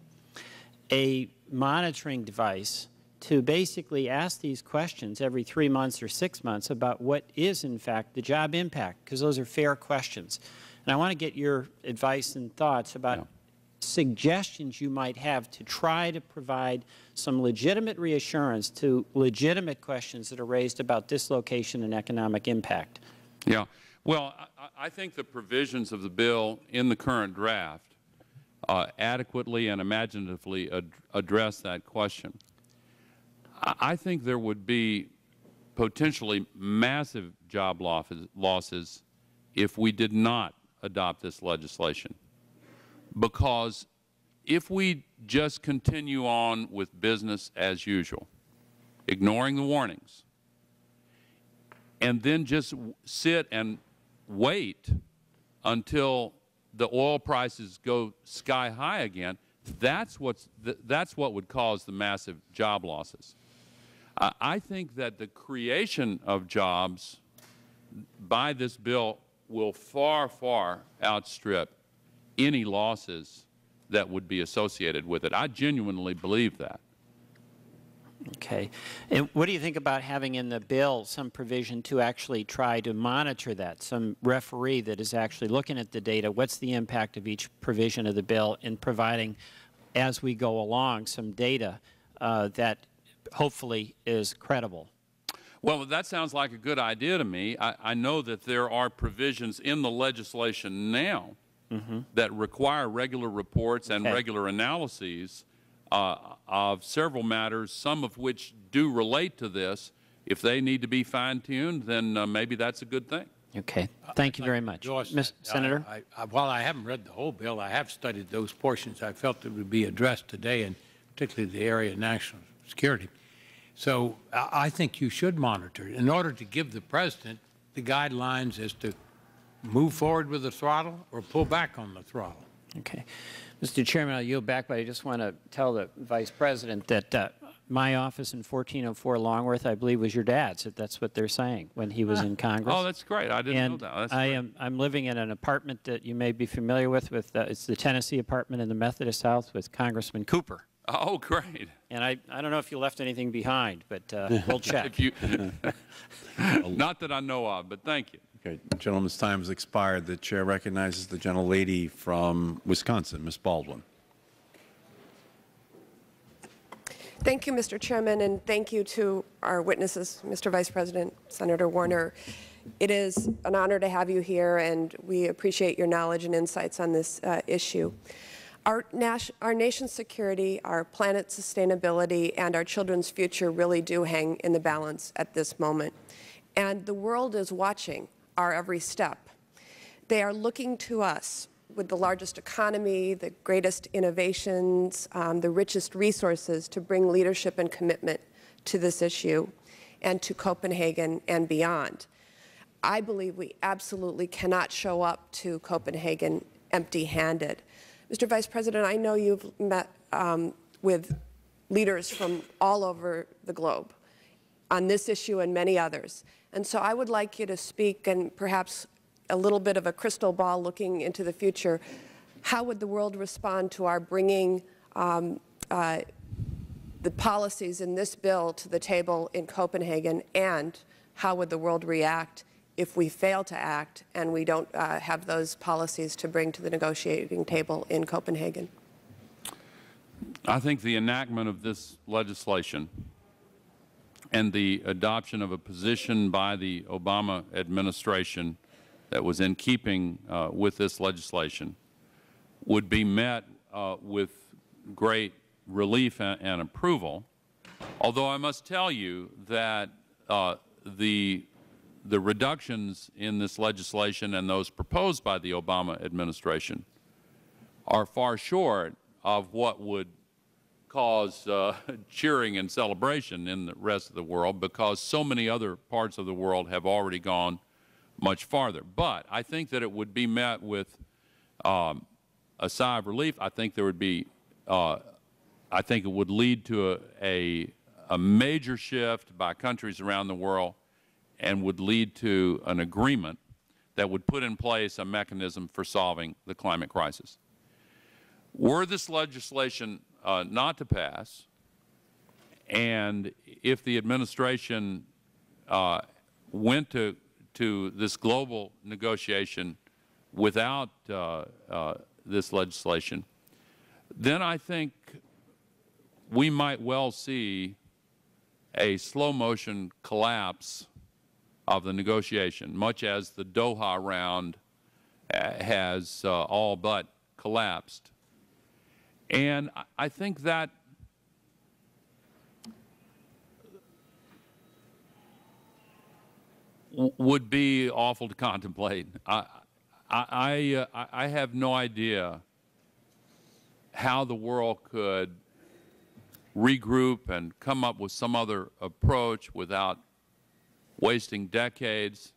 a monitoring device to basically ask these questions every three months or six months about what is, in fact, the job impact, because those are fair questions. And I want to get your advice and thoughts about yeah. suggestions you might have to try to provide some legitimate reassurance to legitimate questions that are raised about dislocation and economic impact. Yeah. Well, I, I think the provisions of the bill in the current draft uh, adequately and imaginatively ad address that question. I think there would be potentially massive job losses if we did not adopt this legislation, because if we just continue on with business as usual, ignoring the warnings, and then just sit and wait until the oil prices go sky high again, that's what's th that's what would cause the massive job losses. I think that the creation of jobs by this bill will far, far outstrip any losses that would be associated with it. I genuinely believe that. Okay. And what do you think about having in the bill some provision to actually try to monitor that, some referee that is actually looking at the data, what's the impact of each provision of the bill, and providing, as we go along, some data uh, that hopefully is credible? Well, that sounds like a good idea to me. I, I know that there are provisions in the legislation now mm-hmm. that require regular reports and okay. regular analyses uh, of several matters, some of which do relate to this. If they need to be fine-tuned, then uh, maybe that's a good thing. Okay. Thank you very much. Mister Senator? I, I, while I haven't read the whole bill, I have studied those portions I felt it would be addressed today, and particularly the area of national security. So I think you should monitor it in order to give the President the guidelines as to move forward with the throttle or pull back on the throttle. Okay. Mister Chairman, I'll yield back, but I just want to tell the Vice President that uh, my office in fourteen oh four Longworth, I believe, was your dad's. That's what they're saying when he was ah. in Congress. Oh, that's great. I didn't and know that. That's I great. am I'm living in an apartment that you may be familiar with. With uh, it's the Tennessee apartment in the Methodist South with Congressman Cooper. Oh, great. And I, I don't know if you left anything behind, but uh, we'll check. If you not that I know of, but thank you. Okay. The gentleman's time has expired. The Chair recognizes the gentlelady from Wisconsin, Miz Baldwin. Thank you, Mister Chairman, and thank you to our witnesses, Mister Vice President, Senator Warner. It is an honor to have you here, and we appreciate your knowledge and insights on this uh, issue. Our, our nation's security, our planet's sustainability, and our children's future really do hang in the balance at this moment. And the world is watching our every step. They are looking to us with the largest economy, the greatest innovations, um, the richest resources to bring leadership and commitment to this issue and to Copenhagen and beyond. I believe we absolutely cannot show up to Copenhagen empty-handed. Mister Vice President, I know you've met um, with leaders from all over the globe, on this issue and many others. And so I would like you to speak, and perhaps a little bit of a crystal ball looking into the future, how would the world respond to our bringing um, uh, the policies in this bill to the table in Copenhagen, and how would the world react if we fail to act and we don't uh, have those policies to bring to the negotiating table in Copenhagen? I think the enactment of this legislation and the adoption of a position by the Obama administration that was in keeping uh, with this legislation would be met uh, with great relief and, and approval, although I must tell you that uh, the the reductions in this legislation and those proposed by the Obama administration are far short of what would cause uh, cheering and celebration in the rest of the world, because so many other parts of the world have already gone much farther. But I think that it would be met with um, a sigh of relief. I think there would be, uh, I think it would lead to a, a, a major shift by countries around the world, and would lead to an agreement that would put in place a mechanism for solving the climate crisis. Were this legislation uh, not to pass, and if the administration uh, went to, to this global negotiation without uh, uh, this legislation, then I think we might well see a slow-motion collapse of the negotiation, much as the Doha round uh, has uh, all but collapsed. And I think that would be awful to contemplate. I, I, uh, I have no idea how the world could regroup and come up with some other approach without wasting decades.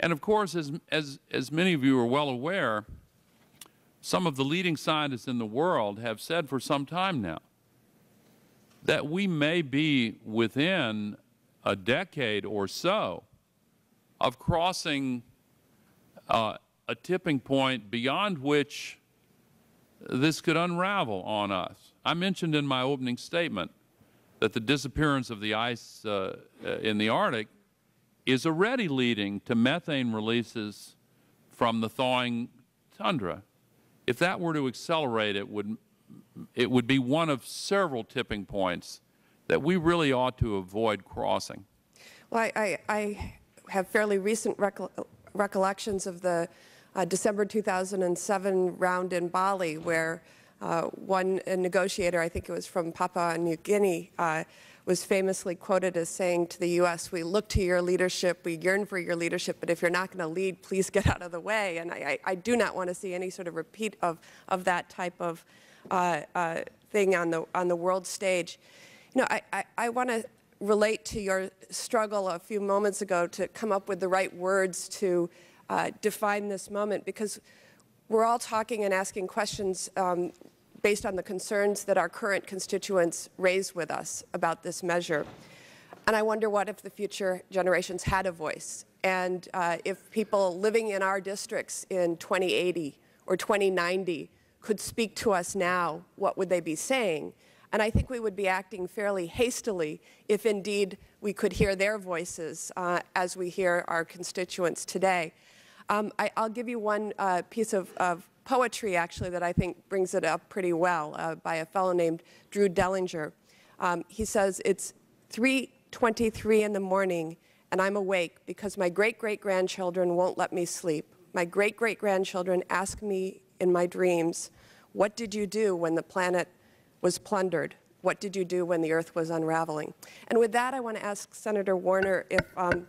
And of course, as, as, as many of you are well aware, some of the leading scientists in the world have said for some time now that we may be within a decade or so of crossing uh, a tipping point beyond which this could unravel on us. I mentioned in my opening statement that the disappearance of the ice uh, in the Arctic is already leading to methane releases from the thawing tundra. If that were to accelerate, it would, it would be one of several tipping points that we really ought to avoid crossing. Well, I, I, I have fairly recent reco recollections of the uh, December two thousand seven round in Bali, where uh, one a negotiator, I think it was from Papua New Guinea, uh, was famously quoted as saying to the U S, we look to your leadership, we yearn for your leadership, but if you're not going to lead, please get out of the way. And I, I, I do not want to see any sort of repeat of, of that type of uh, uh, thing on the, on the world stage. You know, I, I, I want to relate to your struggle a few moments ago to come up with the right words to uh, define this moment, because we're all talking and asking questions um, based on the concerns that our current constituents raise with us about this measure. And I wonder what if the future generations had a voice, and uh, if people living in our districts in twenty eighty or twenty ninety could speak to us now, what would they be saying? And I think we would be acting fairly hastily if indeed we could hear their voices uh, as we hear our constituents today. Um, I, I'll give you one uh, piece of, of poetry, actually, that I think brings it up pretty well, uh, by a fellow named Drew Dellinger. Um, he says, it's three twenty-three in the morning, and I'm awake because my great-great-grandchildren won't let me sleep. My great-great-grandchildren ask me in my dreams, what did you do when the planet was plundered? What did you do when the earth was unraveling? And with that, I want to ask Senator Warner if... Um,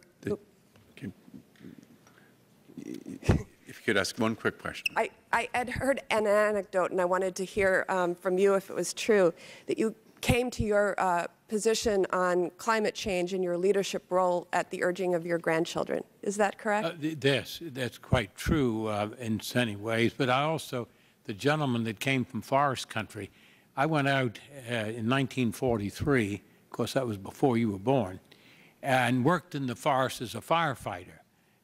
could ask one quick question. I, I had heard an anecdote, and I wanted to hear um, from you if it was true, that you came to your uh, position on climate change and your leadership role at the urging of your grandchildren. Is that correct? Uh, yes, that's quite true uh, in many ways. But I also, the gentleman that came from forest country, I went out uh, in nineteen forty-three, of course that was before you were born, and worked in the forest as a firefighter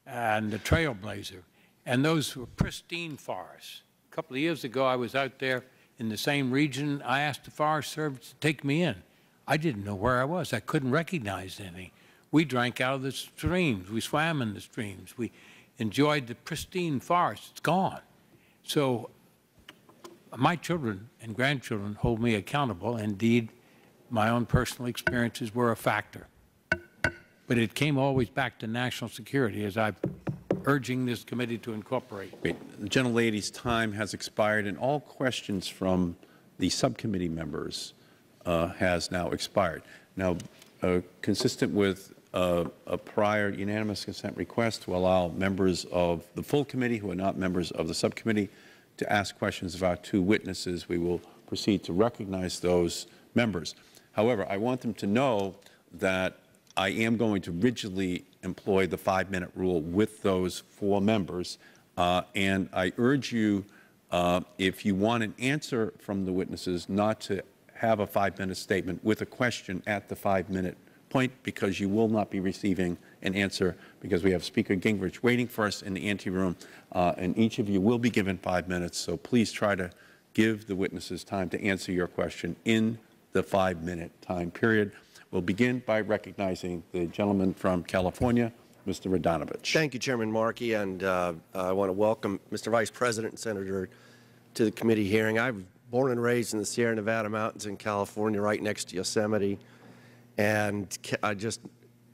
and a trailblazer. And those were pristine forests. A couple of years ago, I was out there in the same region. I asked the Forest Service to take me in. I didn't know where I was. I couldn't recognize anything. We drank out of the streams. We swam in the streams. We enjoyed the pristine forest. It's gone. So my children and grandchildren hold me accountable. Indeed, my own personal experiences were a factor. But it came always back to national security, as I'm urging this committee to incorporate. Great. The gentlelady's time has expired, and all questions from the subcommittee members uh, has now expired. Now, uh, consistent with uh, a prior unanimous consent request to allow members of the full committee who are not members of the subcommittee to ask questions of our two witnesses, we will proceed to recognize those members. However, I want them to know that I am going to rigidly employ the five-minute rule with those four members, uh, and I urge you, uh, if you want an answer from the witnesses, not to have a five-minute statement with a question at the five-minute point, because you will not be receiving an answer, because we have Speaker Gingrich waiting for us in the anteroom, uh, and each of you will be given five minutes. So please try to give the witnesses time to answer your question in the five-minute time period. We'll begin by recognizing the gentleman from California, Mister Radonovich. Thank you, Chairman Markey, and uh, I want to welcome Mister Vice President and Senator to the committee hearing. I was born and raised in the Sierra Nevada mountains in California, right next to Yosemite, and I just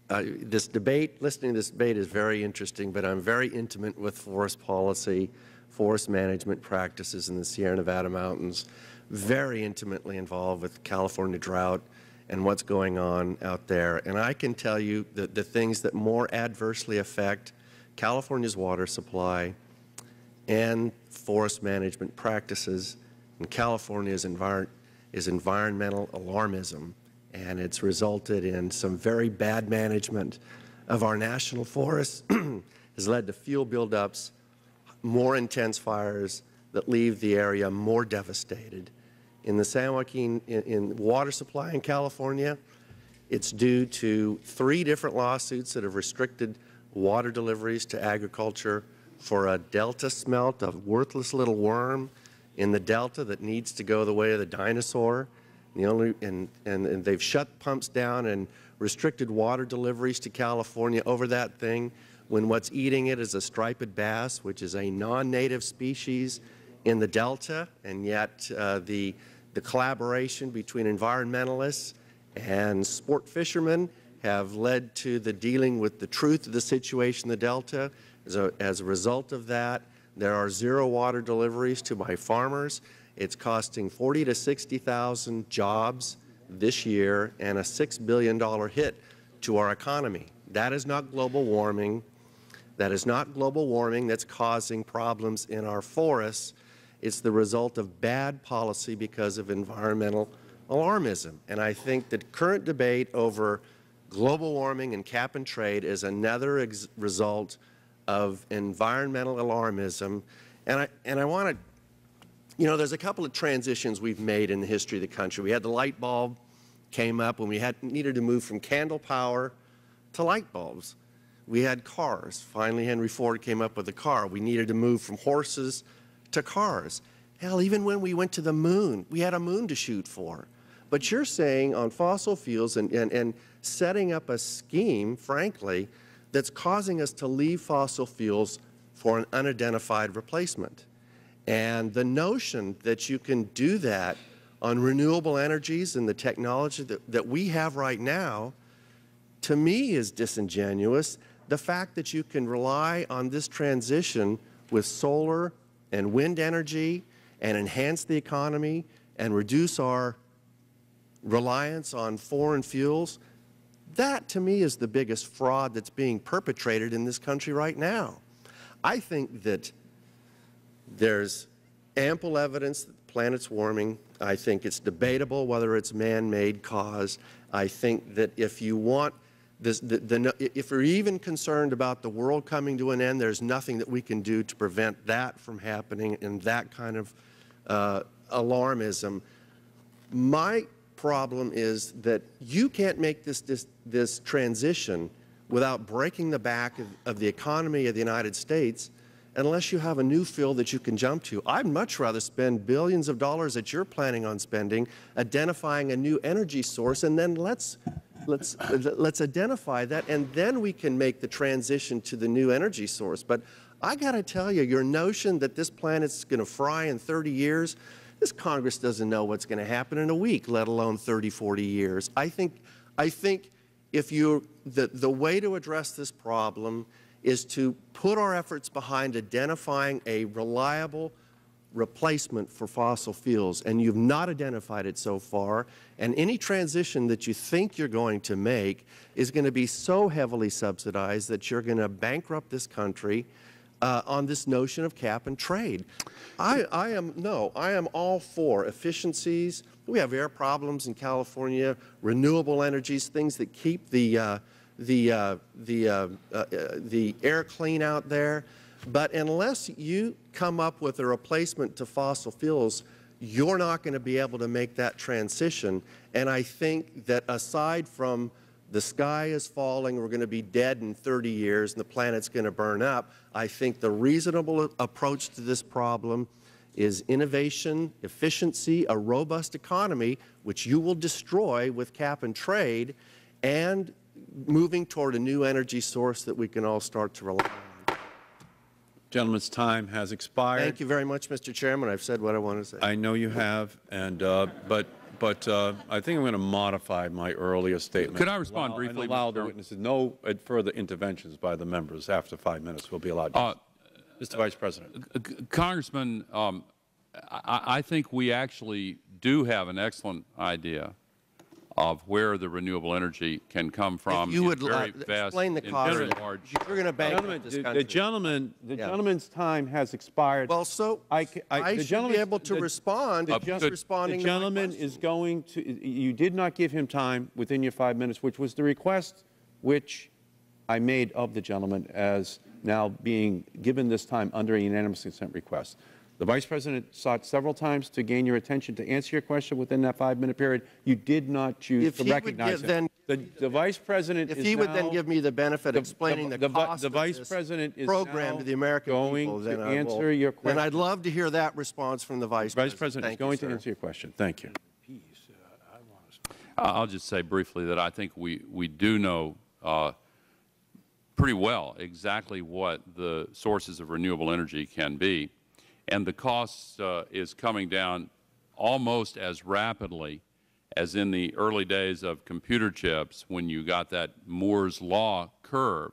uh, this debate, listening to this debate is very interesting, but I'm very intimate with forest policy, forest management practices in the Sierra Nevada mountains, very intimately involved with California drought and what's going on out there. And I can tell you that the things that more adversely affect California's water supply and forest management practices in California is, envir is environmental alarmism. And it's resulted in some very bad management of our national forests, has led to fuel buildups, more intense fires that leave the area more devastated. In the San Joaquin, in, in water supply in California, it's due to three different lawsuits that have restricted water deliveries to agriculture for a delta smelt, a worthless little worm in the delta that needs to go the way of the dinosaur. And the only, and, and, and they've shut pumps down and restricted water deliveries to California over that thing, when what's eating it is a striped bass, which is a non-native species in the delta, and yet uh, the The collaboration between environmentalists and sport fishermen have led to the dealing with the truth of the situation in the delta. As a, as a result of that, there are zero water deliveries to my farmers. It's costing forty to sixty thousand jobs this year and a six billion dollar hit to our economy. That is not global warming. That is not global warming that's causing problems in our forests. It's the result of bad policy because of environmental alarmism. And I think that current debate over global warming and cap and trade is another ex result of environmental alarmism. And I, and I want to, you know, there's a couple of transitions we've made in the history of the country. We had the light bulb came up when we had needed to move from candle power to light bulbs. We had cars. Finally, Henry Ford came up with a car. We needed to move from horses to cars. Hell, even when we went to the moon, we had a moon to shoot for. But you're saying on fossil fuels and, and, and setting up a scheme, frankly, that's causing us to leave fossil fuels for an unidentified replacement. And the notion that you can do that on renewable energies and the technology that, that we have right now, to me, is disingenuous. The fact that you can rely on this transition with solar and wind energy and enhance the economy and reduce our reliance on foreign fuels, that to me is the biggest fraud that's being perpetrated in this country right now. I think that there's ample evidence that the planet's warming. I think it's debatable whether it's man-made cause. I think that if you want this, the, the, if we're even concerned about the world coming to an end, there's nothing that we can do to prevent that from happening and that kind of uh, alarmism. My problem is that you can't make this, this, this transition without breaking the back of, of the economy of the United States unless you have a new field that you can jump to. I'd much rather spend billions of dollars that you're planning on spending identifying a new energy source, and then let's, let's, let's identify that, and then we can make the transition to the new energy source. But I got to tell you, your notion that this planet's going to fry in thirty years, this Congress doesn't know what's going to happen in a week, let alone thirty, forty years. I think, I think if you, the, the way to address this problem is to put our efforts behind identifying a reliable replacement for fossil fuels, and you've not identified it so far, and any transition that you think you're going to make is going to be so heavily subsidized that you're going to bankrupt this country uh, on this notion of cap and trade. I, I am, no, I am all for efficiencies. We have air problems in California, renewable energies, things that keep the uh, the, uh, the, uh, uh, the air clean out there. But unless you come up with a replacement to fossil fuels, you're not going to be able to make that transition. And I think that aside from the sky is falling, we're going to be dead in thirty years, and the planet's going to burn up, I think the reasonable approach to this problem is innovation, efficiency, a robust economy, which you will destroy with cap and trade, and moving toward a new energy source that we can all start to rely on. Gentleman's time has expired. Thank you very much, Mister Chairman. I've said what I want to say. I know you have, and uh, but but uh, I think I'm going to modify my earlier statement. Could I respond allow, briefly? And allow the witnesses no further interventions by the members after five minutes will be allowed. Uh, Mister Uh, Vice President, uh, Congressman, um, I, I think we actually do have an excellent idea of where the renewable energy can come from. If you would very uh, vast, explain the cost. You're going to bankrupt this country. The gentleman, the yeah. gentleman's time has expired. Well, so I, I, I the should be able to the, respond. The, just the, responding. The gentleman to is going to. You did not give him time within your five minutes, which was the request, which I made of the gentleman as now being given this time under a unanimous consent request. The Vice President sought several times to gain your attention to answer your question within that five-minute period. You did not choose if to recognize give, it. The, the Vice President if is he would then give me the benefit the, of explaining the, the, the cost the, the Vice of this President is program to the American going people, then to I answer will, your question. And I'd love to hear that response from the Vice President. The Vice President, President is going you, to answer your question. Thank you. I'll just say briefly that I think we we do know uh, pretty well exactly what the sources of renewable energy can be. And the cost uh, is coming down almost as rapidly as in the early days of computer chips when you got that Moore's Law curve.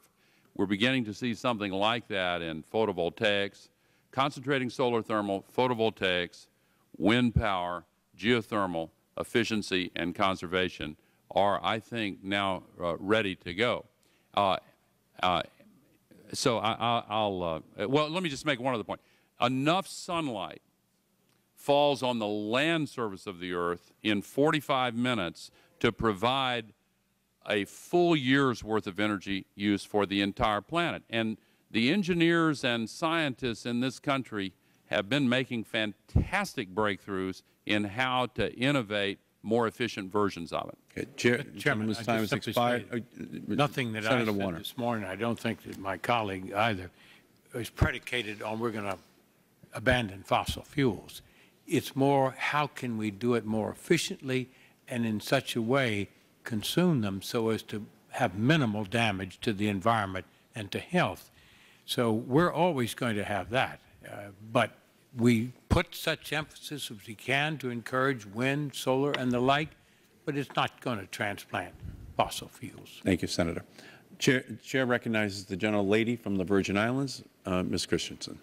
We're beginning to see something like that in photovoltaics, concentrating solar thermal, photovoltaics, wind power, geothermal, efficiency and conservation are, I think, now uh, ready to go. Uh, uh, so I, I, I'll uh, – well, let me just make one other point. Enough sunlight falls on the land surface of the Earth in forty-five minutes to provide a full year's worth of energy use for the entire planet. And the engineers and scientists in this country have been making fantastic breakthroughs in how to innovate more efficient versions of it. Okay. Chair, Chairman, time has expired. Nothing that Senator I said Warner. This morning, I don't think that my colleague either, is predicated on we're going to abandon fossil fuels. It's more how can we do it more efficiently and in such a way consume them so as to have minimal damage to the environment and to health. So we're always going to have that. Uh, but we put such emphasis as we can to encourage wind, solar, and the like, but it's not going to transplant fossil fuels. Thank you, Senator. Chair, Chair recognizes the gentle lady from the Virgin Islands, uh, Miz Christensen.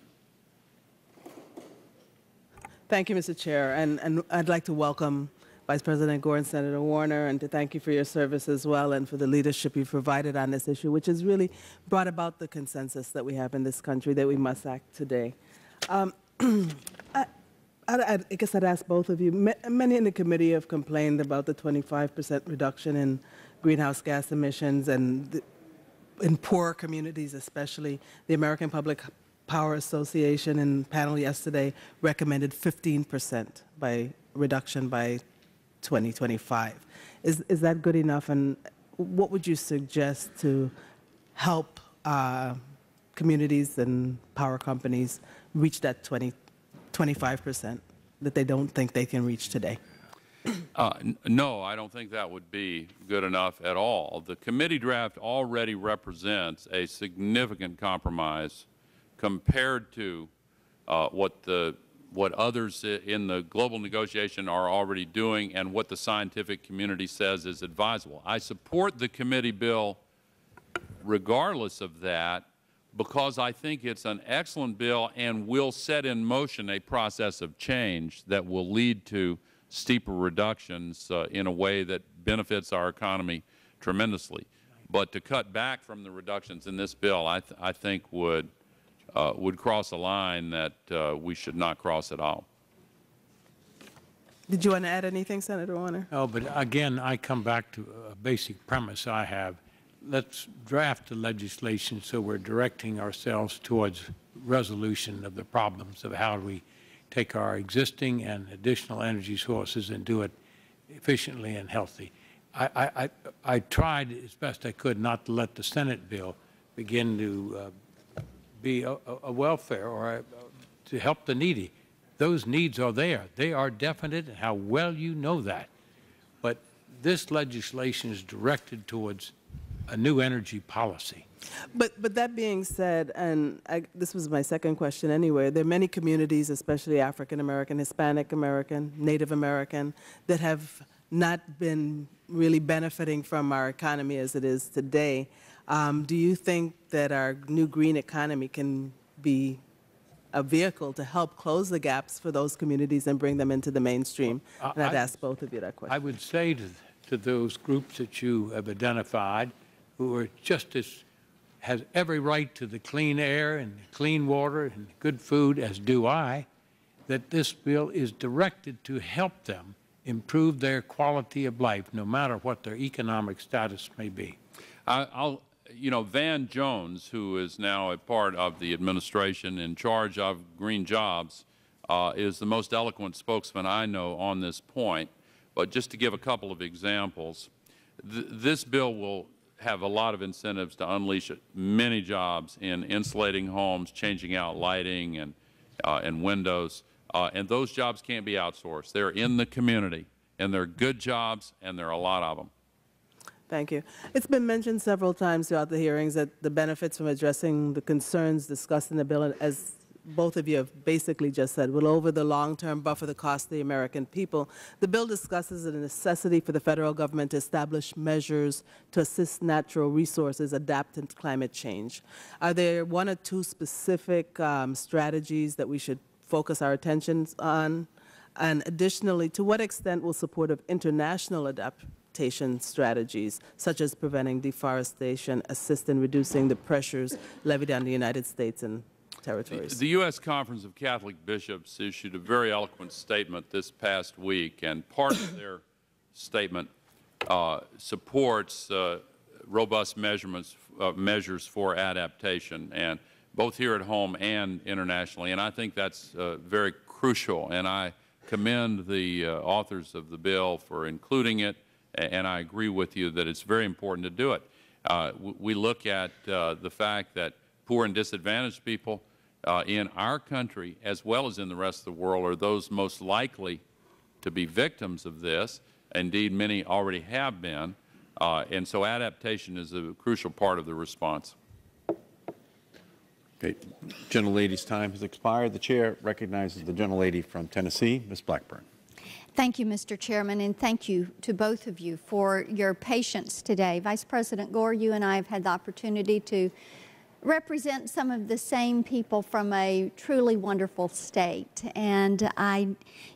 Thank you, Mister Chair, and, and I'd like to welcome Vice President Gore and Senator Warner, and to thank you for your service as well and for the leadership you've provided on this issue, which has really brought about the consensus that we have in this country that we must act today. Um, I, I, I guess I'd ask both of you. Many in the committee have complained about the twenty-five percent reduction in greenhouse gas emissions, and the, in poor communities especially, the American Public Power Association and panel yesterday recommended fifteen percent by reduction by twenty twenty-five. Is, is that good enough? And what would you suggest to help uh, communities and power companies reach that twenty, twenty-five percent that they don't think they can reach today? Uh, no, I don't think that would be good enough at all. The committee draft already represents a significant compromise compared to uh, what the what others in the global negotiation are already doing and what the scientific community says is advisable. I support the committee bill regardless of that, because I think it's an excellent bill and will set in motion a process of change that will lead to steeper reductions uh, in a way that benefits our economy tremendously. But to cut back from the reductions in this bill, I, th I think would, uh, would cross a line that uh, we should not cross at all. Did you want to add anything, Senator Warner? No, but again, I come back to a basic premise I have. Let's draft the legislation so we're directing ourselves towards resolution of the problems of how we take our existing and additional energy sources and do it efficiently and healthy. I, I, I, I tried as best I could not to let the Senate bill begin to uh, be a, a welfare or a, to help the needy. Those needs are there. They are definite, and how well you know that. But this legislation is directed towards a new energy policy. But, but that being said, and I, this was my second question anyway, there are many communities, especially African American, Hispanic American, Native American, that have not been really benefiting from our economy as it is today. Um, do you think that our new green economy can be a vehicle to help close the gaps for those communities and bring them into the mainstream? I, and I'd I, ask both of you that question. I would say to, to those groups that you have identified who are just as has every right to the clean air and clean water and good food, as do I, that this bill is directed to help them improve their quality of life, no matter what their economic status may be. I, I'll, you know, Van Jones, who is now a part of the administration in charge of green jobs, uh, is the most eloquent spokesman I know on this point. But just to give a couple of examples, th this bill will have a lot of incentives to unleash many jobs in insulating homes, changing out lighting and, uh, and windows. Uh, and those jobs can't be outsourced. They're in the community, and they're good jobs, and there are a lot of them. Thank you. It's been mentioned several times throughout the hearings that the benefits from addressing the concerns discussed in the bill, as both of you have basically just said, will over the long term buffer the cost of the American people. The bill discusses the necessity for the federal government to establish measures to assist natural resources adapt to climate change. Are there one or two specific um, strategies that we should focus our attentions on? And additionally, to what extent will support of international adaptation strategies, such as preventing deforestation, assist in reducing the pressures levied on the United States and territories? The U S Conference of Catholic Bishops issued a very eloquent statement this past week, and part of their statement uh, supports uh, robust measurements, uh, measures for adaptation, and both here at home and internationally. And I think that's uh, very crucial, and I commend the uh, authors of the bill for including it, and I agree with you that it's very important to do it. Uh, we look at uh, the fact that poor and disadvantaged people Uh, in our country, as well as in the rest of the world, are those most likely to be victims of this. Indeed, many already have been. Uh, and so adaptation is a crucial part of the response. Okay. Gentlelady's time has expired. The Chair recognizes the gentlelady from Tennessee, Miz Blackburn. Thank you, Mister Chairman, and thank you to both of you for your patience today. Vice President Gore, you and I have had the opportunity to represent some of the same people from a truly wonderful state. And I,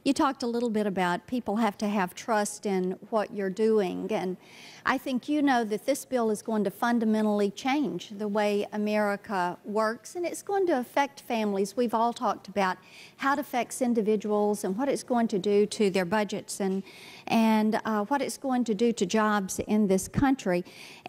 you talked a little bit about people have to have trust in what you're doing. And I think you know that this bill is going to fundamentally change the way America works, and it's going to affect families. We've all talked about how it affects individuals and what it's going to do to their budgets and, and uh, what it's going to do to jobs in this country.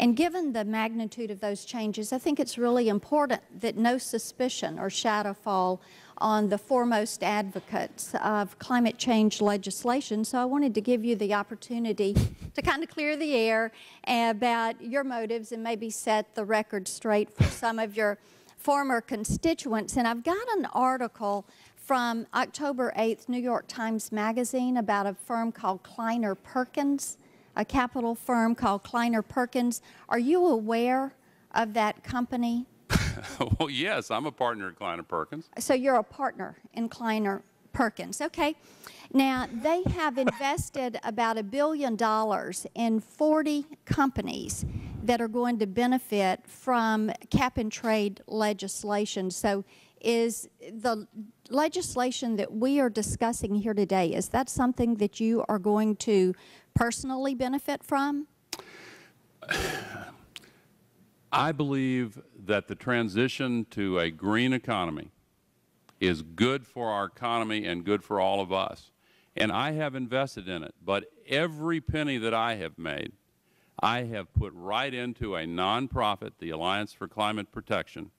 And given the magnitude of those changes, I think it's really important that no suspicion or shadow fall on the foremost advocates of climate change legislation, so I wanted to give you the opportunity to kind of clear the air about your motives and maybe set the record straight for some of your former constituents. And I've got an article from October eighth, New York Times Magazine, about a firm called Kleiner Perkins, a capital firm called Kleiner Perkins. Are you aware of that company? Well, yes, I'm a partner at Kleiner Perkins. So you're a partner in Kleiner Perkins. Okay. Now, they have invested about a billion dollars in forty companies that are going to benefit from cap-and-trade legislation. So is the legislation that we are discussing here today, is that something that you are going to personally benefit from? I believe that the transition to a green economy is good for our economy and good for all of us. And I have invested in it, but every penny that I have made, I have put right into a nonprofit, the Alliance for Climate Protection,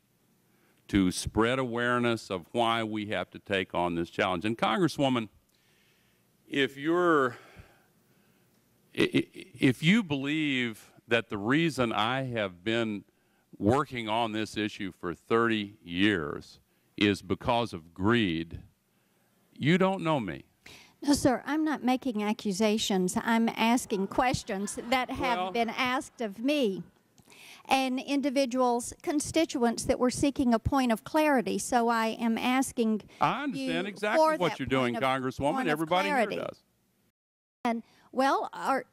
to spread awareness of why we have to take on this challenge. And Congresswoman, if you're, if you believe that the reason I have been working on this issue for thirty years is because of greed, you don't know me. No, sir, I'm not making accusations. I'm asking questions that have well, been asked of me and individuals, constituents that were seeking a point of clarity. So I am asking I understand you exactly for what you're doing, of, Congresswoman. Everybody here does. And, well, are,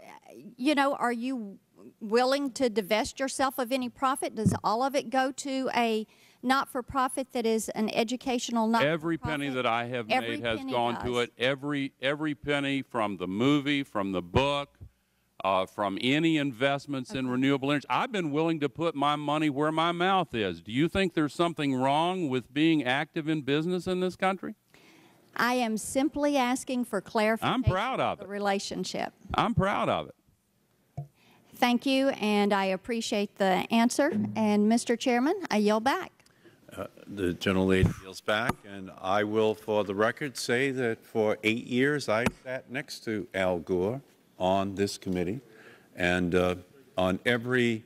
you know, are you willing to divest yourself of any profit? Does all of it go to a not-for-profit that is an educational not-for-profit? Every penny that I have every made has gone does. to it. Every, every penny from the movie, from the book, Uh, from any investments okay. in renewable energy. I've been willing to put my money where my mouth is. Do you think there's something wrong with being active in business in this country? I am simply asking for clarification. I'm proud of the it. relationship. I'm proud of it. Thank you, and I appreciate the answer. And, Mister Chairman, I yield back. Uh, the gentlelady yields back, and I will, for the record, say that for eight years I sat next to Al Gore on this committee, and uh, on every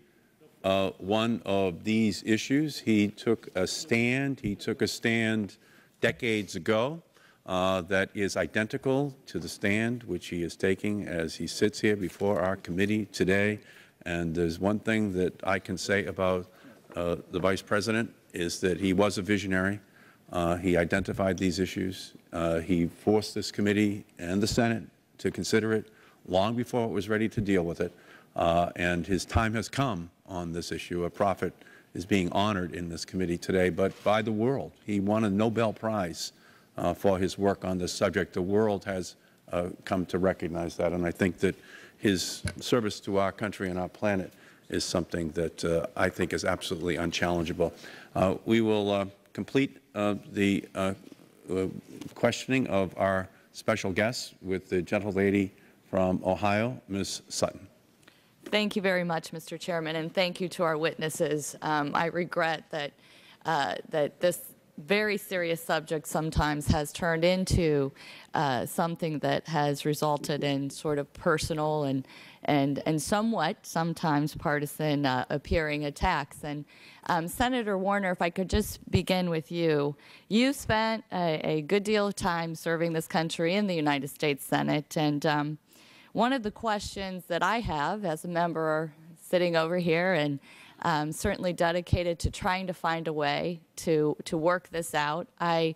uh, one of these issues, he took a stand. He took a stand decades ago uh, that is identical to the stand which he is taking as he sits here before our committee today. And there's one thing that I can say about uh, the Vice President is that he was a visionary. Uh, he identified these issues. Uh, he forced this committee and the Senate to consider it long before it was ready to deal with it, uh, and his time has come on this issue. A prophet is being honored in this committee today, but by the world. He won a Nobel Prize uh, for his work on this subject. The world has uh, come to recognize that, and I think that his service to our country and our planet is something that uh, I think is absolutely unchallengeable. Uh, we will uh, complete uh, the uh, uh, questioning of our special guests with the gentlelady from Ohio, Miz Sutton. Thank you very much, Mister Chairman, and thank you to our witnesses. Um, I regret that, uh, that this very serious subject sometimes has turned into uh, something that has resulted in sort of personal and, and, and somewhat, sometimes partisan uh, appearing attacks. And um, Senator Warner, if I could just begin with you. You spent a, a good deal of time serving this country in the United States Senate, and um, one of the questions that I have as a member sitting over here and um, certainly dedicated to trying to find a way to, to work this out. I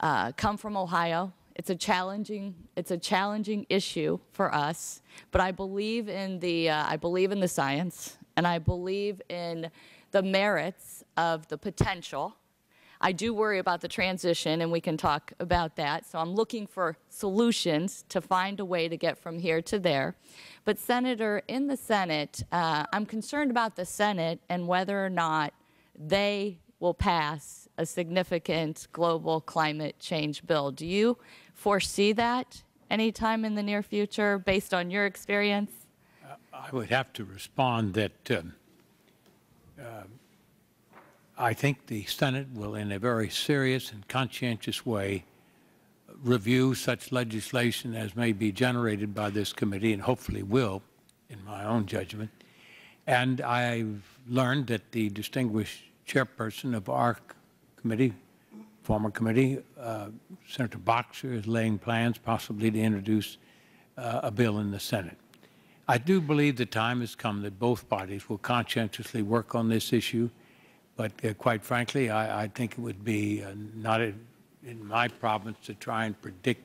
uh, come from Ohio. It's a challenging, it's a challenging issue for us, but I believe in the, uh, I believe in the science, and I believe in the merits of the potential. I do worry about the transition, and we can talk about that. So I'm looking for solutions to find a way to get from here to there. But, Senator, in the Senate, uh, I'm concerned about the Senate and whether or not they will pass a significant global climate change bill. Do you foresee that anytime in the near future, based on your experience? Uh, I would have to respond that uh, uh, I think the Senate will, in a very serious and conscientious way, review such legislation as may be generated by this committee, and hopefully will, in my own judgment. And I've learned that the distinguished chairperson of our committee, former committee, uh, Senator Boxer, is laying plans possibly to introduce uh, a bill in the Senate. I do believe the time has come that both bodies will conscientiously work on this issue, but uh, quite frankly, I, I think it would be uh, not a, in my province to try and predict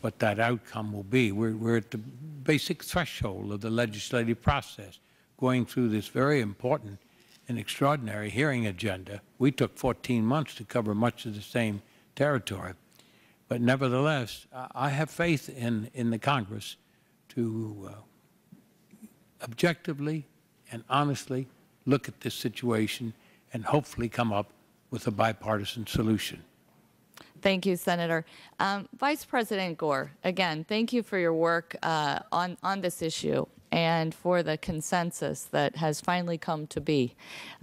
what that outcome will be. We're, we're at the basic threshold of the legislative process, going through this very important and extraordinary hearing agenda. We took fourteen months to cover much of the same territory. But nevertheless, I have faith in, in the Congress to uh, objectively and honestly look at this situation and hopefully come up with a bipartisan solution. Thank you, Senator. Um, Vice President Gore, again, thank you for your work uh, on, on this issue and for the consensus that has finally come to be.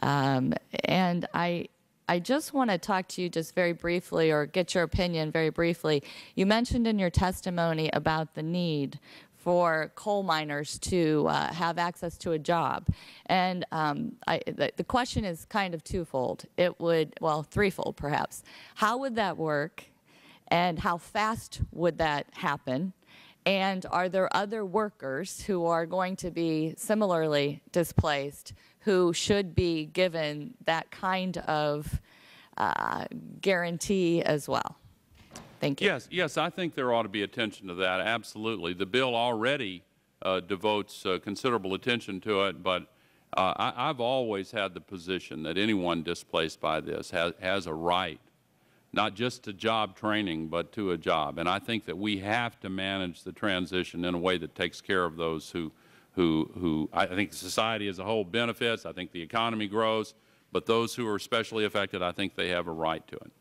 Um, and I, I just want to talk to you just very briefly, or get your opinion very briefly. You mentioned in your testimony about the need for coal miners to uh, have access to a job. And um, I, the, the question is kind of twofold. It would, well, threefold perhaps. How would that work, and how fast would that happen? And are there other workers who are going to be similarly displaced who should be given that kind of uh, guarantee as well? Thank you. Yes, yes, I think there ought to be attention to that, absolutely. The bill already uh, devotes uh, considerable attention to it, but uh, I have always had the position that anyone displaced by this has, has a right, not just to job training, but to a job. And I think that we have to manage the transition in a way that takes care of those who, who, who I think society as a whole benefits. I think the economy grows, but those who are especially affected, I think they have a right to it.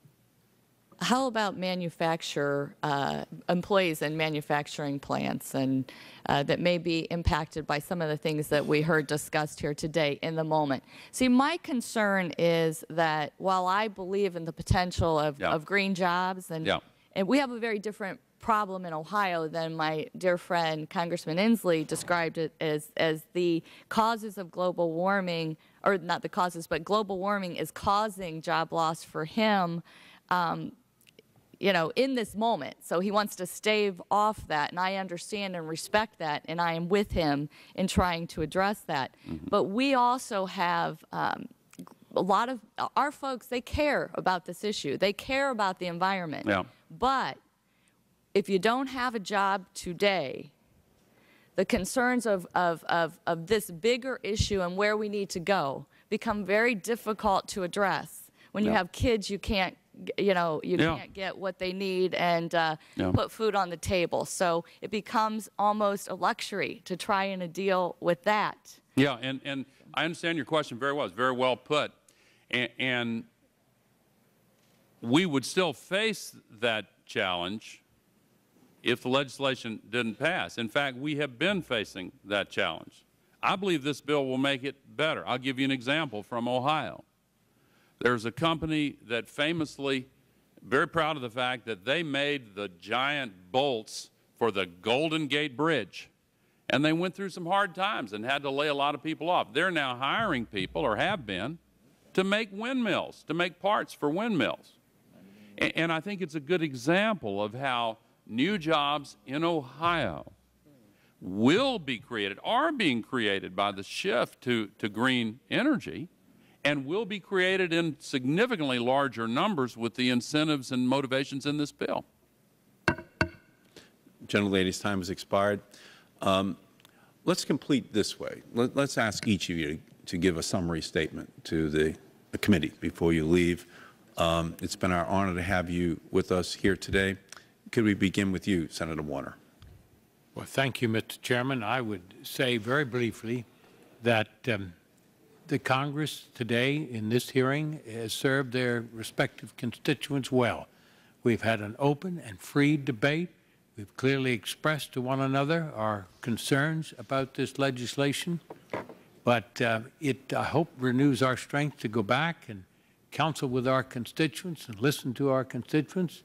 How about manufacture uh, employees in manufacturing plants and uh, that may be impacted by some of the things that we heard discussed here today in the moment? See, my concern is that while I believe in the potential of, yeah. of green jobs, and, yeah. and we have a very different problem in Ohio than my dear friend Congressman Inslee described it as, as the causes of global warming, or not the causes, but global warming is causing job loss for him. Um, you know, in this moment. So he wants to stave off that, and I understand and respect that, and I am with him in trying to address that. Mm-hmm. But we also have um, a lot of our folks, they care about this issue. They care about the environment. Yeah. But if you don't have a job today, the concerns of, of, of, of this bigger issue and where we need to go become very difficult to address. When you yeah. have kids, you can't you know, you yeah. can't get what they need and uh, yeah. put food on the table. So it becomes almost a luxury to try and deal with that. Yeah, and, and I understand your question very well. It's very well put. And, and we would still face that challenge if the legislation didn't pass. In fact, we have been facing that challenge. I believe this bill will make it better. I'll give you an example from Ohio. There's a company that famously, very proud of the fact that they made the giant bolts for the Golden Gate Bridge. And they went through some hard times and had to lay a lot of people off. They're now hiring people, or have been, to make windmills, to make parts for windmills. And, and I think it's a good example of how new jobs in Ohio will be created, are being created by the shift to, to green energy, and will be created in significantly larger numbers with the incentives and motivations in this bill. Gentlelady's time has expired. Um, let's complete this way. Let, let's ask each of you to, to give a summary statement to the, the committee before you leave. Um, it's been our honor to have you with us here today. Could we begin with you, Senator Warner? Well, thank you, Mister Chairman. I would say very briefly that um, the Congress today in this hearing has served their respective constituents well. We've had an open and free debate. We've clearly expressed to one another our concerns about this legislation. But uh, it, I hope, renews our strength to go back and counsel with our constituents and listen to our constituents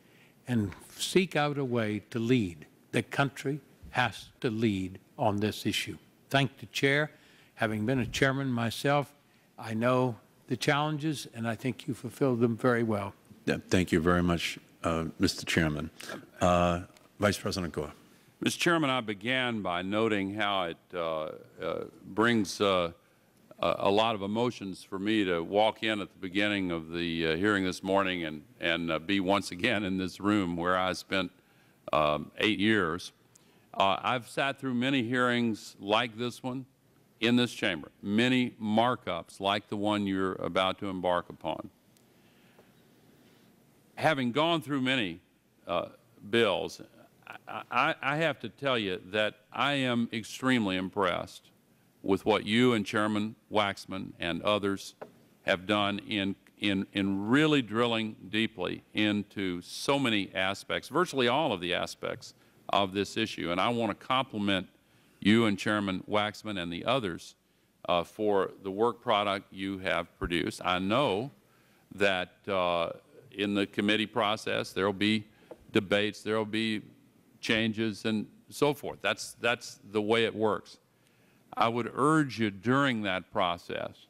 and seek out a way to lead. The country has to lead on this issue. Thank the Chair. Having been a chairman myself, I know the challenges, and I think you fulfilled them very well. Yeah, thank you very much, uh, Mister Chairman. Uh, Vice President Gore. Mister Chairman, I began by noting how it uh, uh, brings uh, a lot of emotions for me to walk in at the beginning of the uh, hearing this morning and, and uh, be once again in this room where I spent um, eight years. Uh, I've sat through many hearings like this one in this chamber, many markups like the one you're about to embark upon. Having gone through many uh, bills, I, I, I have to tell you that I am extremely impressed with what you and Chairman Waxman and others have done in, in, in really drilling deeply into so many aspects, virtually all of the aspects of this issue. And I want to compliment you and Chairman Waxman and the others uh, for the work product you have produced. I know that uh, in the committee process there will be debates, there will be changes and so forth. That's, that's the way it works. I would urge you during that process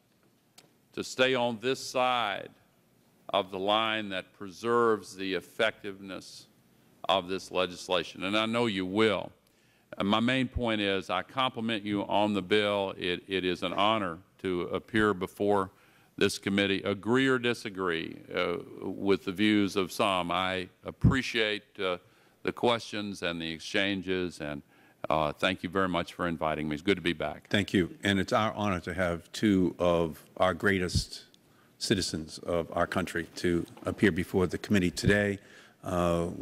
to stay on this side of the line that preserves the effectiveness of this legislation, and I know you will. And my main point is I compliment you on the bill. It, it is an honor to appear before this committee, agree or disagree uh, with the views of some. I appreciate uh, the questions and the exchanges, and Uh, thank you very much for inviting me. It's good to be back. Thank you. And it's our honor to have two of our greatest citizens of our country to appear before the committee today. Uh,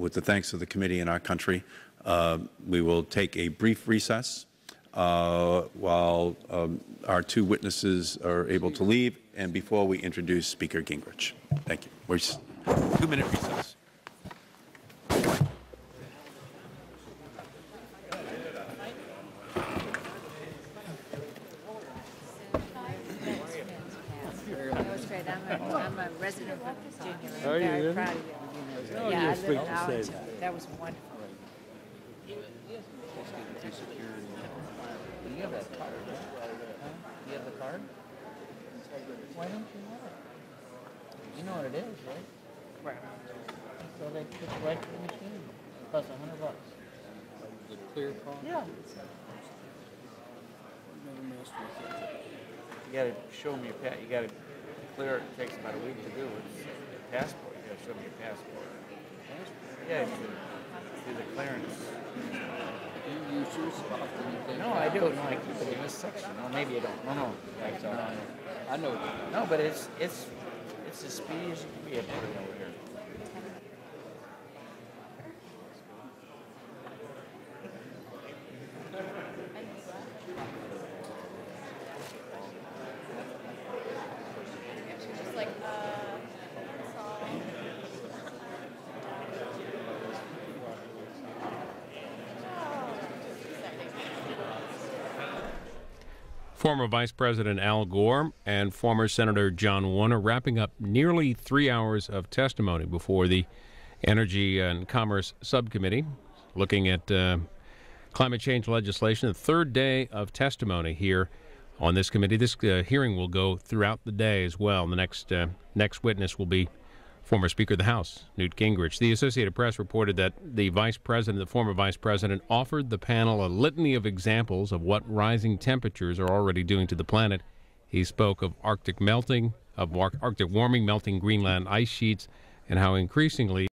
with the thanks of the committee and our country, uh, we will take a brief recess uh, while um, our two witnesses are able to leave and before we introduce Speaker Gingrich. Thank you. We're just two-minute recess. That was wonderful. Do you have that card? Do you have the card? Why don't you have it? You know what it is, right? Right. So they put it right to the machine. It costs a hundred bucks. The clear phone? Yeah. You got to show me your passport. You got to clear it. It takes about a week to do it. Your passport. You got to show me your passport. Yeah, do the clearance. Do you use your spot? No, I do. No, I keep it in this section. No, maybe you don't. No, no. That's all right. I know. No, but it's it's it's as speedy as you can be at putting over here. Former Vice President Al Gore and former Senator John Warner wrapping up nearly three hours of testimony before the Energy and Commerce Subcommittee looking at uh, climate change legislation, the third day of testimony here on this committee. This uh, hearing will go throughout the day as well. The next, uh, next witness will be former Speaker of the House, Newt Gingrich. The Associated Press reported that the Vice President, the former Vice President, offered the panel a litany of examples of what rising temperatures are already doing to the planet. He spoke of Arctic melting, of Arctic warming, melting Greenland ice sheets, and how increasingly